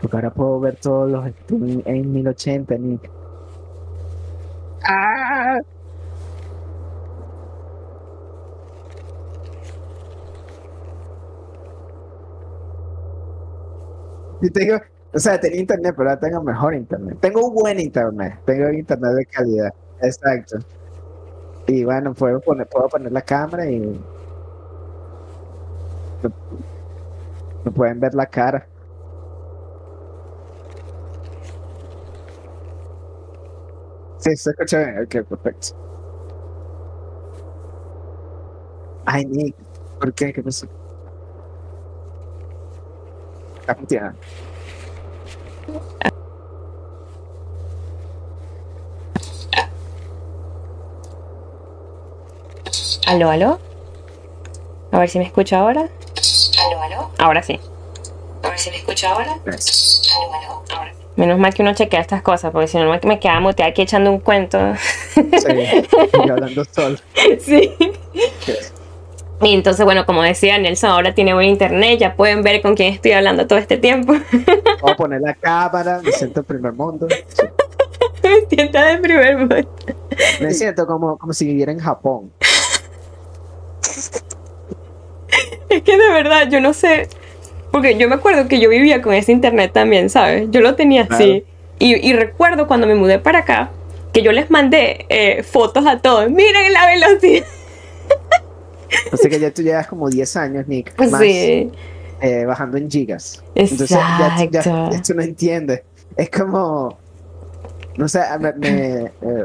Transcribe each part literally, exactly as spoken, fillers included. Porque ahora puedo ver todos los streaming en mil ochenta, Nick. ¡Ah! Yo te digo, o sea, tenía internet, pero ahora tengo mejor internet. Tengo un buen internet. Tengo internet de calidad. Exacto. Y bueno, puedo poner, puedo poner la cámara y... me pueden ver la cara. Sí, se escucha bien. Ok, perfecto. Ay, Nick, ¿por qué? ¿Qué pasó? Está funcionando. ¿Aló, aló? A ver si me escucho ahora. ¿Aló, aló? Ahora sí. A ver si me escucho ahora. Yes. ¿Aló, aló? Ahora sí. Menos mal que uno chequea estas cosas, porque si no me quedaba muteada aquí echando un cuento. Sí, y hablando solo. Sí. Okay. Y entonces, bueno, como decía Nelson, ahora tiene buen internet, ya pueden ver con quién estoy hablando todo este tiempo. Voy a poner la cámara, me siento en primer mundo. Sí. Me siento en primer mundo. Me siento como, como si viviera en Japón. Es que de verdad, yo no sé... Porque yo me acuerdo que yo vivía con ese internet también, ¿sabes? Yo lo tenía así. Claro. Y, y recuerdo cuando me mudé para acá, que yo les mandé eh, fotos a todos. ¡Miren la velocidad! Así que ya tú llevas como diez años, Nick. Más, sí. Eh, bajando en gigas. Exacto. Entonces ya, ya, ya, ya tú no entiendes. Es como... No sé, me... me eh,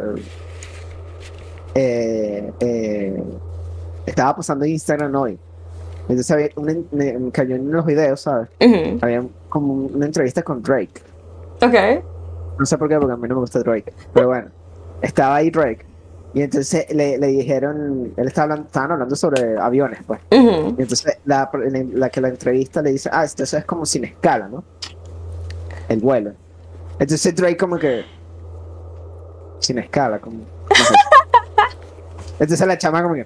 eh, eh, estaba pasando Instagram hoy. Entonces había una, me, me cayó en unos videos, ¿sabes? Uh-huh. Había como una entrevista con Drake. Ok. No sé por qué, porque a mí no me gusta Drake. Pero bueno, estaba ahí Drake. Y entonces le, le dijeron, él estaba hablando, estaban hablando sobre aviones, pues. Uh-huh. Y entonces la, la, la que la entrevista le dice, ah, esto es como sin escala, ¿no? El vuelo. Entonces Drake como que... Sin escala, como... No sé. Entonces la chama como que...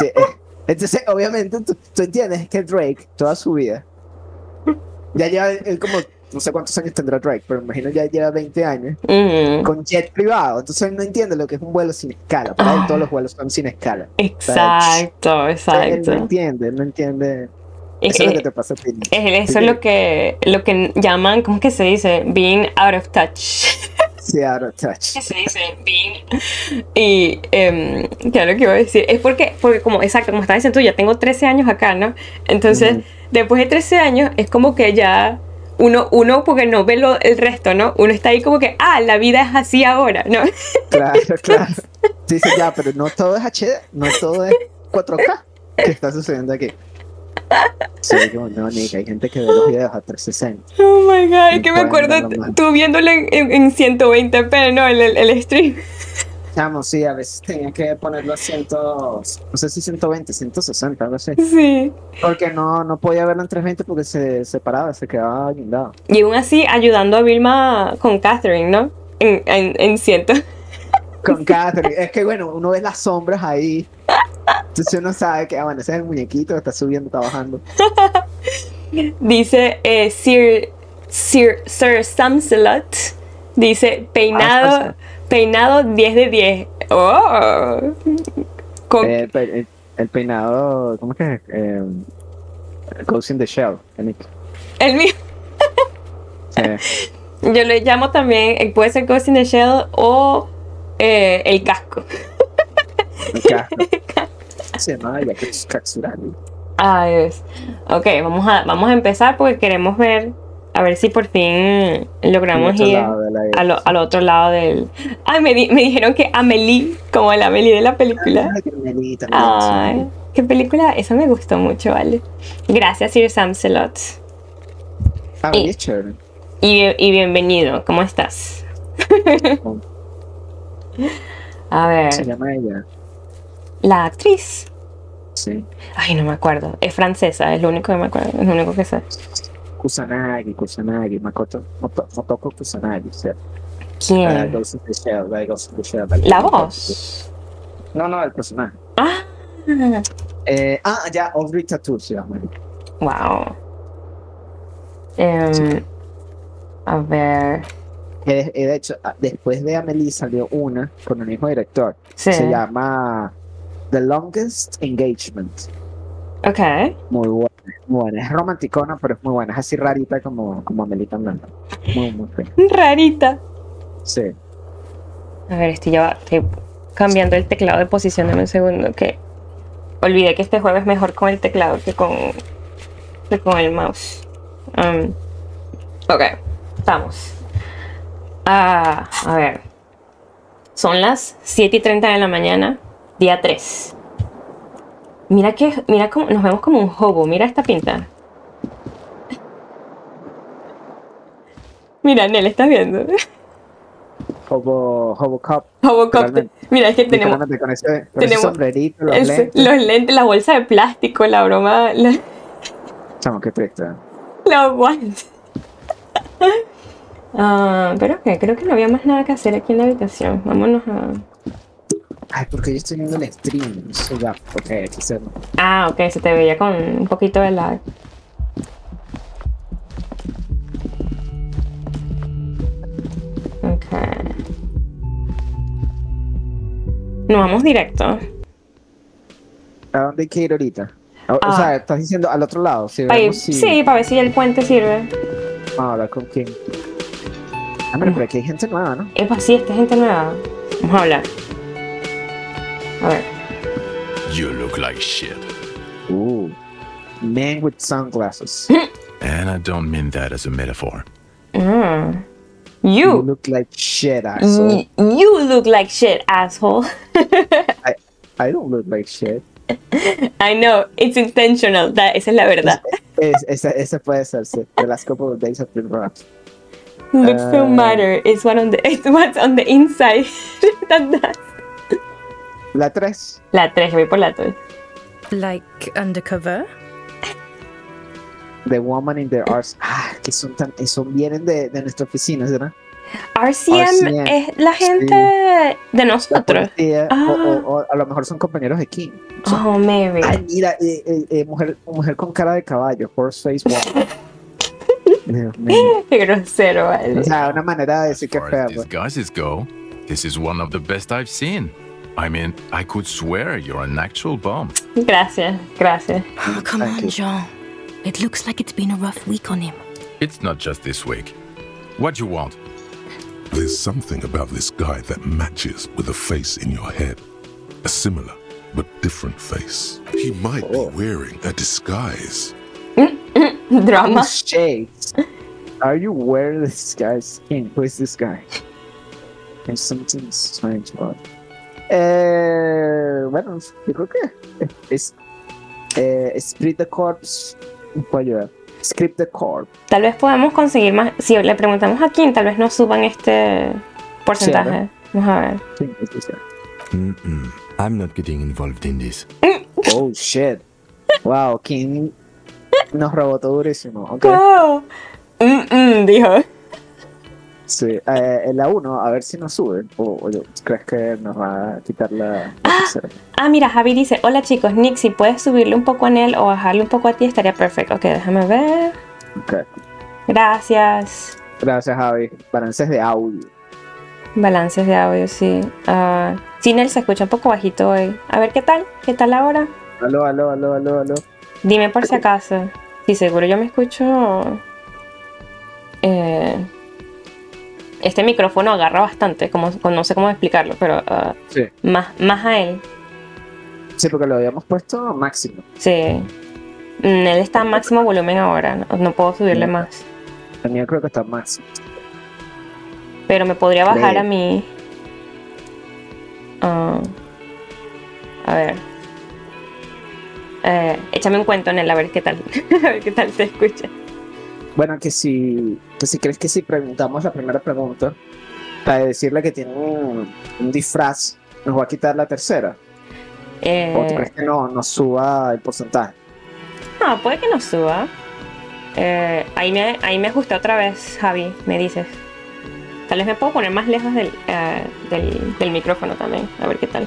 Sí. Entonces, obviamente, tú, tú entiendes que Drake, toda su vida, ya lleva, él como, no sé cuántos años tendrá Drake, pero me imagino ya lleva veinte años, mm. con jet privado. Entonces, él no entiende lo que es un vuelo sin escala. Para él, todos los vuelos son sin escala. Exacto, exacto. Él no entiende, él no entiende. Eso es, es lo que te pasa a ti. Es, eso es lo que, lo que llaman, ¿cómo es que se dice? Being out of touch. Sí, ahora touch. Sí, sí, bien. Y eh, claro que iba a decir, es porque, porque como, exacto, como estás diciendo tú, ya tengo trece años acá, ¿no? Entonces, mm-hmm. después de trece años, es como que ya uno, uno porque no ve lo, el resto, ¿no? Uno está ahí como que, ah, la vida es así ahora, ¿no? Claro, claro. Sí, sí, ya, pero no todo es H D, no todo es cuatro K. ¿Qué está sucediendo aquí? Sí, como, no, Nick, hay gente que ve los videos a trescientos sesenta. Oh my god, es que me acuerdo tú viéndole en, en ciento veinte p, ¿no? El, el, el stream. Chamo, sí, a veces tenía que ponerlo a cien, no sé si ciento veinte, ciento sesenta, algo así. Sí. Porque no, no podía verlo en trescientos veinte porque se, se paraba, se quedaba guindado. Y aún así ayudando a Vilma con Catherine, ¿no? En, en, en cien. Con Catherine, es que bueno, uno ve las sombras ahí. Entonces uno sabe que, ah, bueno, ese es el muñequito, está subiendo, está bajando. Dice eh, Sir, Sir, Sir Samselot, dice peinado, ah, peinado diez de diez. Oh. Con... Eh, el, el peinado, ¿cómo es que es? Eh, Ghost in the Shell. El, el mío. eh. Yo lo llamo también, puede ser Ghost in the Shell o eh, el casco. El casco. Se vaya, que es Katsurani. Ah, es. Ok, vamos a, vamos a empezar porque queremos ver, a ver si por fin logramos ir al, al otro lado del... Ah, me, di, me dijeron que Amélie, como la Amélie de la película. Ah, que Amélie también. Ay, qué película, esa me gustó mucho, vale. Gracias, Sir Samselot. Ah, y, y, y bienvenido, ¿cómo estás? Oh. A ver. Se llama ella. La actriz. Sí. Ay, no me acuerdo. Es francesa, es lo único que me acuerdo. Es lo único que sé. Kusanagi, Kusanagi, Makoto, Motoko Kusanagi, ¿cierto? ¿Quién? La voz. No, no, el personaje. Ah. Eh, ah, ya, Audrey Tautou se llama. Wow. Eh, a ver. Eh, eh, de hecho, después de Amelie salió una con el mismo director. Sí. Se llama The Longest Engagement. Ok. Muy buena. Muy buena. Es romanticona, pero es muy buena. Es así rarita como, como Amelie también. Muy, muy fea. Rarita. Sí. A ver, estoy, ya, estoy cambiando el teclado de posición. Dame un segundo. Que olvidé que este juego es mejor con el teclado que con, que con el mouse. Um, ok, estamos. Ah, a ver. Son las siete y treinta de la mañana, día tres. Mira que, mira como, nos vemos como un hobo. Mira esta pinta. Mira, Nel, ¿estás viendo? Hobo, hobo cop. Hobo cop. Mira, es que tenemos, con ese, con tenemos ese sombrerito, los, el, lentes. los lentes, la bolsa de plástico, la broma. La... Chamo, qué triste. Los guantes. Uh, pero ok, creo que no había más nada que hacer aquí en la habitación. Vámonos a... Ay, porque yo estoy viendo el stream. So that, okay, quizás no. Ah, ok, se te veía con un poquito de lag. Ok. Nos vamos directo. ¿A dónde hay que ir ahorita? O, ah. o sea, estás diciendo al otro lado. Si Ay, si... Sí, para ver si el puente sirve. Ahora, ¿con quién? Ah, pero, pero aquí hay gente nueva, ¿no? Epa, sí, esta gente nueva. Vamos a hablar. A ver. You look like shit. Ooh. Man with sunglasses. And I don't mean that as a metaphor. Mm. You. You look like shit, asshole. Y you look like shit, asshole. I, I don't look like shit. I know, it's intentional. That, esa es la verdad. Es, es, esa, esa puede ser, sí. The last couple of days have been rough. Looks uh, don't matter. It's, what on the, it's what's on the inside. that, that. La tres. La tres, voy por la tres. Like undercover. The woman in the R C M. Ah, que son tan, son vienen de, de nuestra oficina, ¿verdad? R C M, R C M es la gente sí. de nosotros. Policía, ah. o, o, o a lo mejor son compañeros de Kim. O sea, oh, maybe. Ay, mira, eh, eh, eh, mujer, mujer con cara de caballo, horse face woman. Dios mío. Qué grosero, vale. O sea, una manera de decir que es fea. As guys go, this is one of the best I've seen. I mean, I could swear you're an actual bomb. Gracias, gracias. Oh, come Thank on, you. John. It looks like it's been a rough week on him. It's not just this week. What do you want? There's something about this guy that matches with a face in your head. A similar but different face. He might oh. be wearing a disguise. Drama. Shades. Are you wearing this guy's skin? Who is this guy? There's something strange about it. Eh, bueno, yo creo que es eh, Split the Corpse puede ayudar. Script the Corpse. Tal vez podemos conseguir más. Si le preguntamos a Kim, tal vez nos suban este porcentaje. Sí, vamos a ver. Mm -mm. I'm not getting involved in this. Oh shit. Wow, Kim nos rebotó durísimo. Okay. Wow. Mm -mm, dijo. Sí, eh, en la uno, a ver si nos suben. O, o crees que nos va a quitar la... Ah, ah, mira, Javi dice, hola chicos, Nick, si puedes subirle un poco a Nel o bajarle un poco a ti, estaría perfecto. Ok, déjame ver. Okay. Gracias. Gracias, Javi. Balances de audio. Balances de audio, sí. Uh, sí, Nel se escucha un poco bajito hoy. A ver, ¿qué tal? ¿Qué tal ahora? Aló, aló, aló, aló, aló. Dime por si acaso. Sí, seguro yo me escucho... Eh... Este micrófono agarra bastante, como, no sé cómo explicarlo, pero uh, sí. más, más a él. Sí, porque lo habíamos puesto máximo. Sí. Él está a máximo volumen ahora, no, no puedo subirle sí. más. El mío creo que está más. Pero me podría bajar creo. a mí. Uh, a ver. Eh, échame un cuento en él, a ver qué tal. a ver qué tal se escucha. Bueno, que si, que si crees que si preguntamos la primera pregunta, para decirle que tiene un, un disfraz, nos va a quitar la tercera. Eh, ¿O tú crees que no nos suba el porcentaje? No, puede que nos suba. Eh, ahí, me, ahí me ajusté otra vez, Javi, me dices. Tal vez me puedo poner más lejos del, eh, del, del micrófono también, a ver qué tal.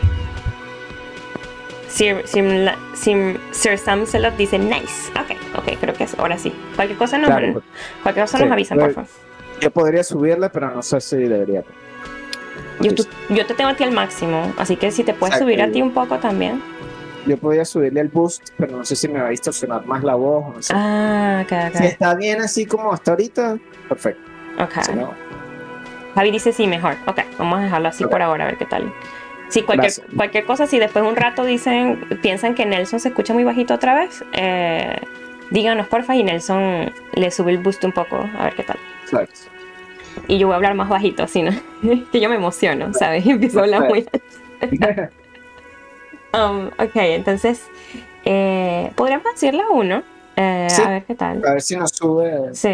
Sir, Sir, Sir, Sir Sam se lo dice, nice, ok, ok. Ok, creo que es, ahora sí. Cualquier cosa nos, claro, cualquier cosa sí, nos avisan, por favor. Yo podría subirla, pero no sé si debería. Yo, tú, yo te tengo aquí al máximo, así que si te puedes Exacto. subir a ti un poco también. Yo podía subirle el boost, pero no sé si me va a distorsionar más la voz. No sé. Ah, claro, claro. Si está bien así como hasta ahorita, perfecto. Ok. Si no... Javi dice sí, mejor. Ok, vamos a dejarlo así okay. por ahora, a ver qué tal. Sí, cualquier, cualquier cosa, si después de un rato dicen, piensan que Nelson se escucha muy bajito otra vez, eh, díganos porfa y Nelson le sube el boost un poco, a ver qué tal. Claro. Y yo voy a hablar más bajito, así, ¿no? Que yo me emociono, ¿sabes? Y empiezo a hablar muy... Um, ok, entonces, eh, podríamos decir la uno, eh, sí, a ver qué tal. A ver si nos sube. Sí,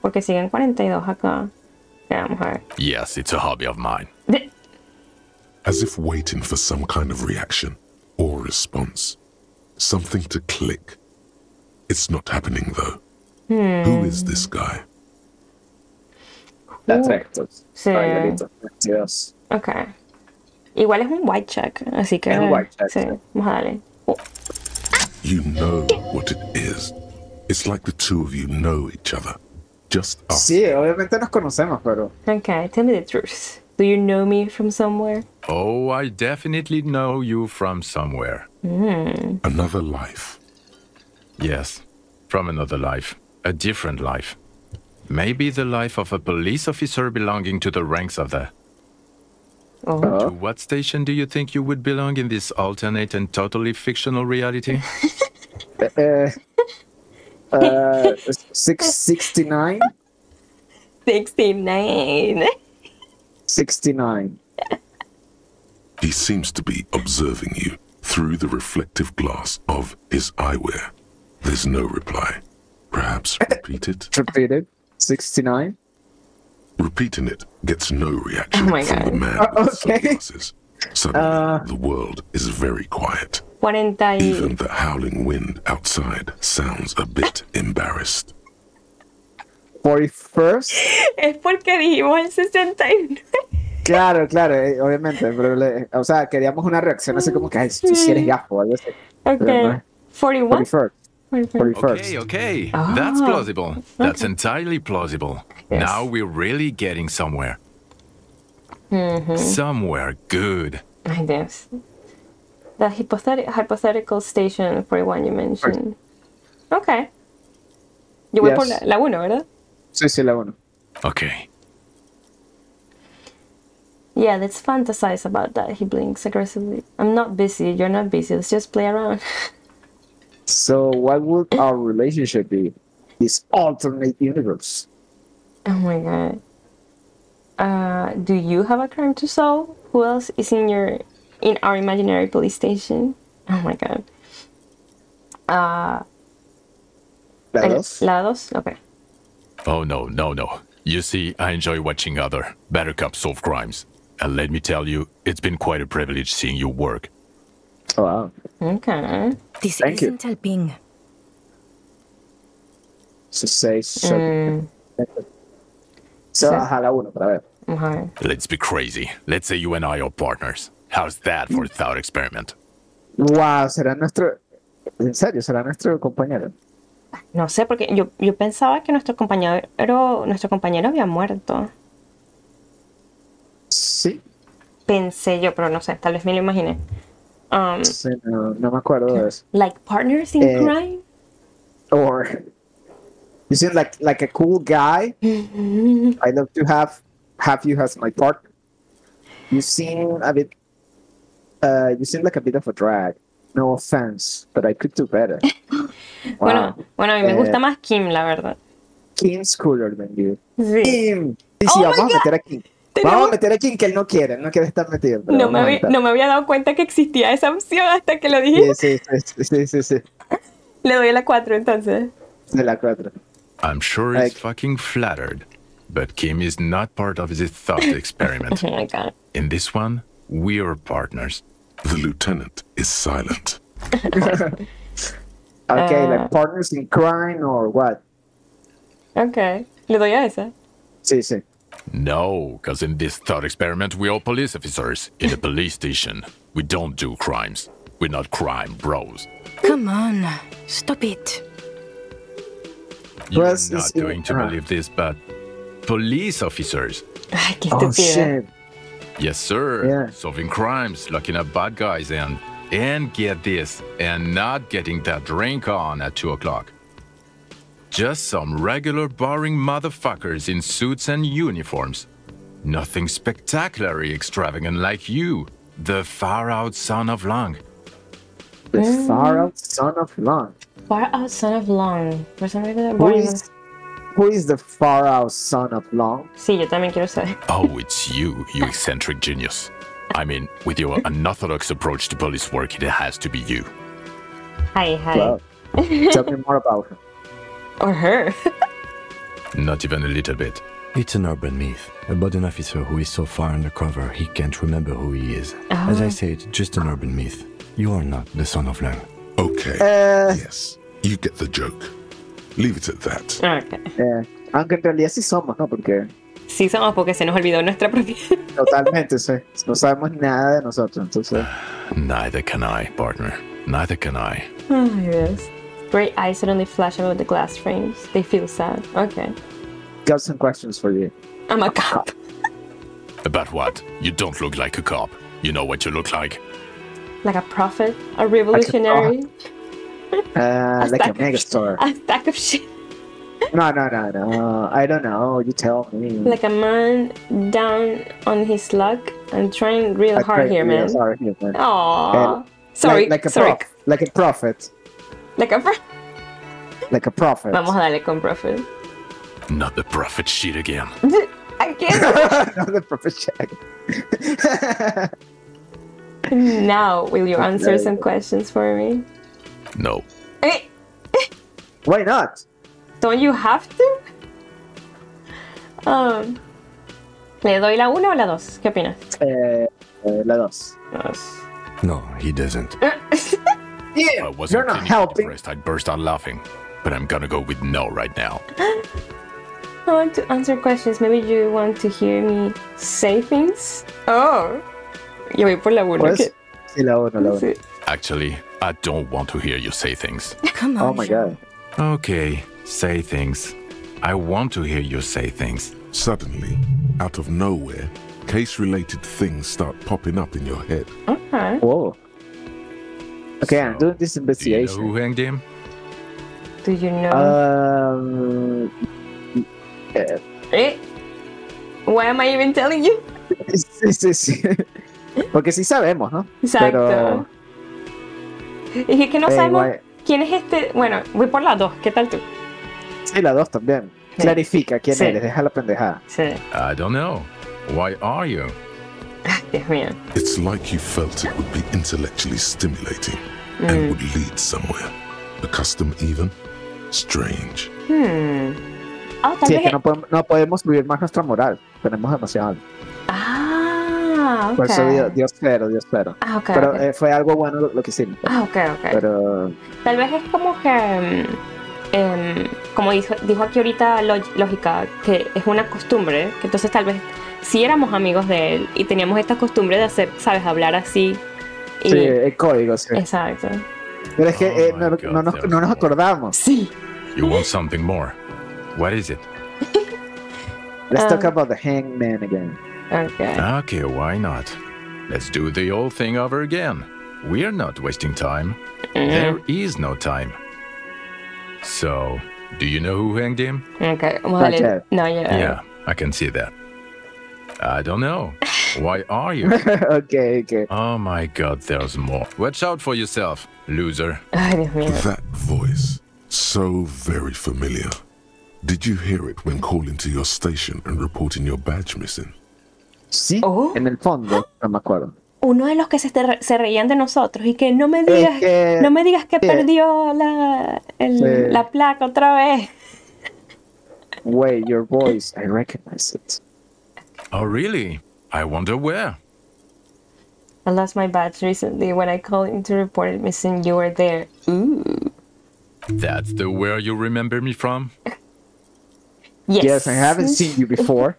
porque siguen cuarenta y dos acá. Ya, vamos a ver. Yes, it's a hobby of mine. De As if waiting for some kind of reaction or response. Something to click. It's not happening though. Hmm. Who is this guy? That's actors. Sí. Yes. Okay. Igual es un white check, así que white check, sí. Sí. Vamos a darle. Oh. You know what it is. It's like the two of you know each other. Just us. Sí, obviamente nos conocemos, pero. Okay, tell me the truth. Do you know me from somewhere? Oh, I definitely know you from somewhere. Mm. Another life. Yes, from another life. A different life. Maybe the life of a police officer belonging to the ranks of the... Oh. Uh-huh. To what station do you think you would belong in this alternate and totally fictional reality? uh, uh, six sixty-nine? sixty-nine. sixty-nine. He seems to be observing you through the reflective glass of his eyewear. There's no reply. Perhaps repeat it? Repeat it. sixty-nine. Repeating it gets no reaction oh from God. the man oh, with okay. sunglasses. Suddenly, uh, the world is very quiet. cuarenta y... Even the howling wind outside sounds a bit embarrassed. forty-first? Es porque dijimos el sesenta y nueve. Claro, claro, eh, obviamente. Pero le, o sea, queríamos una reacción así como que, ay, tú si eres gafo. Ok. Pero, forty-one? forty-first. Okay, okay, oh. that's plausible. That's okay. entirely plausible. Yes. Now we're really getting somewhere. Mm-hmm. Somewhere good. I guess. The hypothetical, hypothetical station forty-one you mentioned. Okay. Yo voy yes. por la, la uno, ¿verdad? Sí, sí, la uno. Okay. Yeah, let's fantasize about that. He blinks aggressively. I'm not busy. You're not busy. Let's just play around. So, what would our relationship be? This alternate universe. Oh my god. Uh, do you have a crime to solve? Who else is in your, in our imaginary police station? Oh my god. Uh, la dos? La dos? Okay. Oh no, no, no. You see, I enjoy watching other better cops solve crimes. And let me tell you, it's been quite a privilege seeing you work. Oh, wow. Okay. This Thank isn't you. helping. So say so. Mm. So, okay. Let's be crazy. Let's say you and I are partners. How's that for a thought experiment? Wow, será nuestro. En serio, será nuestro compañero. No sé, porque yo, yo pensaba que nuestro compañero, nuestro compañero había muerto. Sí. Pensé yo, pero no sé, tal vez me lo imaginé. Um, sí, no, no me acuerdo de eso. Like partners in eh, crime? Or you seem like like a cool guy. I love to have have you as my partner. You seem a bit uh, you seem like a bit of a drag. No offense, but I could do better. Wow. Bueno, bueno, a mí me gusta eh, más Kim, la verdad. Kim's cooler than you. Sí. Kim. Sí, sí, oh vamos a meter a Kim. Vamos a meter a Kim, que él no quiere, no quiere estar metido. No me, había, no me había dado cuenta que existía esa opción hasta que lo dije. Sí, sí, sí, sí, sí. Le doy a la cuatro, entonces. De la cuatro. I'm sure he's like. fucking flattered, but Kim is not part of his thought experiment. Oh my God. In this one, we are partners. The lieutenant is silent. Okay, uh, like partners in crime or what? Okay, le doy a esa. Sí, sí. No, because in this thought experiment, we are police officers in a police station. We don't do crimes. We're not crime bros. Come on, stop it. You're Press not going to believe this, but police officers. I get oh, the shit. Yes, sir. Yeah. Solving crimes, locking up bad guys, and and get this, and not getting that drink on at two o'clock. Just some regular boring motherfuckers in suits and uniforms. Nothing spectacularly extravagant like you, the far-out son of Lang. The mm. far-out son of Lang. Far-out son of Lang. For some reason, who is, who is the far-out son of Lang? Sí, yo también quiero saber. Oh, it's you, you eccentric genius. I mean, with your unorthodox approach to police work, it has to be you. Hi, hi. Well, tell me more about her. Or her. Not even a little bit. It's an urban myth about an officer who is so far undercover he can't remember who he is. Oh. As I said, just an urban myth. You are not the son of Lang. Okay. Uh, yes. You get the joke. Leave it at that. Okay. Eh, aunque en realidad sí somos, ¿no? Porque... Sí somos porque se nos olvidó nuestra propia... Totalmente, sí. No sabemos nada de nosotros, entonces... Neither can I, partner. Neither can I. Oh, yes. Great eyes suddenly flash above the glass frames. They feel sad. Okay. Got some questions for you. I'm a cop. About what? You don't look like a cop. You know what you look like? Like a prophet? A revolutionary? Like a, uh, a like a megastar. A stack of shit. No, no, no, no. I don't know. You tell me. Like a man down on his luck. I'm trying real I hard here, man. Hard here, man. Aww. And sorry. Like, like, a sorry. Prof, like a prophet. Like a prophet. Like a prophet. Vamos a darle con prophet. Not the prophet shit again. I guess. Not the prophet shit. Now, will you answer some questions for me? No. Why not? Don't you have to? Um, ¿Le doy la una o la dos? ¿Qué opinas? Eh, eh, la dos. Dos. No, he doesn't. Yeah, I wasn't you're not helping. Depressed, I'd burst out laughing, but I'm gonna go with no right now. I want to answer questions. Maybe you want to hear me say things? Oh. Yo voy por la uno. Sí, la uno, la uno. Actually, I don't want to hear you say things. Come on. Oh my god. Okay, say things. I want to hear you say things. Suddenly, out of nowhere, case-related things start popping up in your head. Okay. Whoa. Okay, so, I'm doing this investigation. Do you know who hanged him? Do you know? Um... Yeah. Eh? Why am I even telling you? Sí, sí, sí. Porque sí sabemos, ¿no? Exacto. Pero... Es que no hey, sabemos why... quién es este... Bueno, voy por la dos. ¿Qué tal tú? Sí, la dos también. Sí. Clarifica quién sí. eres. Deja la pendejada. Sí. I don't know. Why are you? Dios mío. It's like you felt it would be intellectually stimulating mm. and would lead somewhere. A custom even. Strange. Hmm. Oh, sí, es que no podemos, no podemos vivir más nuestra moral. Tenemos demasiado. Ah, ok. Por eso Dios, Dios pero, Dios pero. Ah, ok. Pero okay. Eh, fue algo bueno lo, lo que hicimos. Ah, ok, ok. Pero... Tal vez es como que... Eh, como dijo, dijo aquí ahorita Lógica, que es una costumbre, que entonces tal vez si éramos amigos de él y teníamos esta costumbre de hacer, sabes, hablar así. Y... Sí, el código, sí. Exacto. Pero es que oh eh, no, God, no, nos, no nos acordamos. Sí. You want something more. What is it? Let's um, talk about the hangman again. Okay. Okay, why not? Let's do the old thing over again. We're not wasting time. Mm-hmm. There is no time. So, do you know who hanged him? Okay, well, not yet. No, yeah. Yeah, I can see that. I don't know. Why are you? Okay, okay. Oh my god, there's more. Watch out for yourself, loser. I didn't hear it. That voice, so very familiar. Did you hear it when calling to your station and reporting your badge missing? Sí, oh. En el fondo, no me acuerdo. Uno de los que se, re se reían de nosotros y que no me digas, es que, no me digas que, que perdió la, el, eh, la placa otra vez. Wait, your voice, I recognize it. Oh, really? I wonder where. I lost my badge recently when I called in to report it missing. You were there. Ooh. That's the where you remember me from? Yes. Yes, I haven't seen you before.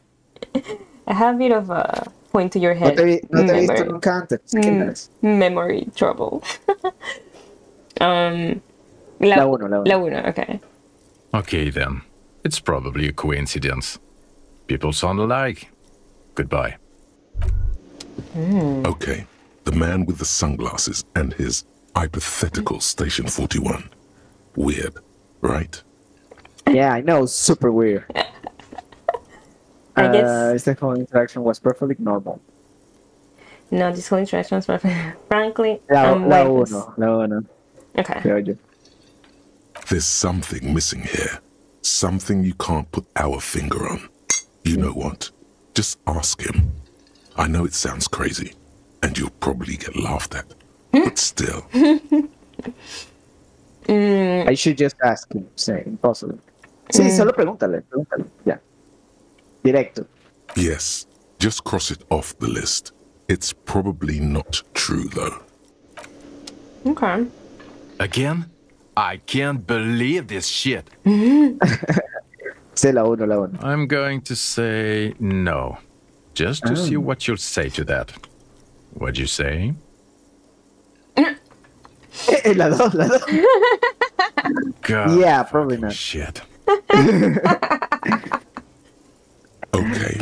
I have a bit of a point to your head. No te, no te memory. Visto nunca antes. Mm, memory trouble. um, la, la uno, la uno. La uno, okay. Okay then, it's probably a coincidence. People sound alike. Goodbye. Mm. Okay, the man with the sunglasses and his hypothetical Station forty-one. Weird, right? Yeah, I know, super weird. I uh, guess this whole interaction was perfectly normal. No, this whole interaction was perfect. Frankly, la, I'm la uno, la uno. Okay. There's something missing here. Something you can't put our finger on. You know what? Just ask him. I know it sounds crazy, and you'll probably get laughed at, but still. Mm. I should just ask him, say, impossible. Sí, mm. solo pregúntale, pregúntale, yeah. Directo. Yes, just cross it off the list. It's probably not true, though. Okay. Again? I can't believe this shit. I'm going to say no, just to oh. see what you'll say to that. What'd you say? La dos, la dos. God, yeah, probably not. Shit. Okay,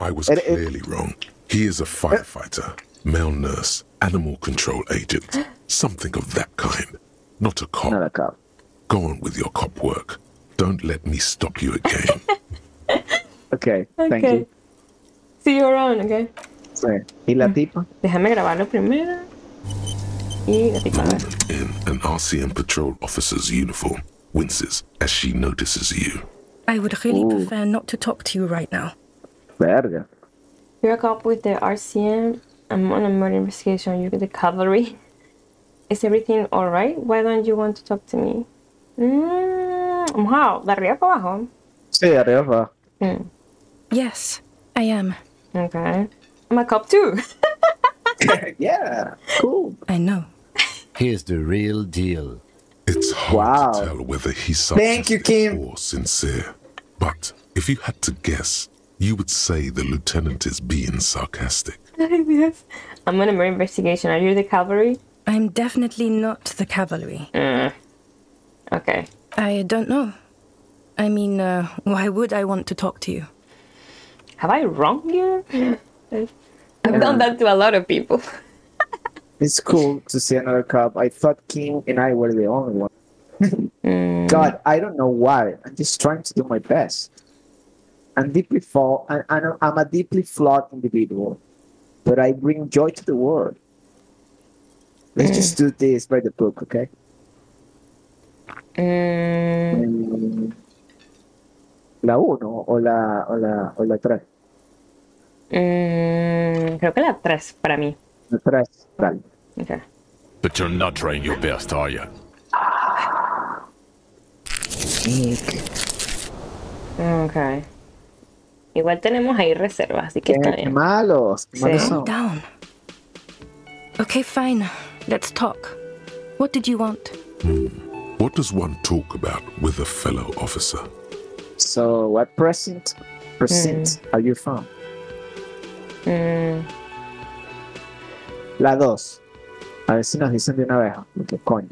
I was clearly wrong. He is a firefighter, male nurse, animal control agent, something of that kind. Not a cop. Not a cop. Go on with your cop work. Don't let me stop you again. Okay, okay, thank you. See you around, okay? Sorry. ¿Y la tipa? Déjame grabarlo primero. Y la tipa. The woman in an R C M patrol officer's uniform winces as she notices you. I would really Ooh. prefer not to talk to you right now. Verga. You're a cop with the R C M. I'm on a murder investigation. You're the cavalry. Is everything all right? Why don't you want to talk to me? Mm, wow, de arriba para abajo. Sí, de arriba para abajo. Yes, I am. Okay. I'm a cop too. Yeah, cool. I know. Here's the real deal. It's hard wow. to tell whether he's sarcastic or sincere. But if you had to guess, you would say the lieutenant is being sarcastic. Yes. I'm on a murder investigation. Are you the cavalry? I'm definitely not the cavalry. Mm. Okay. I don't know. I mean, uh, why would I want to talk to you? Have I wronged you? I've yeah. done that to a lot of people. It's cool to see another cop. I thought Kim and I were the only one. Mm. God, I don't know why. I'm just trying to do my best. I'm deeply flawed. I'm a deeply flawed individual, but I bring joy to the world. Let's mm. just do this by the book, okay? Mm. La uno o la o la o la tres. Mm, creo que la tres para mí. La tres, vale. Okay. But you're not trying your best, are you? Ah. Okay. Igual tenemos ahí reservas, así que está bien. Malos, malos. Sí. Down. Okay, fine. Let's talk. What did you want? Hmm. What does one talk about with a fellow officer? So, what precinct, precinct mm. are you from? Mm. La dos. A ver si nos dicen de una abeja. ¿Qué coño?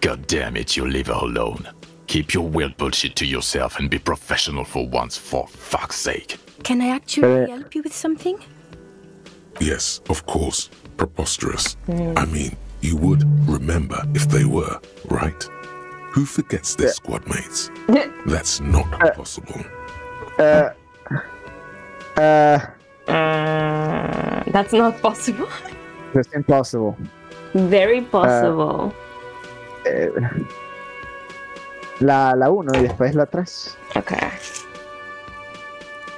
God damn it, you live alone. Keep your weird bullshit to yourself and be professional for once, for fuck's sake. Can I actually uh, help you with something? Yes, of course. Preposterous. Mm. I mean, you would remember if they were, right? Who forgets their yeah. squad mates? That's not uh, possible. Uh, uh, uh, that's not possible. That's impossible. Very possible. Uh, uh, la, la uno y después la tres. Okay.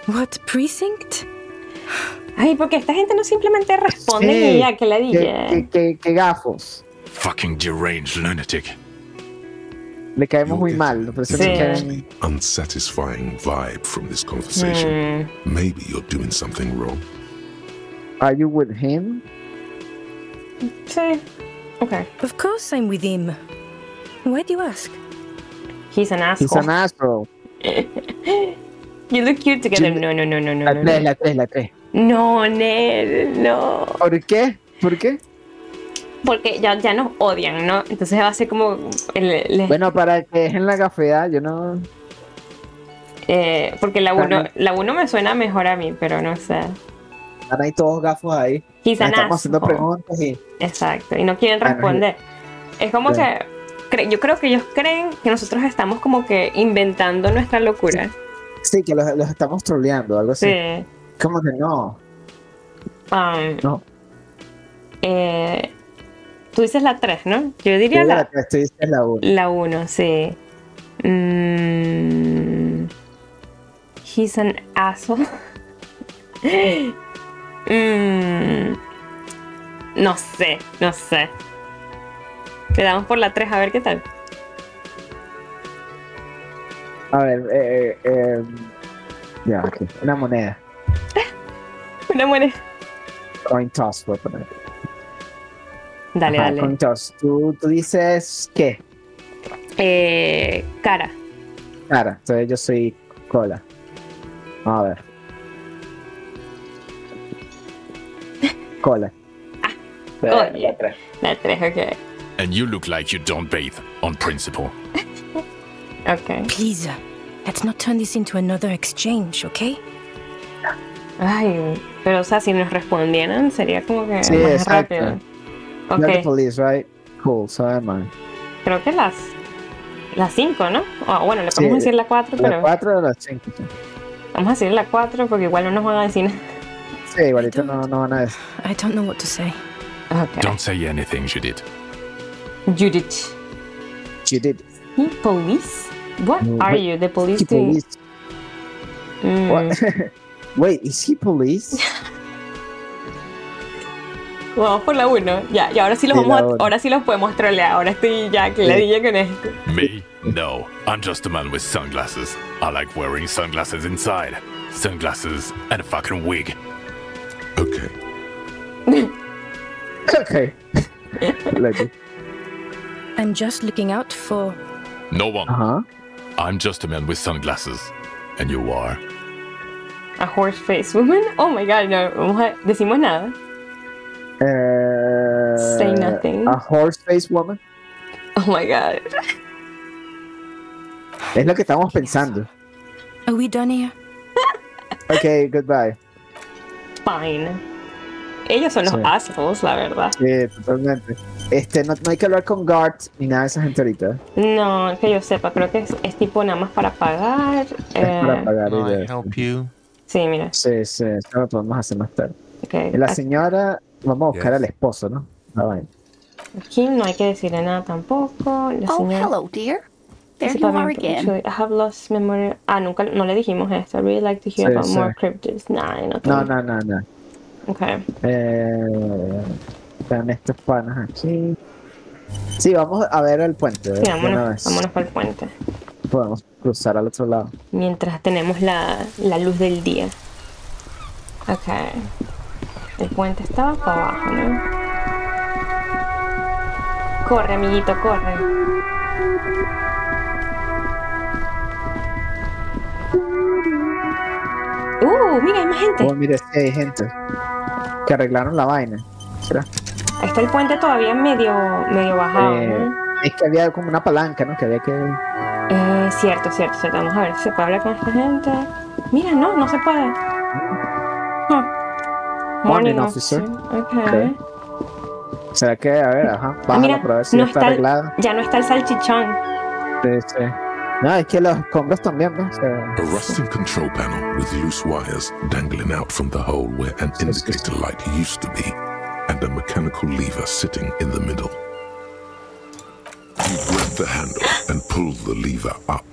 What precinct? Ay, porque esta gente no simplemente responde sí, y ya, que la dije. Que, que, que gafos. Fucking deranged lunatic. Le caemos muy mal. No sí. Unsatisfying vibe from this conversation. Mm. Maybe you're doing something wrong. Are you with him? Sí. Okay. Of course I'm with him. Why do you ask? He's an asshole. He's an asshole. You look cute together. You, no, no, no, no, no. La tres, la tres, la tres. No, Ned, no. ¿Por qué? ¿Por qué? Porque ya, ya nos odian, ¿no? Entonces va a ser como... El, el... Bueno, para que dejen la gafeada, yo no... Eh, porque la uno, la uno me suena mejor a mí, pero no sé. Están ahí todos gafos ahí. Quizás estamos haciendo preguntas y... Exacto, y no quieren responder. Es como sí. que... Yo creo que ellos creen que nosotros estamos como que inventando nuestra locura. Sí, sí que los, los estamos troleando, algo así. Sí. Como que no. Um, no. Eh, tú dices la tres, ¿no? Yo diría la... tres, tú dices la uno. La uno, sí. Mm, he's an asshole. Mm, no sé, no sé. Le damos por la tres, a ver qué tal. A ver, eh, eh, ya, okay. Una moneda. Una moneda. Coin toss, voy a poner. Dale, ajá, dale. Coin toss. ¿Tú, tú dices qué? Eh, cara. Cara, entonces yo soy cola. A ver. Cola. Ah, cola. La tres. La tres, ok. And you look like you don't bathe on principle. Okay. Please, uh, let's not turn this into another exchange, okay? Ay, pero o sea, si nos respondieran sería como que sí, más exacto. rápido. Okay. You're the police, right? Cool, so am I. Creo que las las cinco, ¿no? Oh, bueno, le podemos sí, decir la cuatro, pero... La cuatro o las cinco. Sí. Vamos a decir la cuatro porque igual no nos van a decir nada. Sí, igualito no, no van a decir. I don't know what to say. Okay. Don't say anything, Judith. Judith. Judith. ¿Sí? Police? What no, are you? The police? police. Mm. What? Wait, is he police? Vamos por la uno. Ya, y ahora sí los sí, vamos a, ahora sí los podemos trolear. Ahora estoy ya que sí. le dije con esto. Me? No. I'm just a man with sunglasses. I like wearing sunglasses inside. Sunglasses and a fucking wig. Okay. Okay. I'm just looking out for... No one. Uh-huh. I'm just a man with sunglasses. And you are... A horse-faced woman? Oh my god, no. Decimos nada. Uh, Say nothing. A horse-faced woman? Oh my god. Es lo que estamos pensando. Are we done here? Okay, goodbye. Fine. Ellos son los sí. assholes, la verdad. Sí, totalmente. Este, no, no hay que hablar con guards ni nada de esa gente ahorita. No, que yo sepa, creo que es, es tipo nada más para pagar. Es eh, para pagar. Y de... help you. Sí, mira. Sí, sí, eso lo podemos hacer más tarde. Okay. La señora, vamos a buscar yes. al esposo, ¿no? Aquí no hay que decirle nada tampoco. La señora... Oh, hello, dear. There you are again. I have lost memory. Ah, nunca, no le dijimos esto. I really like to hear sí, about sí. more cryptids. Nah, no, no, no, no, no. Okay. Eh... Están estos panas aquí. Sí, vamos a ver el puente. Sí, vámonos, vámonos para el puente. Podemos cruzar al otro lado. Mientras tenemos la, la luz del día. Ok. El puente estaba para abajo, ¿no? Corre, amiguito, corre. Uh, mira, hay más gente. Oh, mira, sí, hay gente. Que arreglaron la vaina. ¿Será? Ahí está el puente todavía medio, medio bajado, eh, ¿no? Es que había como una palanca, ¿no? Que había que... Eh, cierto, cierto, cierto. Vamos a ver si se puede hablar con esta gente. Mira, no, no se puede. Huh. Morning, Morning officer. officer. Okay. Okay. ¿Será que? A ver, ajá. Bájalo ah, mira, para ver si no está, está arreglado. Ya no está el salchichón. Sí, sí. No, es que los escombros también, ¿no? O sea, a rusting control panel with loose wires dangling out from the hole where an sí, indicator sí. light used to be. And a mechanical lever sitting in the middle. You grab the handle and pull the lever up.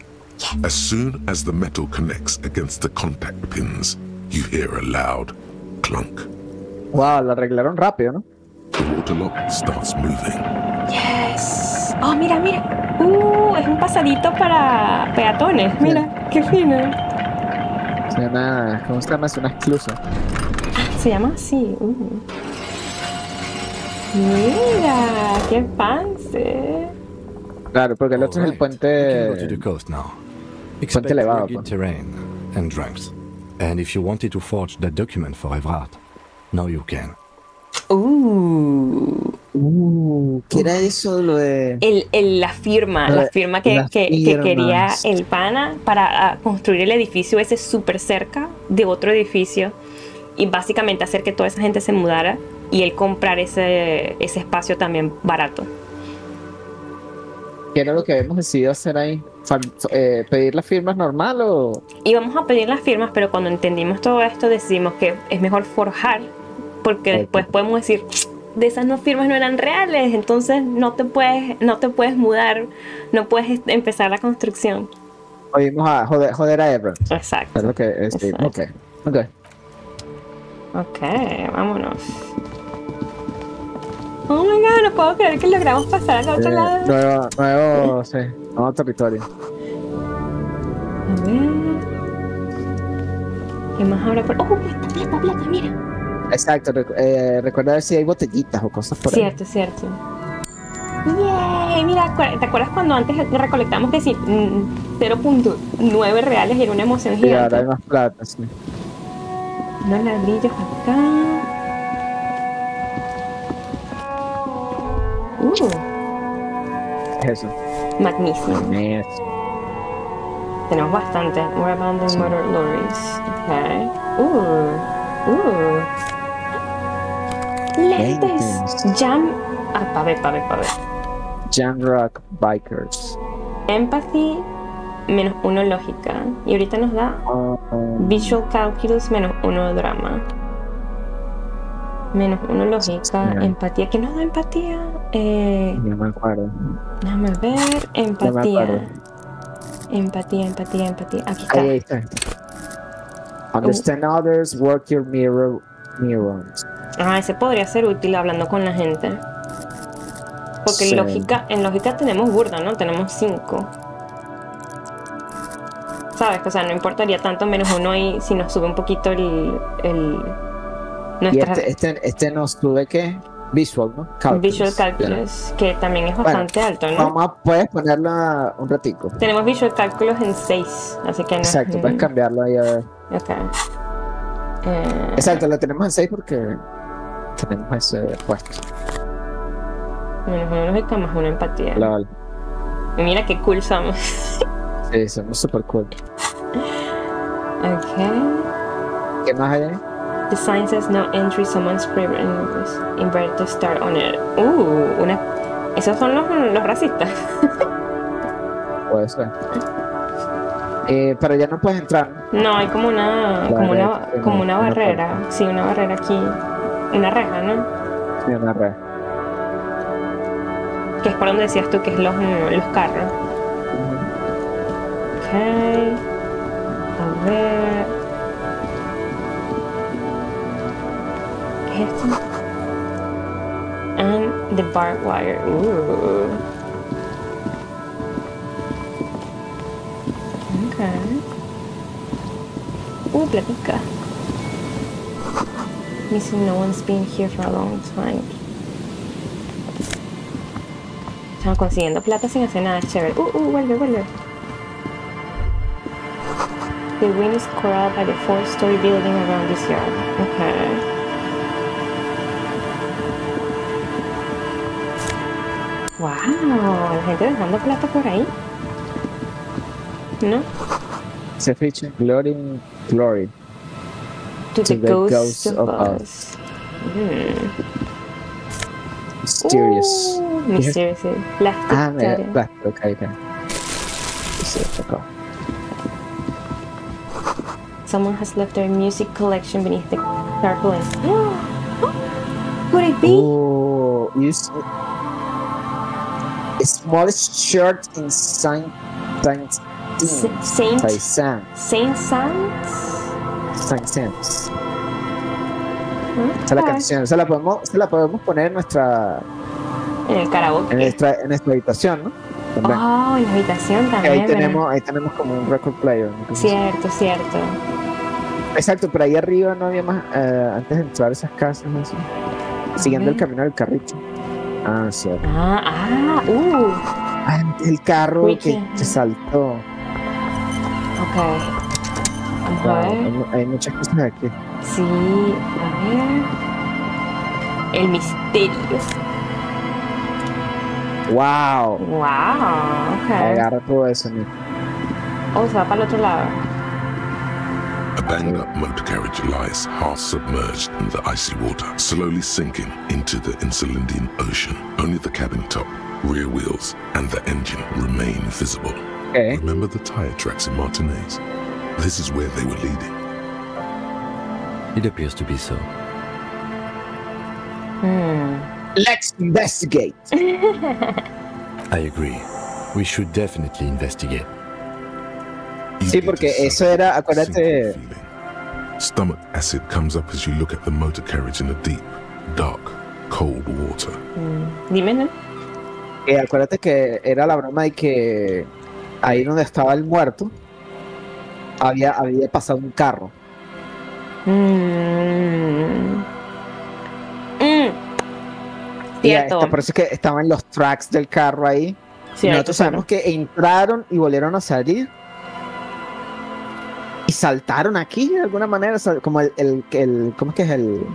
As soon as the metal connects against the contact pins, you hear a loud clunk. Wow, la arreglaron rápido, ¿no? The waterlock starts moving. Yes. Oh, mira, mira. Uh, es un pasadito para peatones. Mira, sí. qué fino. Se llama, ¿cómo se llama? Es una esclusa. Ah, se llama así. Uh. Mira, qué fancy. Claro, porque el otro right. es el puente. Puente elevado. Terrain and ramps. And if you wanted to forge that document for Evrat, now you can. Ooh. Uh, ¿Qué era eso? Lo de... el, el, la firma, la, la firma que, que, que quería el pana para uh, construir el edificio ese súper cerca de otro edificio y básicamente hacer que toda esa gente se mudara y él comprar ese, ese espacio también barato. ¿Qué era lo que habíamos decidido hacer ahí? Eh, ¿Pedir las firmas normal o...? Íbamos a pedir las firmas, pero cuando entendimos todo esto decidimos que es mejor forjar porque okay. después podemos decir... de esas no firmas no eran reales, entonces no te puedes, no te puedes mudar, no puedes empezar la construcción. Oímos a joder, joder a Ebron. Exacto. Es lo que es, exacto. Okay. Okay. Ok, vámonos. Oh my god, no puedo creer que logramos pasar al otro eh, lado. Nuevo, nuevo, sí, nuevo territorio. A ver. ¿Qué más habrá por...? ¡Oh, plata, plata, plata! ¡Mira! Exacto, eh, recuerda ver si hay botellitas o cosas por ahí. Cierto, cierto. ¡Yay! Mira, ¿te acuerdas cuando antes recolectamos que sí, cero punto nueve reales y era una emoción gigante? Y ahora hay más plata, sí. Unos ladrillos acá. Uh. Eso. Magnífico. Magnífico. Tenemos bastante. More abandoned sí. motor lorries. Okay. Uh. Uh. Latest Jam... Ah, pa' ver, pa' ver, pa' ver. Jamrock Bikers. Empathy, menos uno lógica. Y ahorita nos da Visual Calculus, menos uno drama. Menos uno lógica, yeah. empatía. ¿Qué nos da empatía? Eh... No me acuerdo. Déjame ver, empatía. No empatía, empatía, empatía. Aquí está. Ahí está. Understand uh. others, work your mirror, neurons. Ah, ese podría ser útil hablando con la gente. Porque sí. lógica, en lógica tenemos burda, ¿no? Tenemos cinco. ¿Sabes? O sea, no importaría tanto menos uno y si nos sube un poquito el... el nuestra... y este, este, este nos sube, ¿qué? Visual, ¿no? Calculus, Visual Calculus, yeah. que también es bastante bueno, alto, ¿no? Vamos, puedes ponerla un ratico. Tenemos Visual Calculus en seis, así que no... Exacto, mm. puedes cambiarlo ahí a ver. Ok. Eh... Exacto, lo tenemos en seis porque... tenemos ese puesto. Menos una lógica más una empatía. Lol. Mira qué cool somos. Sí, somos super cool. Ok. ¿Qué más hay ahí? The sign says no entry, someone's favorite numbers. Invert the star on it. Uh, una... Esos son los, los racistas. Puede ser. Eh, pero ya no puedes entrar. No, hay como una... La como red, una, en como en una barrera. Parte. Sí, una barrera aquí. Una reja, ¿no? Sí, una reja. Que es por donde decías tú que es los, los carros. Ok. A ver. ¿Qué es esto? And the barbed wire. Ooh. Ok. Uh, platica. Missing no one's been here for a long time. Estamos consiguiendo plata sin hacer nada, chévere. Uh, uh, vuelve, vuelve. The wind is corralled by the four-story building around this yard. Okay. Wow, la gente dejando plata por ahí. ¿No? Se fecha Glory, Glory. To, to the, the ghosts, ghosts of, of us. us. Mm. Mysterious. Ooh, mysterious. Plastic. Ah, mira, plastic. Ok, ok. Someone has left their music collection beneath the tarpaulin. Could it be? Oh, you see. A smallest shirt in Saint Saint Saint Saint Saint Saint. Saint-Saëns. Okay. Esa es la canción, esa la podemos, esa la podemos poner en nuestra... En el karaoke. En nuestra, en nuestra habitación, ¿no? También. Oh, en la habitación también. Ahí tenemos, ahí tenemos como un record player. ¿No? Cierto, cierto. Exacto, pero ahí arriba no había más, eh, antes de entrar a esas casas, ¿no? Así. Okay. Siguiendo el camino del carrito. Ah, cierto. Ah, ah, uh. Ah, el carro Richie. que se saltó. Ok. Wow, hay, hay muchas cosas aquí. Sí, a ver. El misterio. Wow. Wow, okay. Agarra todo eso, niño. Oh, se va para el otro lado. A banged-up motor carriage lies half-submerged in the icy water, slowly sinking into the Insulindian ocean. Only the cabin top, rear wheels, and the engine remain visible. Okay. Remember the tire tracks in Martinez? This is where they were leading. It appears to be so. Hmm. Let's investigate. I agree. We should definitely investigate. Sí, porque eso era, acuérdate. Stomach acid comes up as you look at the motor carriage in the deep, dark, cold water. Mm. Dime, ¿no? Eh, acuérdate que era la broma de que ahí donde estaba el muerto había, había pasado un carro. Mm. Mm. Cierto. Esta, por eso es que estaban los tracks del carro ahí. Cierto, nosotros sabemos claro. que entraron y volvieron a salir. Y saltaron aquí de alguna manera, como el, el, el ¿cómo es que es? El,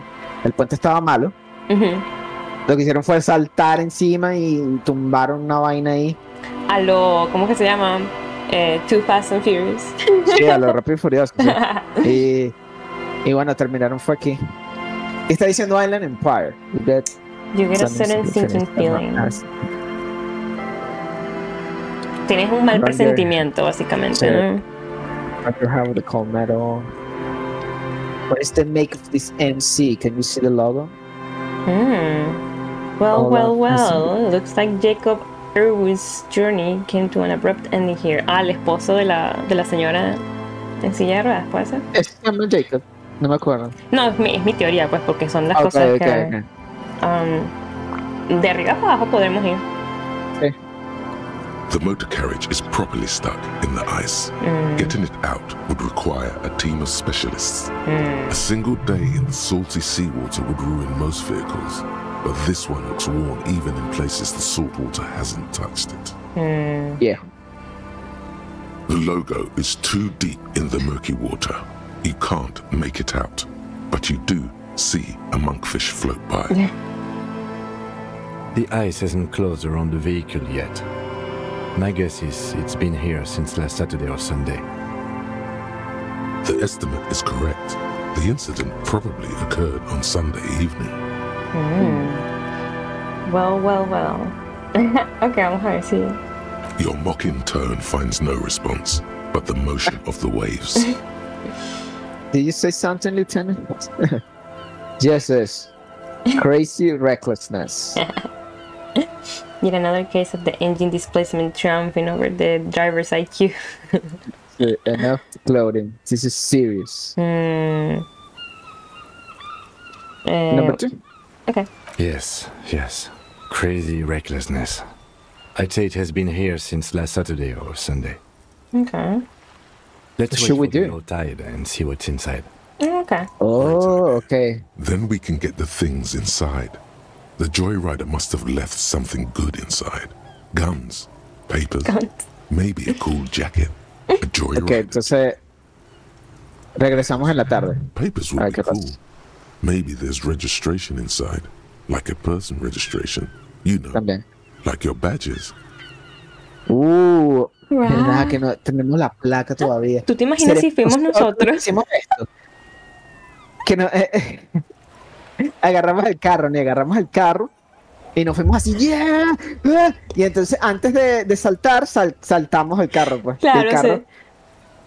el puente estaba malo. Uh-huh. Lo que hicieron fue saltar encima y tumbaron una vaina ahí. A lo, ¿cómo que se llama? Eh, Too Fast and Furious. Sí, a lo rápido y furioso. Sí. Y, y bueno, terminaron fue aquí. Y está diciendo Island Empire. You get a certain sinking feeling. Tienes un mal presentimiento, básicamente. Sí. ¿No? I don't have the Colmetto. What is the make of this M C? Can you see the logo? Hmm. Well, oh, well, well. Looks like Jacob Irwin's journey came to an abrupt ending here. Ah, el esposo de la, de la señora en silla de ruedas, ¿puede ser? Es Jacob, no me acuerdo. No, es mi, es mi teoría, pues, porque son las okay, cosas okay, que... Okay. Um, de arriba para abajo podremos ir. Sí. The motor carriage is properly stuck in the ice. Mm. Getting it out would require a team of specialists. Mm. A single day in the salty seawater would ruin most vehicles, but this one looks worn even in places the salt water hasn't touched it. Mm. Yeah. The logo is too deep in the murky water. You can't make it out, but you do see a monkfish float by. Yeah. The ice hasn't closed around the vehicle yet. My guess is it's been here since last Saturday or Sunday. The estimate is correct. The incident probably occurred on Sunday evening. Mm. Well, well, well. Okay, I'm high, see. Your mocking tone finds no response, but the motion of the waves. Did you say something, Lieutenant? Yes, yes. Crazy recklessness. Yet another case of the engine displacement triumphing over the driver's I Q. Enough clothing. This is serious. Mm. Uh, Number two. Okay. Yes, yes. Crazy recklessness. I'd say it has been here since last Saturday or Sunday. Okay. Let's what wait we do? Tide and see what's inside. Okay. Oh, okay. Then we can get the things inside. The joyrider must have left something good inside. Guns, papers, Guns. Maybe a cool jacket. A joyrider. Okay, entonces regresamos en la tarde. Papers would be cool. Maybe there's registration inside, like a person registration. You know, También. Like your badges. Uh, wow. Nada que no tenemos la placa todavía. ¿Tú te imaginas si fuimos nosotros? Hicimos esto. Que no. Eh, eh. Agarramos el carro, ni agarramos el carro y nos fuimos así, yeah, yeah. Y entonces antes de, de saltar, sal, saltamos el carro, pues. Claro, el carro. Sí.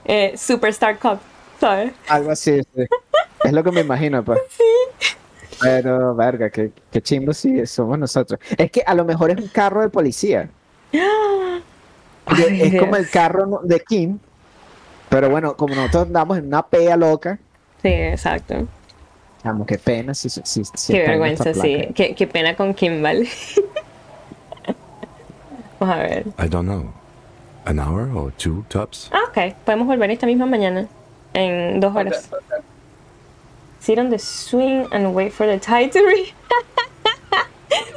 Eh, Superstar Cup, ¿sabes? Algo así, sí. Es lo que me imagino, pues. Sí. Pero, verga, qué, qué chimbo sí somos nosotros. Es que a lo mejor es un carro de policía. Ay, es Dios. Como el carro de Kim, pero bueno, como nosotros andamos en una pea loca. Sí, exacto. Vamos, qué pena si, si, si qué vergüenza, sí. Qué, qué pena con Kimball. Vamos a ver. I don't know. An hour or two tops. Ah, ok. Podemos volver esta misma mañana. En dos horas. Okay, okay. Sit on the swing and wait for the tide to reach.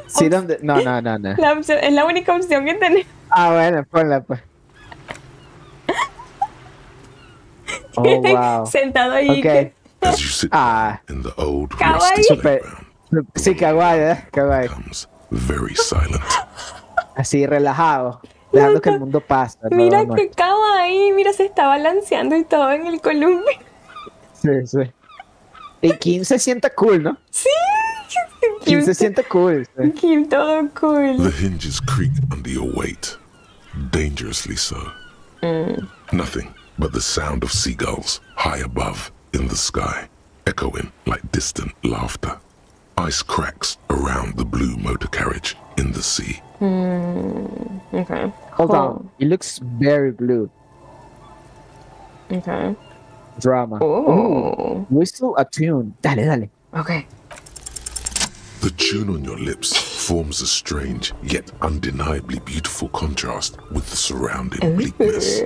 Sit on the... No, no, no, no. La opción, es la única opción que tenemos. Ah, bueno, ponla, pues. Oh, wow. Sentado ahí. Okay. Que... As you sit ah. in the old rusty playground, the sí, kawaii, eh? Kawaii. Becomes very silent. Así, relajado. Dejando no, que el mundo pase. Mira que acaba ahí. Mira, se está balanceando y todo en el columpio. Sí, sí. Y Kim se sienta cool, ¿no? Sí. Kim se sienta cool. Sí. Kim todo cool. The hinges creak under your weight. Dangerously so. Mm. Nothing but the sound of seagulls high above in the sky, echoing like distant laughter. Ice cracks around the blue motor carriage in the sea. Mm. Okay. Hold cool. on. It looks very blue. Okay. Drama. Oh. Whistle a tune. Dale, dale. Okay. The tune on your lips forms a strange yet undeniably beautiful contrast with the surrounding bleakness.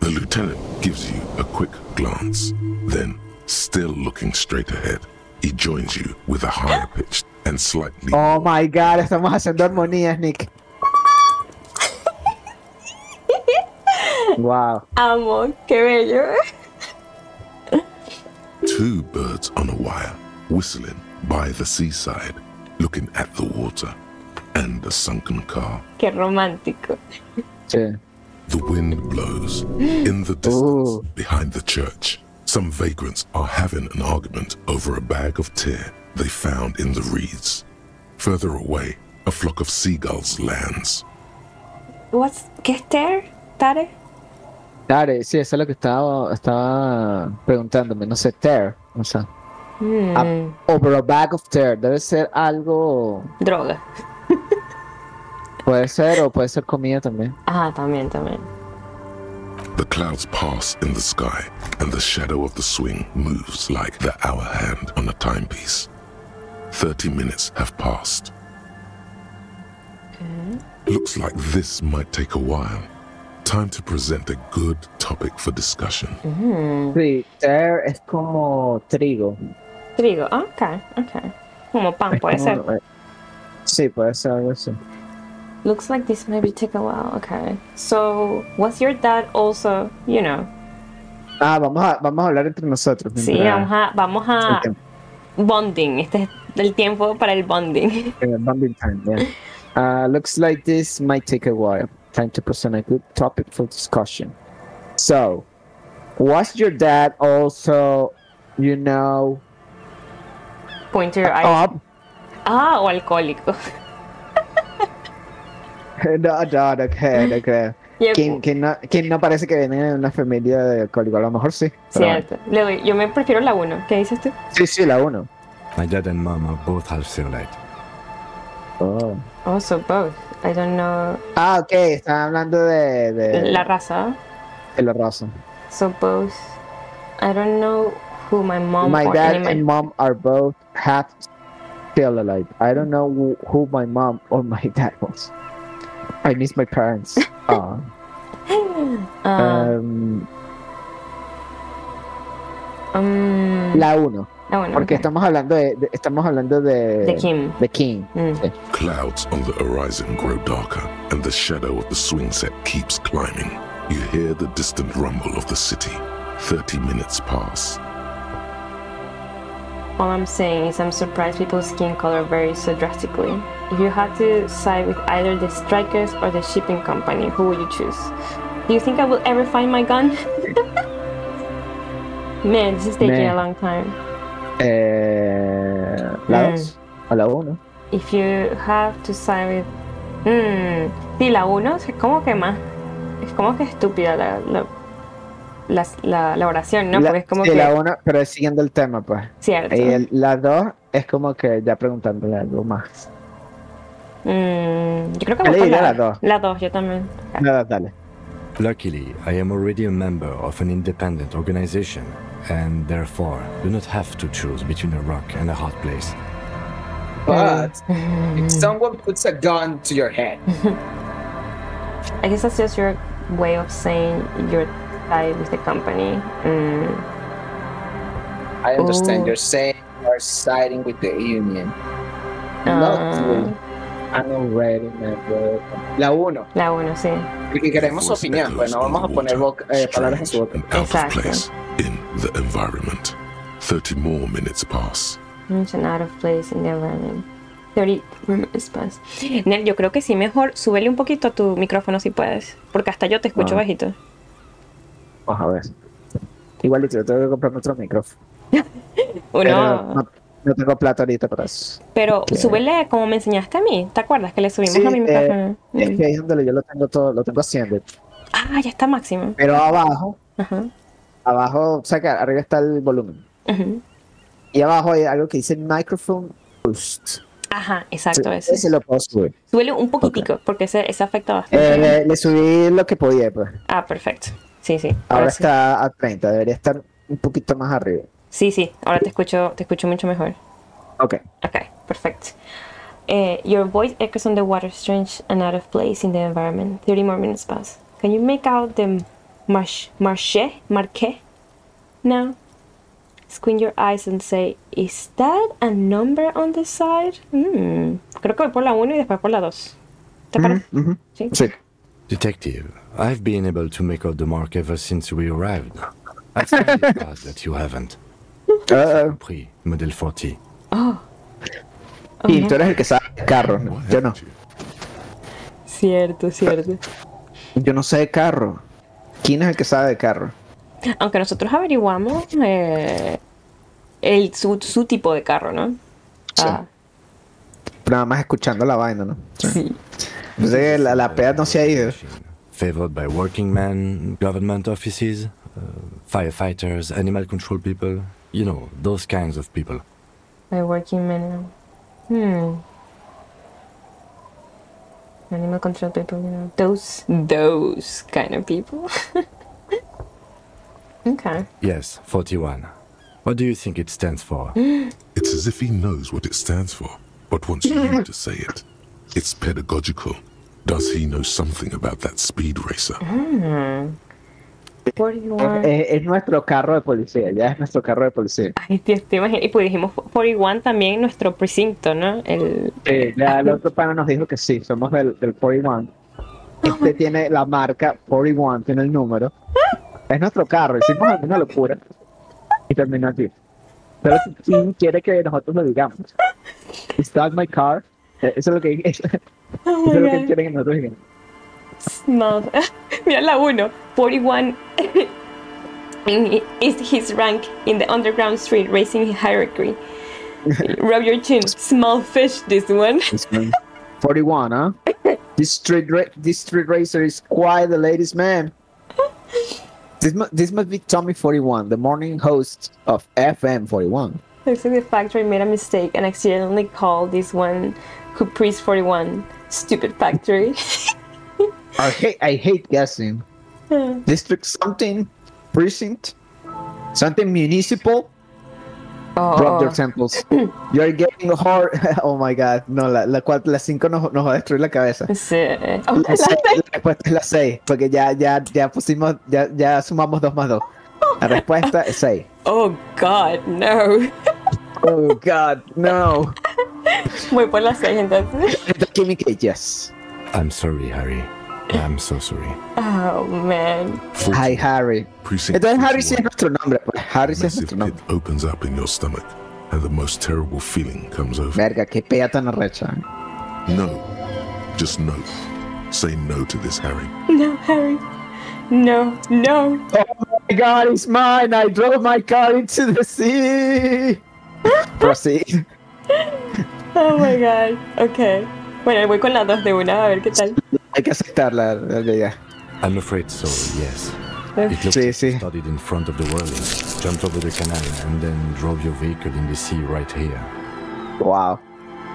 The lieutenant gives you a quick glance, then, still looking straight ahead, he joins you with a higher pitch and slightly... Oh my God, estamos haciendo armonías, Nick. Wow. Amo, qué bello. Two birds on a wire, whistling by the seaside, looking at the water and a sunken car. Qué romántico. Yeah. The wind blows. In the distance, ooh, behind the church, some vagrants are having an argument over a bag of tear they found in the reeds. Further away, a flock of seagulls lands. What's... ¿Qué es tear? ¿Tare? Tare, sí, eso es lo que estaba, estaba preguntándome. No sé, tear, o sea... Hmm. A, over a bag of tear. Debe ser algo... Droga. Puede ser, o puede ser comida también. Ah, también, también. The clouds pass in the sky, and the shadow of the swing moves like the hour hand on a timepiece. Thirty minutes have passed. Okay. Looks like this might take a while. Time to present a good topic for discussion. Mm-hmm. Sí, tear es como trigo. Trigo, okay, okay. Como pan, es puede como, ser. Sí, puede ser algo así. Looks like this maybe take a while, okay. So, was your dad also, you know? Ah, vamos a, vamos a hablar entre nosotros. Sí, vamos a, vamos a bonding. Este es el tiempo para el bonding. Yeah, bonding time, yeah. Uh, looks like this might take a while. Time to present a good topic for discussion. So, was your dad also, you know... Point your eyes. Ah, o alcohólico. No, no, no creo, no creo. ¿Quién, quién, no, ¿Quién no parece que viene de una familia de alcohólico? A lo mejor sí. Cierto. Bueno. Le doy, yo me prefiero la uno. ¿Qué dices tú? Sí, sí, la uno. My dad and mom are both half cigarette. Oh. Oh, so both. I don't know. Ah, ok. Están hablando de, de... La raza. De la raza. So both. I don't know who my mom... My dad and my... mom are both half still alive. I don't know who, who my mom or my dad was. I miss my parents. uh, um, um, la uno. La uno. Porque okay. estamos hablando de, de estamos hablando de the Kim. The Kim. Mm. Okay. Clouds on the horizon grow darker, and the shadow of the swing set keeps climbing. You hear the distant rumble of the city. Thirty minutes pass. All I'm saying is I'm surprised people's skin color varies so drastically. If you had to side with either the strikers or the shipping company, who would you choose? Do you think I will ever find my gun? Man, this is taking Man. a long time. Eh, la dos. A la uno. If you have to side with... Mm, sí, la uno es como que más... Es como que estúpida la... la... La, la, la oración, ¿no? La, porque es como sí, que... la uno, pero es siguiendo el tema, pues. Cierto. Y el, la dos es como que ya preguntándole algo más. Mm, yo creo que voy a la, la dos. La dos, yo también. Nada, dale. Luckily, I am already a member of an independent organization, and therefore do not have to choose between a rock and a hot place. But if someone puts a gun to your head... I guess that's just your way of saying you're with the company. Mm. I understand. Ooh. You're saying you're siding with the union. Uh. Not with an already member. La uno. La uno, sí. Porque queremos opinión, pues no vamos a poner boca, eh, palabras en su boca. Exacto. In the environment. thirty more minutes pass. Mention out of place in the environment. Nel, yo creo que sí, mejor súbele un poquito a tu micrófono si puedes, porque hasta yo te escucho ah. bajito. Vamos a ver. Igual yo tengo que comprarme otro micrófono. Uno... No, no tengo plata ahorita para eso. Pero que... súbele como me enseñaste a mí, ¿te acuerdas que le subimos sí, a mi eh, micrófono? Es que ahí donde yo lo tengo todo, lo tengo haciendo. Ah, ya está máximo. Pero abajo, ajá. abajo, o sea que arriba está el volumen. Ajá. Y abajo hay algo que dice microphone boost. Ajá, exacto, sí, ese. Ese lo puedo subir. Súbele un poquitico, okay. porque ese, ese afecta bastante. Eh, le, le subí lo que podía, pues. Ah, perfecto. Sí, sí. Ahora, ahora está sí. a treinta, debería estar un poquito más arriba. Sí, sí, ahora te escucho, te escucho mucho mejor. Ok. Ok, perfecto. Eh, your voice echoes on the water, strange and out of place in the environment. thirty more minutes pass. Can you make out the marche, marche, marque? No. Squint your eyes and say, is that a number on the side? Mm. Creo que voy por la uno y después por la dos. ¿Te parece? Mm -hmm. ¿Sí? Sí. Detective, I've been able to make out the mark ever since we arrived. I find it odd that you haven't. Uh, Prix, Model forty. Oh. oh y no. Tú eres el que sabe de carro, ¿no? Yo no. Cierto, cierto. Yo no sé de carro. ¿Quién es el que sabe de carro? Aunque nosotros averiguamos eh, el, su, su tipo de carro, ¿no? Sí. Ah. Pero nada más escuchando la vaina, ¿no? Sí. sí. Entonces, la, la peda no se ha ido. Favored by working men, government offices, uh, firefighters, animal control people, you know, those kinds of people. By working men, hmm. Animal control people, you know, those, those kind of people. Okay. Yes, forty-one. What do you think it stands for? It's as if he knows what it stands for, but wants you to say it. It's pedagogical. Does he know something about that speed racer? Mm. forty-one. Es, es nuestro carro de policía, ya es nuestro carro de policía. Ay, Dios, te imaginas. Y pues dijimos forty-one también nuestro precinto, ¿no? El, eh, la, el otro pana nos dijo que sí, somos del, del forty-one. Este oh, tiene la marca forty-one, tiene el número. Es nuestro carro, hicimos alguna locura y terminó aquí. Pero Kim quiere que nosotros lo digamos. Is that my car? Eso es lo que, eso oh es lo que quiere que nosotros digamos. No. Mira la uno. forty-one is his rank in the underground street racing hierarchy. Rub your chin. Small fish, this one. forty-one, huh? This street, ra this street racer is quite the ladies' man. This, mu this must be Tommy forty-one, the morning host of F M forty-one. Looks like the factory made a mistake and accidentally called this one Caprice forty-one. Stupid factory. I hate I hate guessing. Yeah. District something, precinct, something municipal. Oh. Drop their samples. You're getting hard. Oh my God. No, la la cuatro, la cinco nos, nos va a destruir la cabeza. Sí. Oh, la, seis, la respuesta es la seis, porque ya ya ya pusimos ya ya sumamos dos más dos. La respuesta es seis. Oh God, no. Oh God, no. Voy por la seis entonces. Entonces, yes. I'm sorry, Harry. I'm so sorry. Oh man. Hi, Harry. Precinct entonces Harry sí es nuestro nombre. Harry sí es nuestro nombre. It opens up in your stomach, and the most terrible feeling comes over. Verga, qué pea tan arrecha. No, just no. Say no to this, Harry. No, Harry. No, no. Oh my God, it's mine. I drove my car into the sea. Proceed. Oh my God. Okay. Bueno, voy con la dos de una, a ver qué tal. Hay que aceptarla, la idea. I'm afraid so, yes. It looks sí, like sí. You started in front of the whirling, jumped over the canal, and then drove your vehicle in the sea right here. Wow.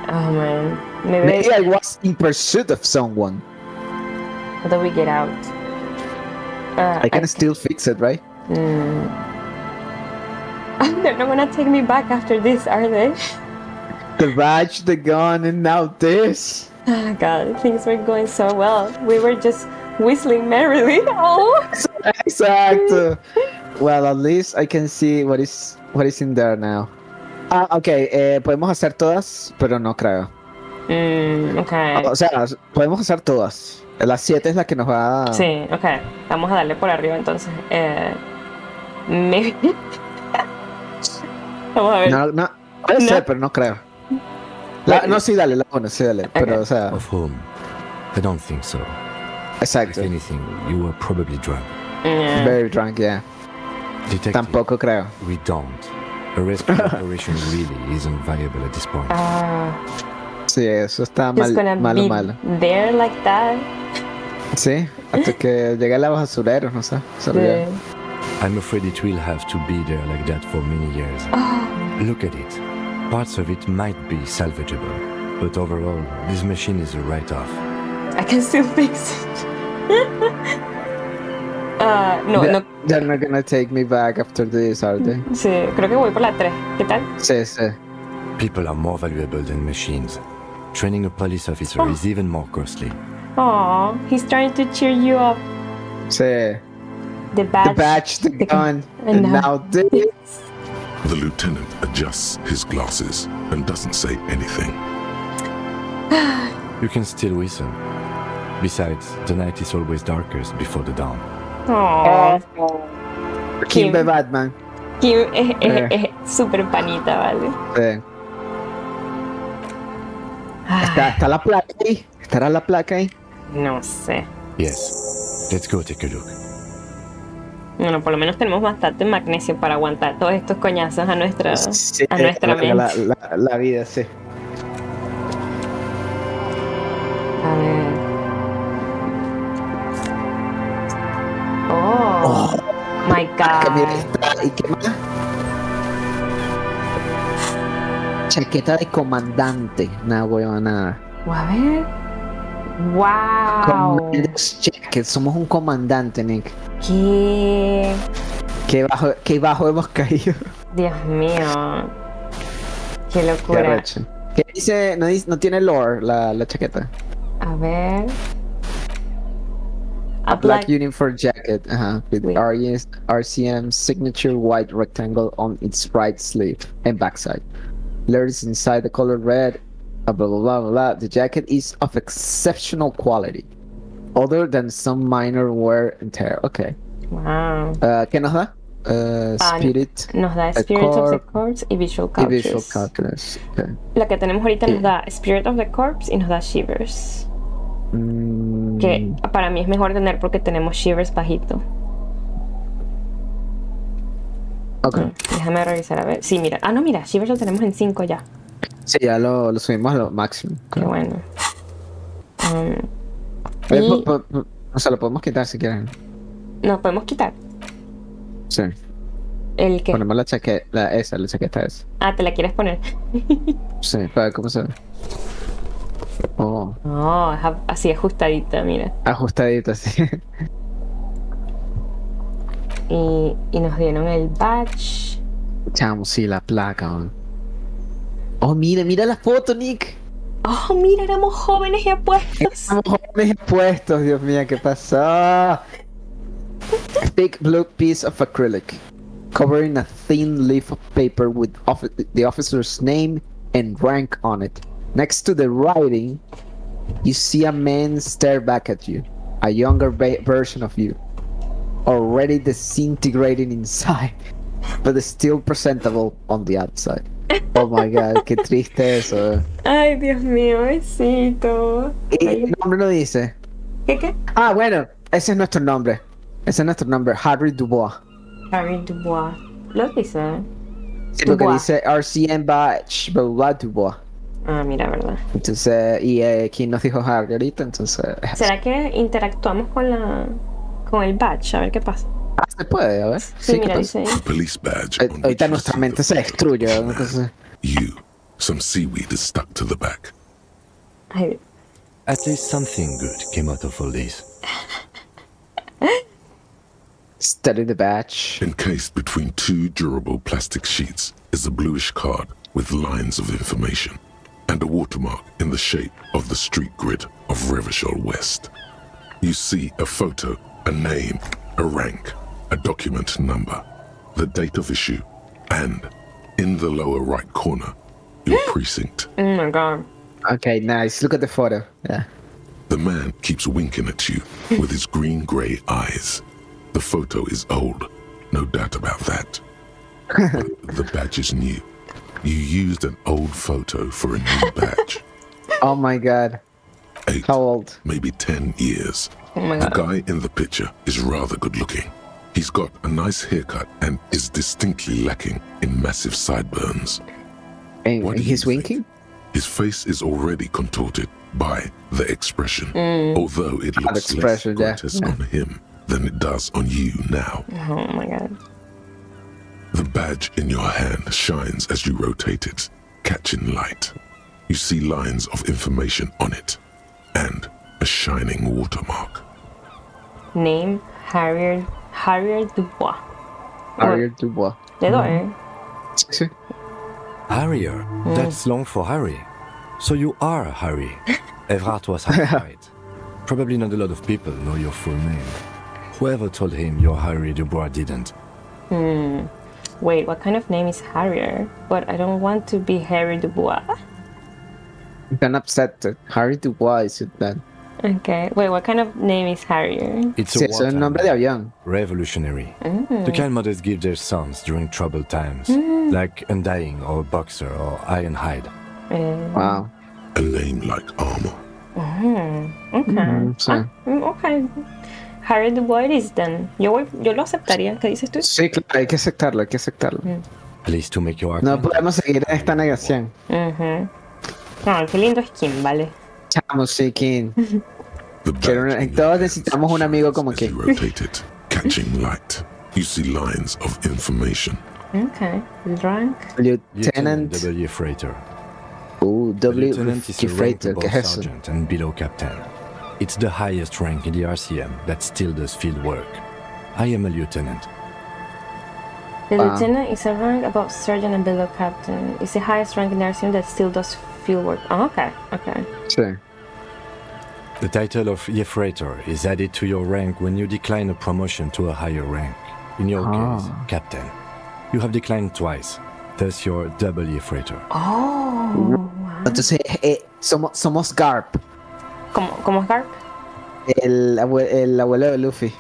Oh, man. Maybe, Maybe I was in pursuit of someone. How do we get out? Uh, I can I... still fix it, right? Mm. They're not gonna take me back after this, are they? The badge, the gun, and now this. Oh God, things were going so well. We were just whistling merrily. Oh. Exactly. Well, at least I can see what is what is in there now. Ah, okay. Eh, podemos hacer todas, pero no creo. Mm, okay. O sea, podemos hacer todas. La siete es la que nos va. A... Sí. Okay. Vamos a darle por arriba entonces. Eh, maybe. Vamos a ver. No, no. Puede no. ser, pero no creo. La, no, sí, dale, la buena, sí, dale. Pero, o sea... Of whom? I don't think so. Exacto. If anything, you were probably drunk. Yeah. Very drunk, yeah. Detective, tampoco creo. We don't. A rescue operation really isn't viable at this point. Uh, sí, eso está mal, malo, malo. There like that. Sí, hasta que llegue a la basurero, no sé. Yeah. I'm afraid it will have to be there like that for many years. Oh. Look at it. Parts of it might be salvageable, but overall, this machine is a write-off. I can still fix it. uh, no, they're, no. They're not gonna take me back after this, are they? Sí, creo que voy por la tres. ¿Qué tal? Sí, sí. People are more valuable than machines. Training a police officer oh. is even more costly. Aw, he's trying to cheer you up. Sí. The badge, the, badge, the, the gun, and now this. The lieutenant adjusts his glasses and doesn't say anything. You can still whistle. Besides, the night is always darkest before the dawn. Aww. Kim de Batman. Kim es, eh. es, es super panita, ¿vale? Eh. ¿Está, está la placa ahí? ¿Estará la placa ahí? No sé. Yes. Let's go take a look. Bueno, por lo menos tenemos bastante magnesio para aguantar todos estos coñazos a nuestra, sí, a nuestra la, mente. La, la, la vida, sí. A ver. Oh, oh my God. ¿Y qué más? Chaqueta de comandante. Nada, huevón, nada. A ver. Wow. Jacket. Somos un comandante, Nick. ¿Qué? ¿Qué bajo, qué bajo hemos caído? Dios mío. Qué locura. Qué, ¿Qué dice? No, dice, no tiene lore la, la chaqueta. A ver. A, a black, black uniform jacket uh-huh, with R C M signature white rectangle on its right sleeve and backside. Letters inside the color red. Blah, blah, blah, blah, blah. The jacket is of exceptional quality. Other than some minor wear and tear. Okay. Wow. Uh, ¿Qué nos da? Uh, spirit. Ah, nos da Spirit of the Corpse y Visual Cultures. Y Visual Cultures. Okay. La que tenemos ahorita sí. nos da Spirit of the Corpse y nos da Shivers. Mm. Que para mí es mejor tener porque tenemos Shivers bajito. Ok. Mm, déjame revisar a ver. Sí, mira. Ah, no, mira. Shivers lo tenemos en cinco ya. Sí, ya lo, lo subimos a lo máximo. Creo. Qué bueno. Um, Y... O sea, lo podemos quitar si quieren. Nos podemos quitar. Sí. ¿El qué? Ponemos la chaqueta, la, esa, la chaqueta esa. Ah, ¿te la quieres poner? Sí, para ver cómo se ve. Oh. Oh, así ajustadita, mira. Ajustadita, sí. Y, y nos dieron el badge. Chamo, sí, la placa, man. Oh, mira, mira la foto, Nick. Oh, mira, éramos jóvenes y apuestos. Éramos jóvenes y apuestos, Dios mío, ¿qué pasó? Big blue piece of acrylic, covering a thin leaf of paper with of the officer's name and rank on it. Next to the writing, you see a man stare back at you, a younger version of you, already disintegrating inside, but still presentable on the outside. Oh my God, qué triste eso. Ay, Dios mío, besito. ¿Y el nombre lo dice? ¿Qué qué? Ah, bueno, ese es nuestro nombre. Ese es nuestro nombre, Harry Du Bois. Harry Du Bois. ¿Lo dice? Sí, porque dice R C M Batch, blah, blah, Du Bois. Ah, mira, verdad. Entonces, y eh, ¿quién nos dijo Harry ahorita? Entonces. ¿Será que interactuamos con la, con el Batch? A ver qué pasa. Ah, se puede, a ver. Sí, sí, mira, dice. Ahorita nuestra mente se destruye. You, some seaweed is stuck to the back. At least something good came out of all this. Study the batch. Encased between two durable plastic sheets is a bluish card with lines of information and a watermark in the shape of the street grid of Revachol West. You see a photo, a name, a rank, a document number, the date of issue, and in the lower right corner, your precinct. Oh my God. Okay, nice. Look at the photo. Yeah. The man keeps winking at you with his green grey eyes. The photo is old, no doubt about that. But the badge is new, You used an old photo for a new badge. Oh my god. Eight, How old? Maybe ten years. Oh my god. The guy in the picture is rather good looking. He's got a nice haircut and is distinctly lacking in massive sideburns. Anyway, he's winking? Think? His face is already contorted by the expression, mm. although it looks less grotesque yeah. on him than it does on you now. Oh my god. The badge in your hand shines as you rotate it, catching light. You see lines of information on it, and a shining watermark. Name, Harry, Harry Du Bois. Harry Du Bois. They don't know. Harrier, mm. that's long for Harry. So you are Harry. Evrat was Harry. Probably not a lot of people know your full name. Whoever told him you're Harry Du Bois didn't. Hmm. Wait, what kind of name is Harrier? But I don't want to be Harry Du Bois. You can upset that Harry Du Bois is it then. Okay, wait, what kind of name is Harrier? It's a water name. Revolutionary. Mm. The kind mothers give their sons during troubled times, mm. like Undying or Boxer or Ironhide. Mm. Wow. A name like armor. Mm. Okay. Mm, ah, okay. Harry Du Bois is then. Yo, yo lo aceptaría. ¿Qué dices tú? Sí, claro, hay que aceptarlo, hay que aceptarlo. Mm. At least to make your no podemos seguir esta negación. Mm-hmm. No, qué lindo es Kim, ¿vale? Chamos, sí, Kim. Todos necesitamos un amigo como Kim. Catching light. You see lines of information. Okay. Drunk. Lieutenant. W Freighter. Oh, W Freighter. ¿Qué es eso? And below captain. It's the highest rank in the R C M that still does field work. I am a lieutenant. The wow. lieutenant is a rank above sergeant and below captain. It's the highest rank in the R C M that still does field work. Oh, okay, okay. Sure. The title of Yefrator is added to your rank when you decline a promotion to a higher rank. In your oh. case, captain. You have declined twice. Thus, your double Yefrator. Oh. Wow. Entonces, eh, somos, somos Garp. ¿Cómo, cómo es Garp? El, abue el abuelo de Luffy.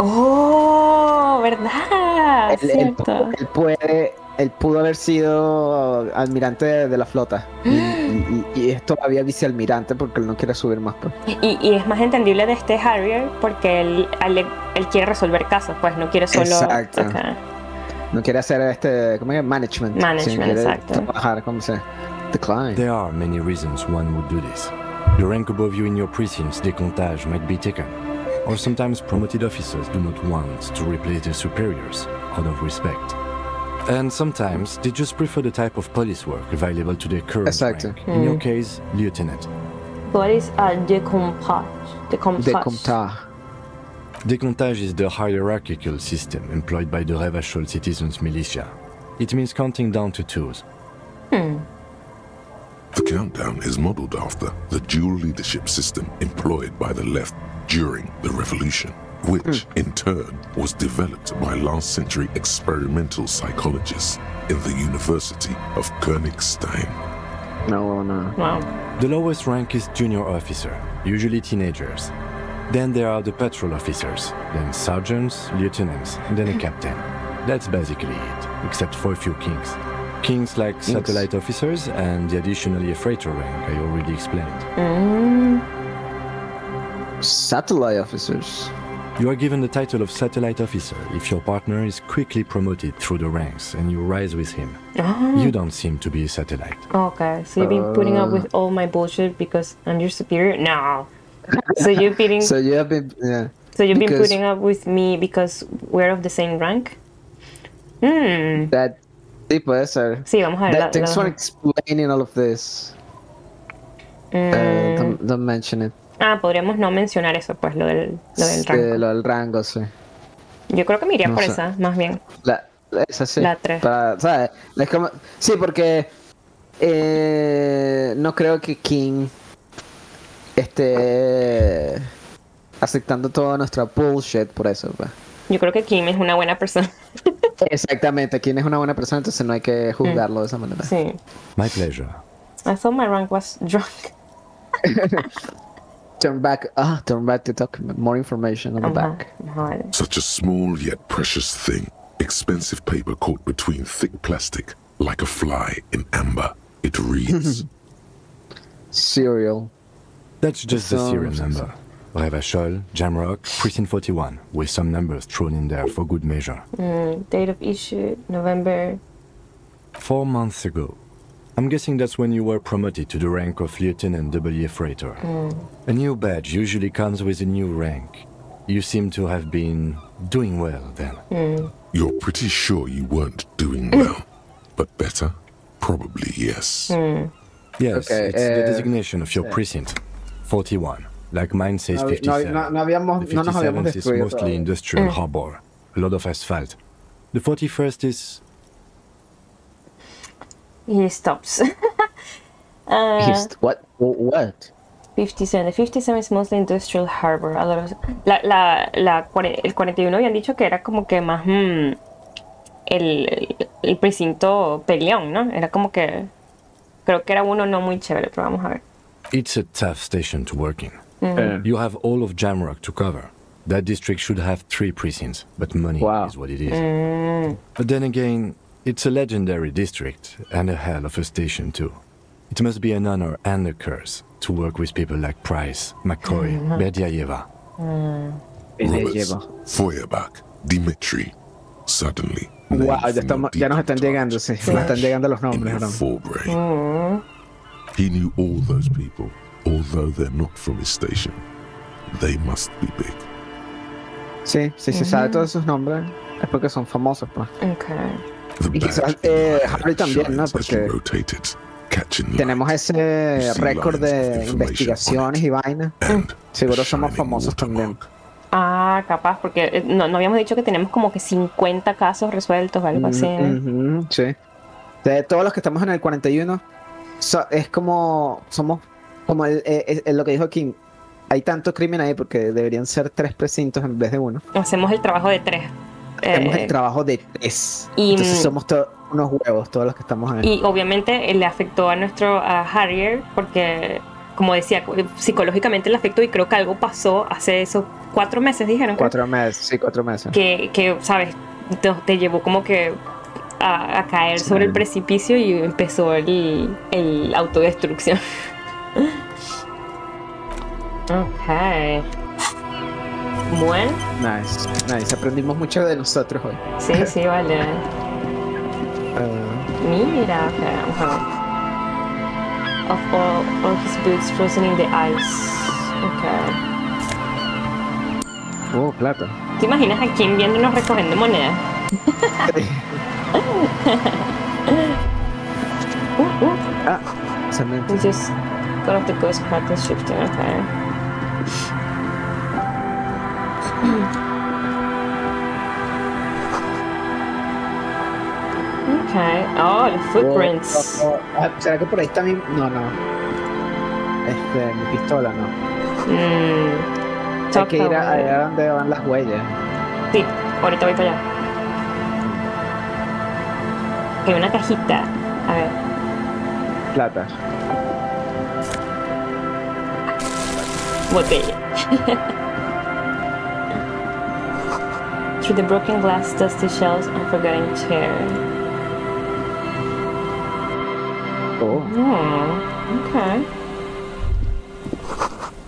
Oh, verdad. Él, cierto. Él, él puede, él pudo haber sido almirante de, de la flota y, y, y es todavía vicealmirante porque él no quiere subir más. Y, y es más entendible de este Harrier porque él, él, él quiere resolver casos, pues no quiere solo. Exacto. Okay. No quiere hacer este, ¿cómo es? Management. Management, sí, exacto. Trabajar como se. Decline. There are many reasons one would do this. The rank above you in your precinct's decomptage might be taken. Or sometimes promoted officers do not want to replace their superiors out of respect. And sometimes they just prefer the type of police work available to their current exactly. rank. Mm. In your case, lieutenant. Police are decomptage. Decomptage. Decomptage is the hierarchical system employed by the Revachol citizens' militia. It means counting down to twos. Hmm. The countdown is modeled after the dual leadership system employed by the left during the revolution, which mm. in turn was developed by last century experimental psychologists in the University of Koenigstein. No, no. Wow. The lowest rank is junior officer, usually teenagers. Then there are the patrol officers, then sergeants, lieutenants, and then a captain. That's basically it, except for a few kings. Kings like kings. Satellite officers and the additionally a freighter rank I already explained. Mm. Satellite officers. You are given the title of satellite officer if your partner is quickly promoted through the ranks and you rise with him. Oh. You don't seem to be a satellite. Okay, so you've been putting up with all my bullshit because I'm your superior? No. So you've been. so you have been. Yeah. So you've because been putting up with me because we're of the same rank. Hmm. That. Sí, puede ser. Sí, vamos a ver. That, thanks for explaining all of this. Mm. Uh, don't, don't mention it. Ah, podríamos no mencionar eso, pues, lo del, lo del rango. Sí, lo del rango, sí. Yo creo que me iría no por sé. esa, más bien. La, esa sí. La tres. Para, ¿sabes? Como, sí, porque eh, no creo que King esté aceptando toda nuestra bullshit por eso, pues. Yo creo que Kim es una buena persona. Exactamente, Kim es una buena persona, entonces no hay que juzgarlo mm. de esa manera. Sí. My pleasure. I thought my rank was drunk. Turn back, ah, turn back the document. More information on the uh-huh. back. Uh-huh. Such a small yet precious thing. Expensive paper caught between thick plastic Like a fly in amber, it reads. Cereal. That's just the, the serial number. Revachol, Jamrock, Prison forty-one, with some numbers thrown in there for good measure. Mm, date of issue, November. Four months ago. I'm guessing that's when you were promoted to the rank of Lieutenant W. Freighter. Mm. A new badge usually comes with a new rank. You seem to have been doing well then. Mm. You're pretty sure you weren't doing well, but better? Probably yes. Mm. Yes, okay, it's uh, the designation of your yeah. precinct. forty-one. Like mine says fifty-seven. No, no, no habíamos, the fifty-seventh no is mostly industrial mm. harbor, a lot of asphalt. The forty-first is... He stops. uh, he st what? What? fifty-seven. fifty-seven is mostly industrial harbor. A lot of... La, la, la, el cuarenta y uno habían dicho que era como que más... Hmm, el, el precinto peleón, ¿no? Era como que... Creo que era uno no muy chévere, pero vamos a ver. It's a tough station to work in. Mm. Uh, you have all of Jamrock to cover. That district should have three precincts, but money wow. is what it is. Mm. But then again, it's a legendary district and a hell of a station too. It must be an honor and a curse to work with people like Price, McCoy, mm-hmm. Berdiayeva. Mm. Roberts, Feuerbach, Dimitri. Suddenly, wow, ya, estamos, ya nos están llegando, sí. Nos están llegando los nombres. Mm. He knew all those people, although they're not from his station. They must be big. Sí, sí, se sabe todos sus nombres, es porque son famosos, pues. Okay. Y quizás eh, Harry también, ¿no? Porque tenemos ese récord de investigaciones y vainas. Seguro somos famosos también. Ah, capaz, porque no, no habíamos dicho que tenemos como que cincuenta casos resueltos o algo así. Mm-hmm, sí. De todos los que estamos en el cuarenta y uno, so, es como, somos como el, el, el, lo que dijo Kim, hay tanto crimen ahí porque deberían ser tres precintos en vez de uno. Hacemos el trabajo de tres. Hacemos eh, el trabajo de tres. Y, entonces somos unos huevos todos los que estamos ahí. Y obviamente le afectó a nuestro a Harrier porque... Como decía, psicológicamente le afectó y creo que algo pasó hace esos cuatro meses, dijeron. Cuatro meses, sí, cuatro meses. Que, que sabes, te, te llevó como que a, a caer sí. sobre el precipicio y empezó el, el autodestrucción. Ok. Bueno. Nice, nice. Aprendimos mucho de nosotros hoy. Sí, sí, vale. uh. Mira, okay, vamos a ver. Of all, all his boots frozen in the ice. Okay. Oh, plata. ¿Te imaginas a Kim viéndonos recogiendo monedas? uh, uh. Ah, cemento. We just got off the ghost crack and shifting. Okay. Okay. Oh, los footprints. Oh, oh, oh. ¿Será que por ahí está mi...? No, no. Este, mi pistola, no. Mm. Hay que ir a, allá donde van las huellas. Sí, ahorita voy para allá. Hay una cajita. A ver. Plata. Botella. Through the broken glass, dusty shells, and forgotten chair. Oh. Yeah, okay.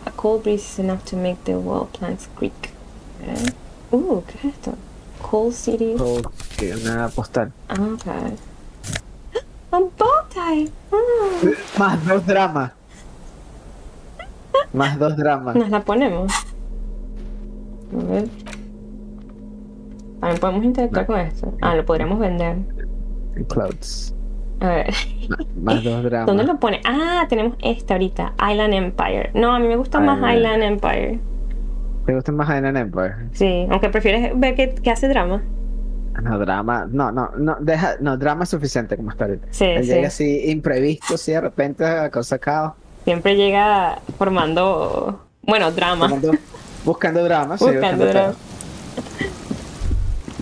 A cold breeze is enough to make the wall planks creak. Okay. Ooh, ¿qué es esto? Cold city. Cold city, una postal. Okay. Un bow tie. Oh. Más dos dramas. Más dos dramas. Nos la ponemos. A ver. También podemos interactuar con esto. Ah, lo podríamos vender. Clothes. A ver. Más dos dramas. ¿Dónde lo pone? Ah, tenemos esta ahorita, Island Empire. No, a mí me gusta Ay, más man. Island Empire. ¿Te gusta más Island Empire? Sí, aunque prefieres ver que, que hace drama. No, drama, no, no, no, deja, no, drama es suficiente como está ahorita. Sí, Él sí. Llega así imprevisto, así de repente a causa caos. Siempre llega formando, bueno, drama. Formando, buscando drama, sí, buscando, buscando drama.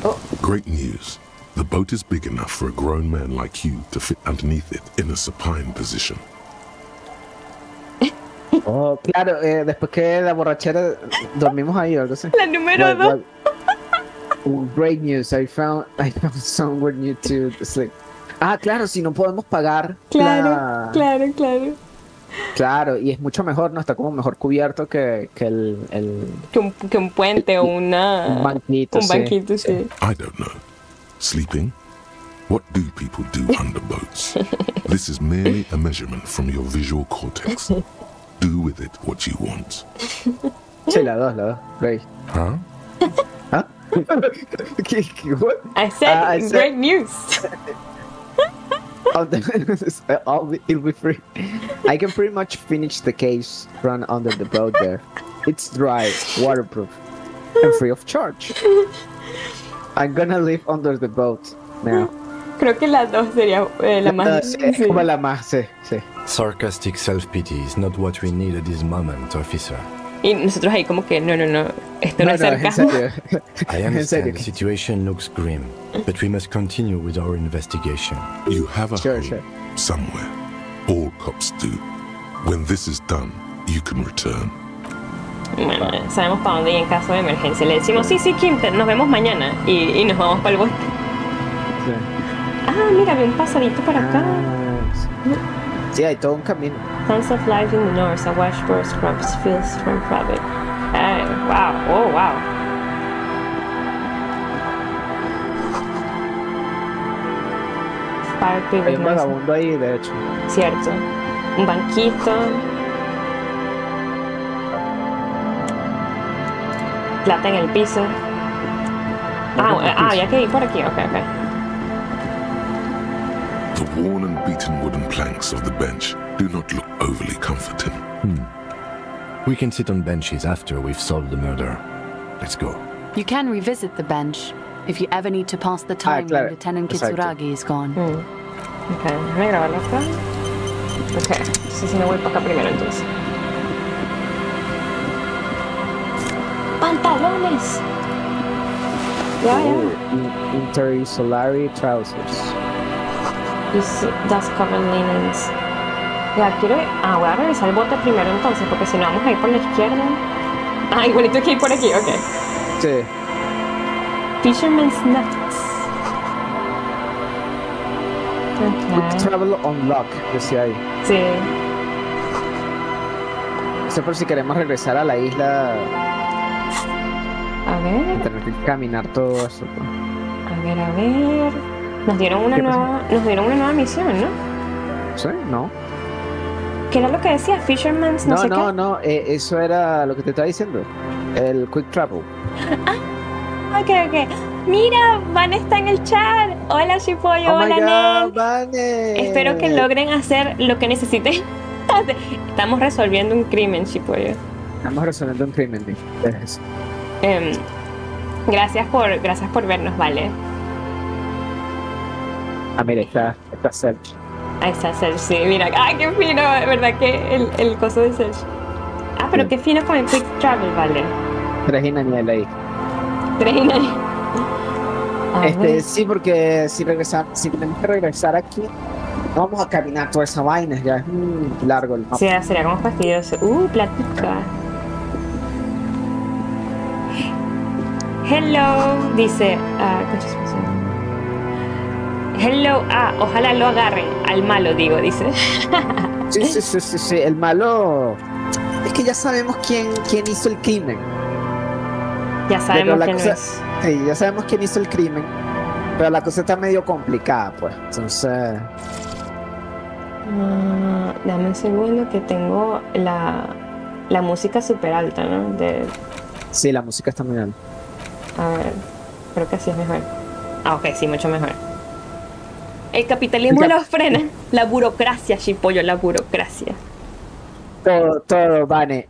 Oh. Great news. The boat is big enough for a grown man like you to fit underneath it in a supine position. Oh, claro, eh, después que la borrachera dormimos ahí o algo así. La número dos. Great news, I found I found somewhere new to sleep. Ah, claro, si no podemos pagar. Claro, la... claro, claro. Claro, y es mucho mejor, ¿no? Está como mejor cubierto que, que el... el que, un, que un puente el, o una... Un banquito, un sí. banquito, sí. I don't know. Sleeping? What do people do under boats? This is merely a measurement from your visual cortex. Do with it what you want. Sí, la dos, la dos. Great. Huh? Huh? What? I said, uh, I said great news. I'll be, it'll be free. I can pretty much finish the case run under the boat there. It's dry, waterproof, and free of charge. I'm gonna live under the boat now. Creo que la dos sería eh, la más. Es como la más, sí, sí. Sarcastic self-pity is not what we need at this moment, officer. Y nosotros ahí como que no, no, no, esto no, no es sarcasmo. No, I understand the situation looks grim, but we must continue with our investigation. You have a sure, home sure. somewhere. All cops do. When this is done, you can return. Bueno, sabemos para dónde ir en caso de emergencia. Le decimos, sí, sí, Kim, nos vemos mañana. Y, y nos vamos para el bosque. Sí. Ah, mira, ve un pasadito para acá. Ah, sí, hay todo un camino. Tons of life in the north, a wash where scrubs fields from rabbit. Ay, wow, oh, wow. Parque, hay un vagabundo ahí, de hecho. Cierto. Un banquito. Plata en el piso. Ah, ah, había que ir por aquí, ok, ok. The worn and beaten wooden planks of the bench do not look overly comforting. Hmm. We can sit on benches after we've solved the murder. Let's go. You can revisit the bench if you ever need to pass the time ah, claro. when Lieutenant Kitsuragi is gone. Hmm. Okay, ¿me grabarlo acá? Okay, entonces si me voy para acá primero entonces. ¡Pantalones! Ya, ya. Intersolari trousers. Use dust covered linens. Ya, quiero... Ah, voy a revisar el bote primero entonces, porque si no vamos a ir por la izquierda. Ah, igualito hay que ir por aquí, ok. Sí. Fisherman's Nuts. Okay. Travel on lock, decía ahí. Sí. Eso por si queremos regresar a la isla. A ver... Tener que caminar todo eso. A ver, a ver... Nos dieron una nueva, nos dieron una nueva misión, ¿no? Sí, no. ¿Qué era lo que decía? Fisherman's no, no sé no, qué. No, no, eh, eso era lo que te estaba diciendo. El Quick Travel. Ah, ok, ok. Mira, Van está en el chat. Hola, Chipollo, oh hola, Nel. Vane. Espero que logren hacer lo que necesiten. Estamos resolviendo un crimen, Chipollo. Estamos resolviendo un crimen, es eh, Gracias por, gracias por vernos, vale. Ah, mira, está, está Serge. Ah, está Serge, sí, mira. ¡Ay, qué fino! ¿Verdad que el, el coso de Serge? Ah, pero sí. Qué fino con el Quick Travel, vale. Tres y Naniel ahí. Tres y Naniel. Este, sí, porque si regresar, si tenemos que regresar aquí, no vamos a caminar toda esa vaina, ya es muy largo el mapa. Sí, sería como fastidioso. Uh, platica. Hello, dice... Ah, uh, ¿qué Hello, ah, ojalá lo agarren, al malo digo, dice. Sí, sí, sí, sí, sí, el malo... Es que ya sabemos quién, quién hizo el crimen. Ya sabemos quién cosa, es. Sí, ya sabemos quién hizo el crimen, pero la cosa está medio complicada, pues, entonces... Uh, dame un segundo que tengo la, la música súper alta, ¿no? De... Sí, la música está muy alta. A ver, creo que así es mejor. Ah, ok, sí, mucho mejor. El capitalismo los frena. La burocracia, Chipollo, la burocracia. Todo, todo, Vane.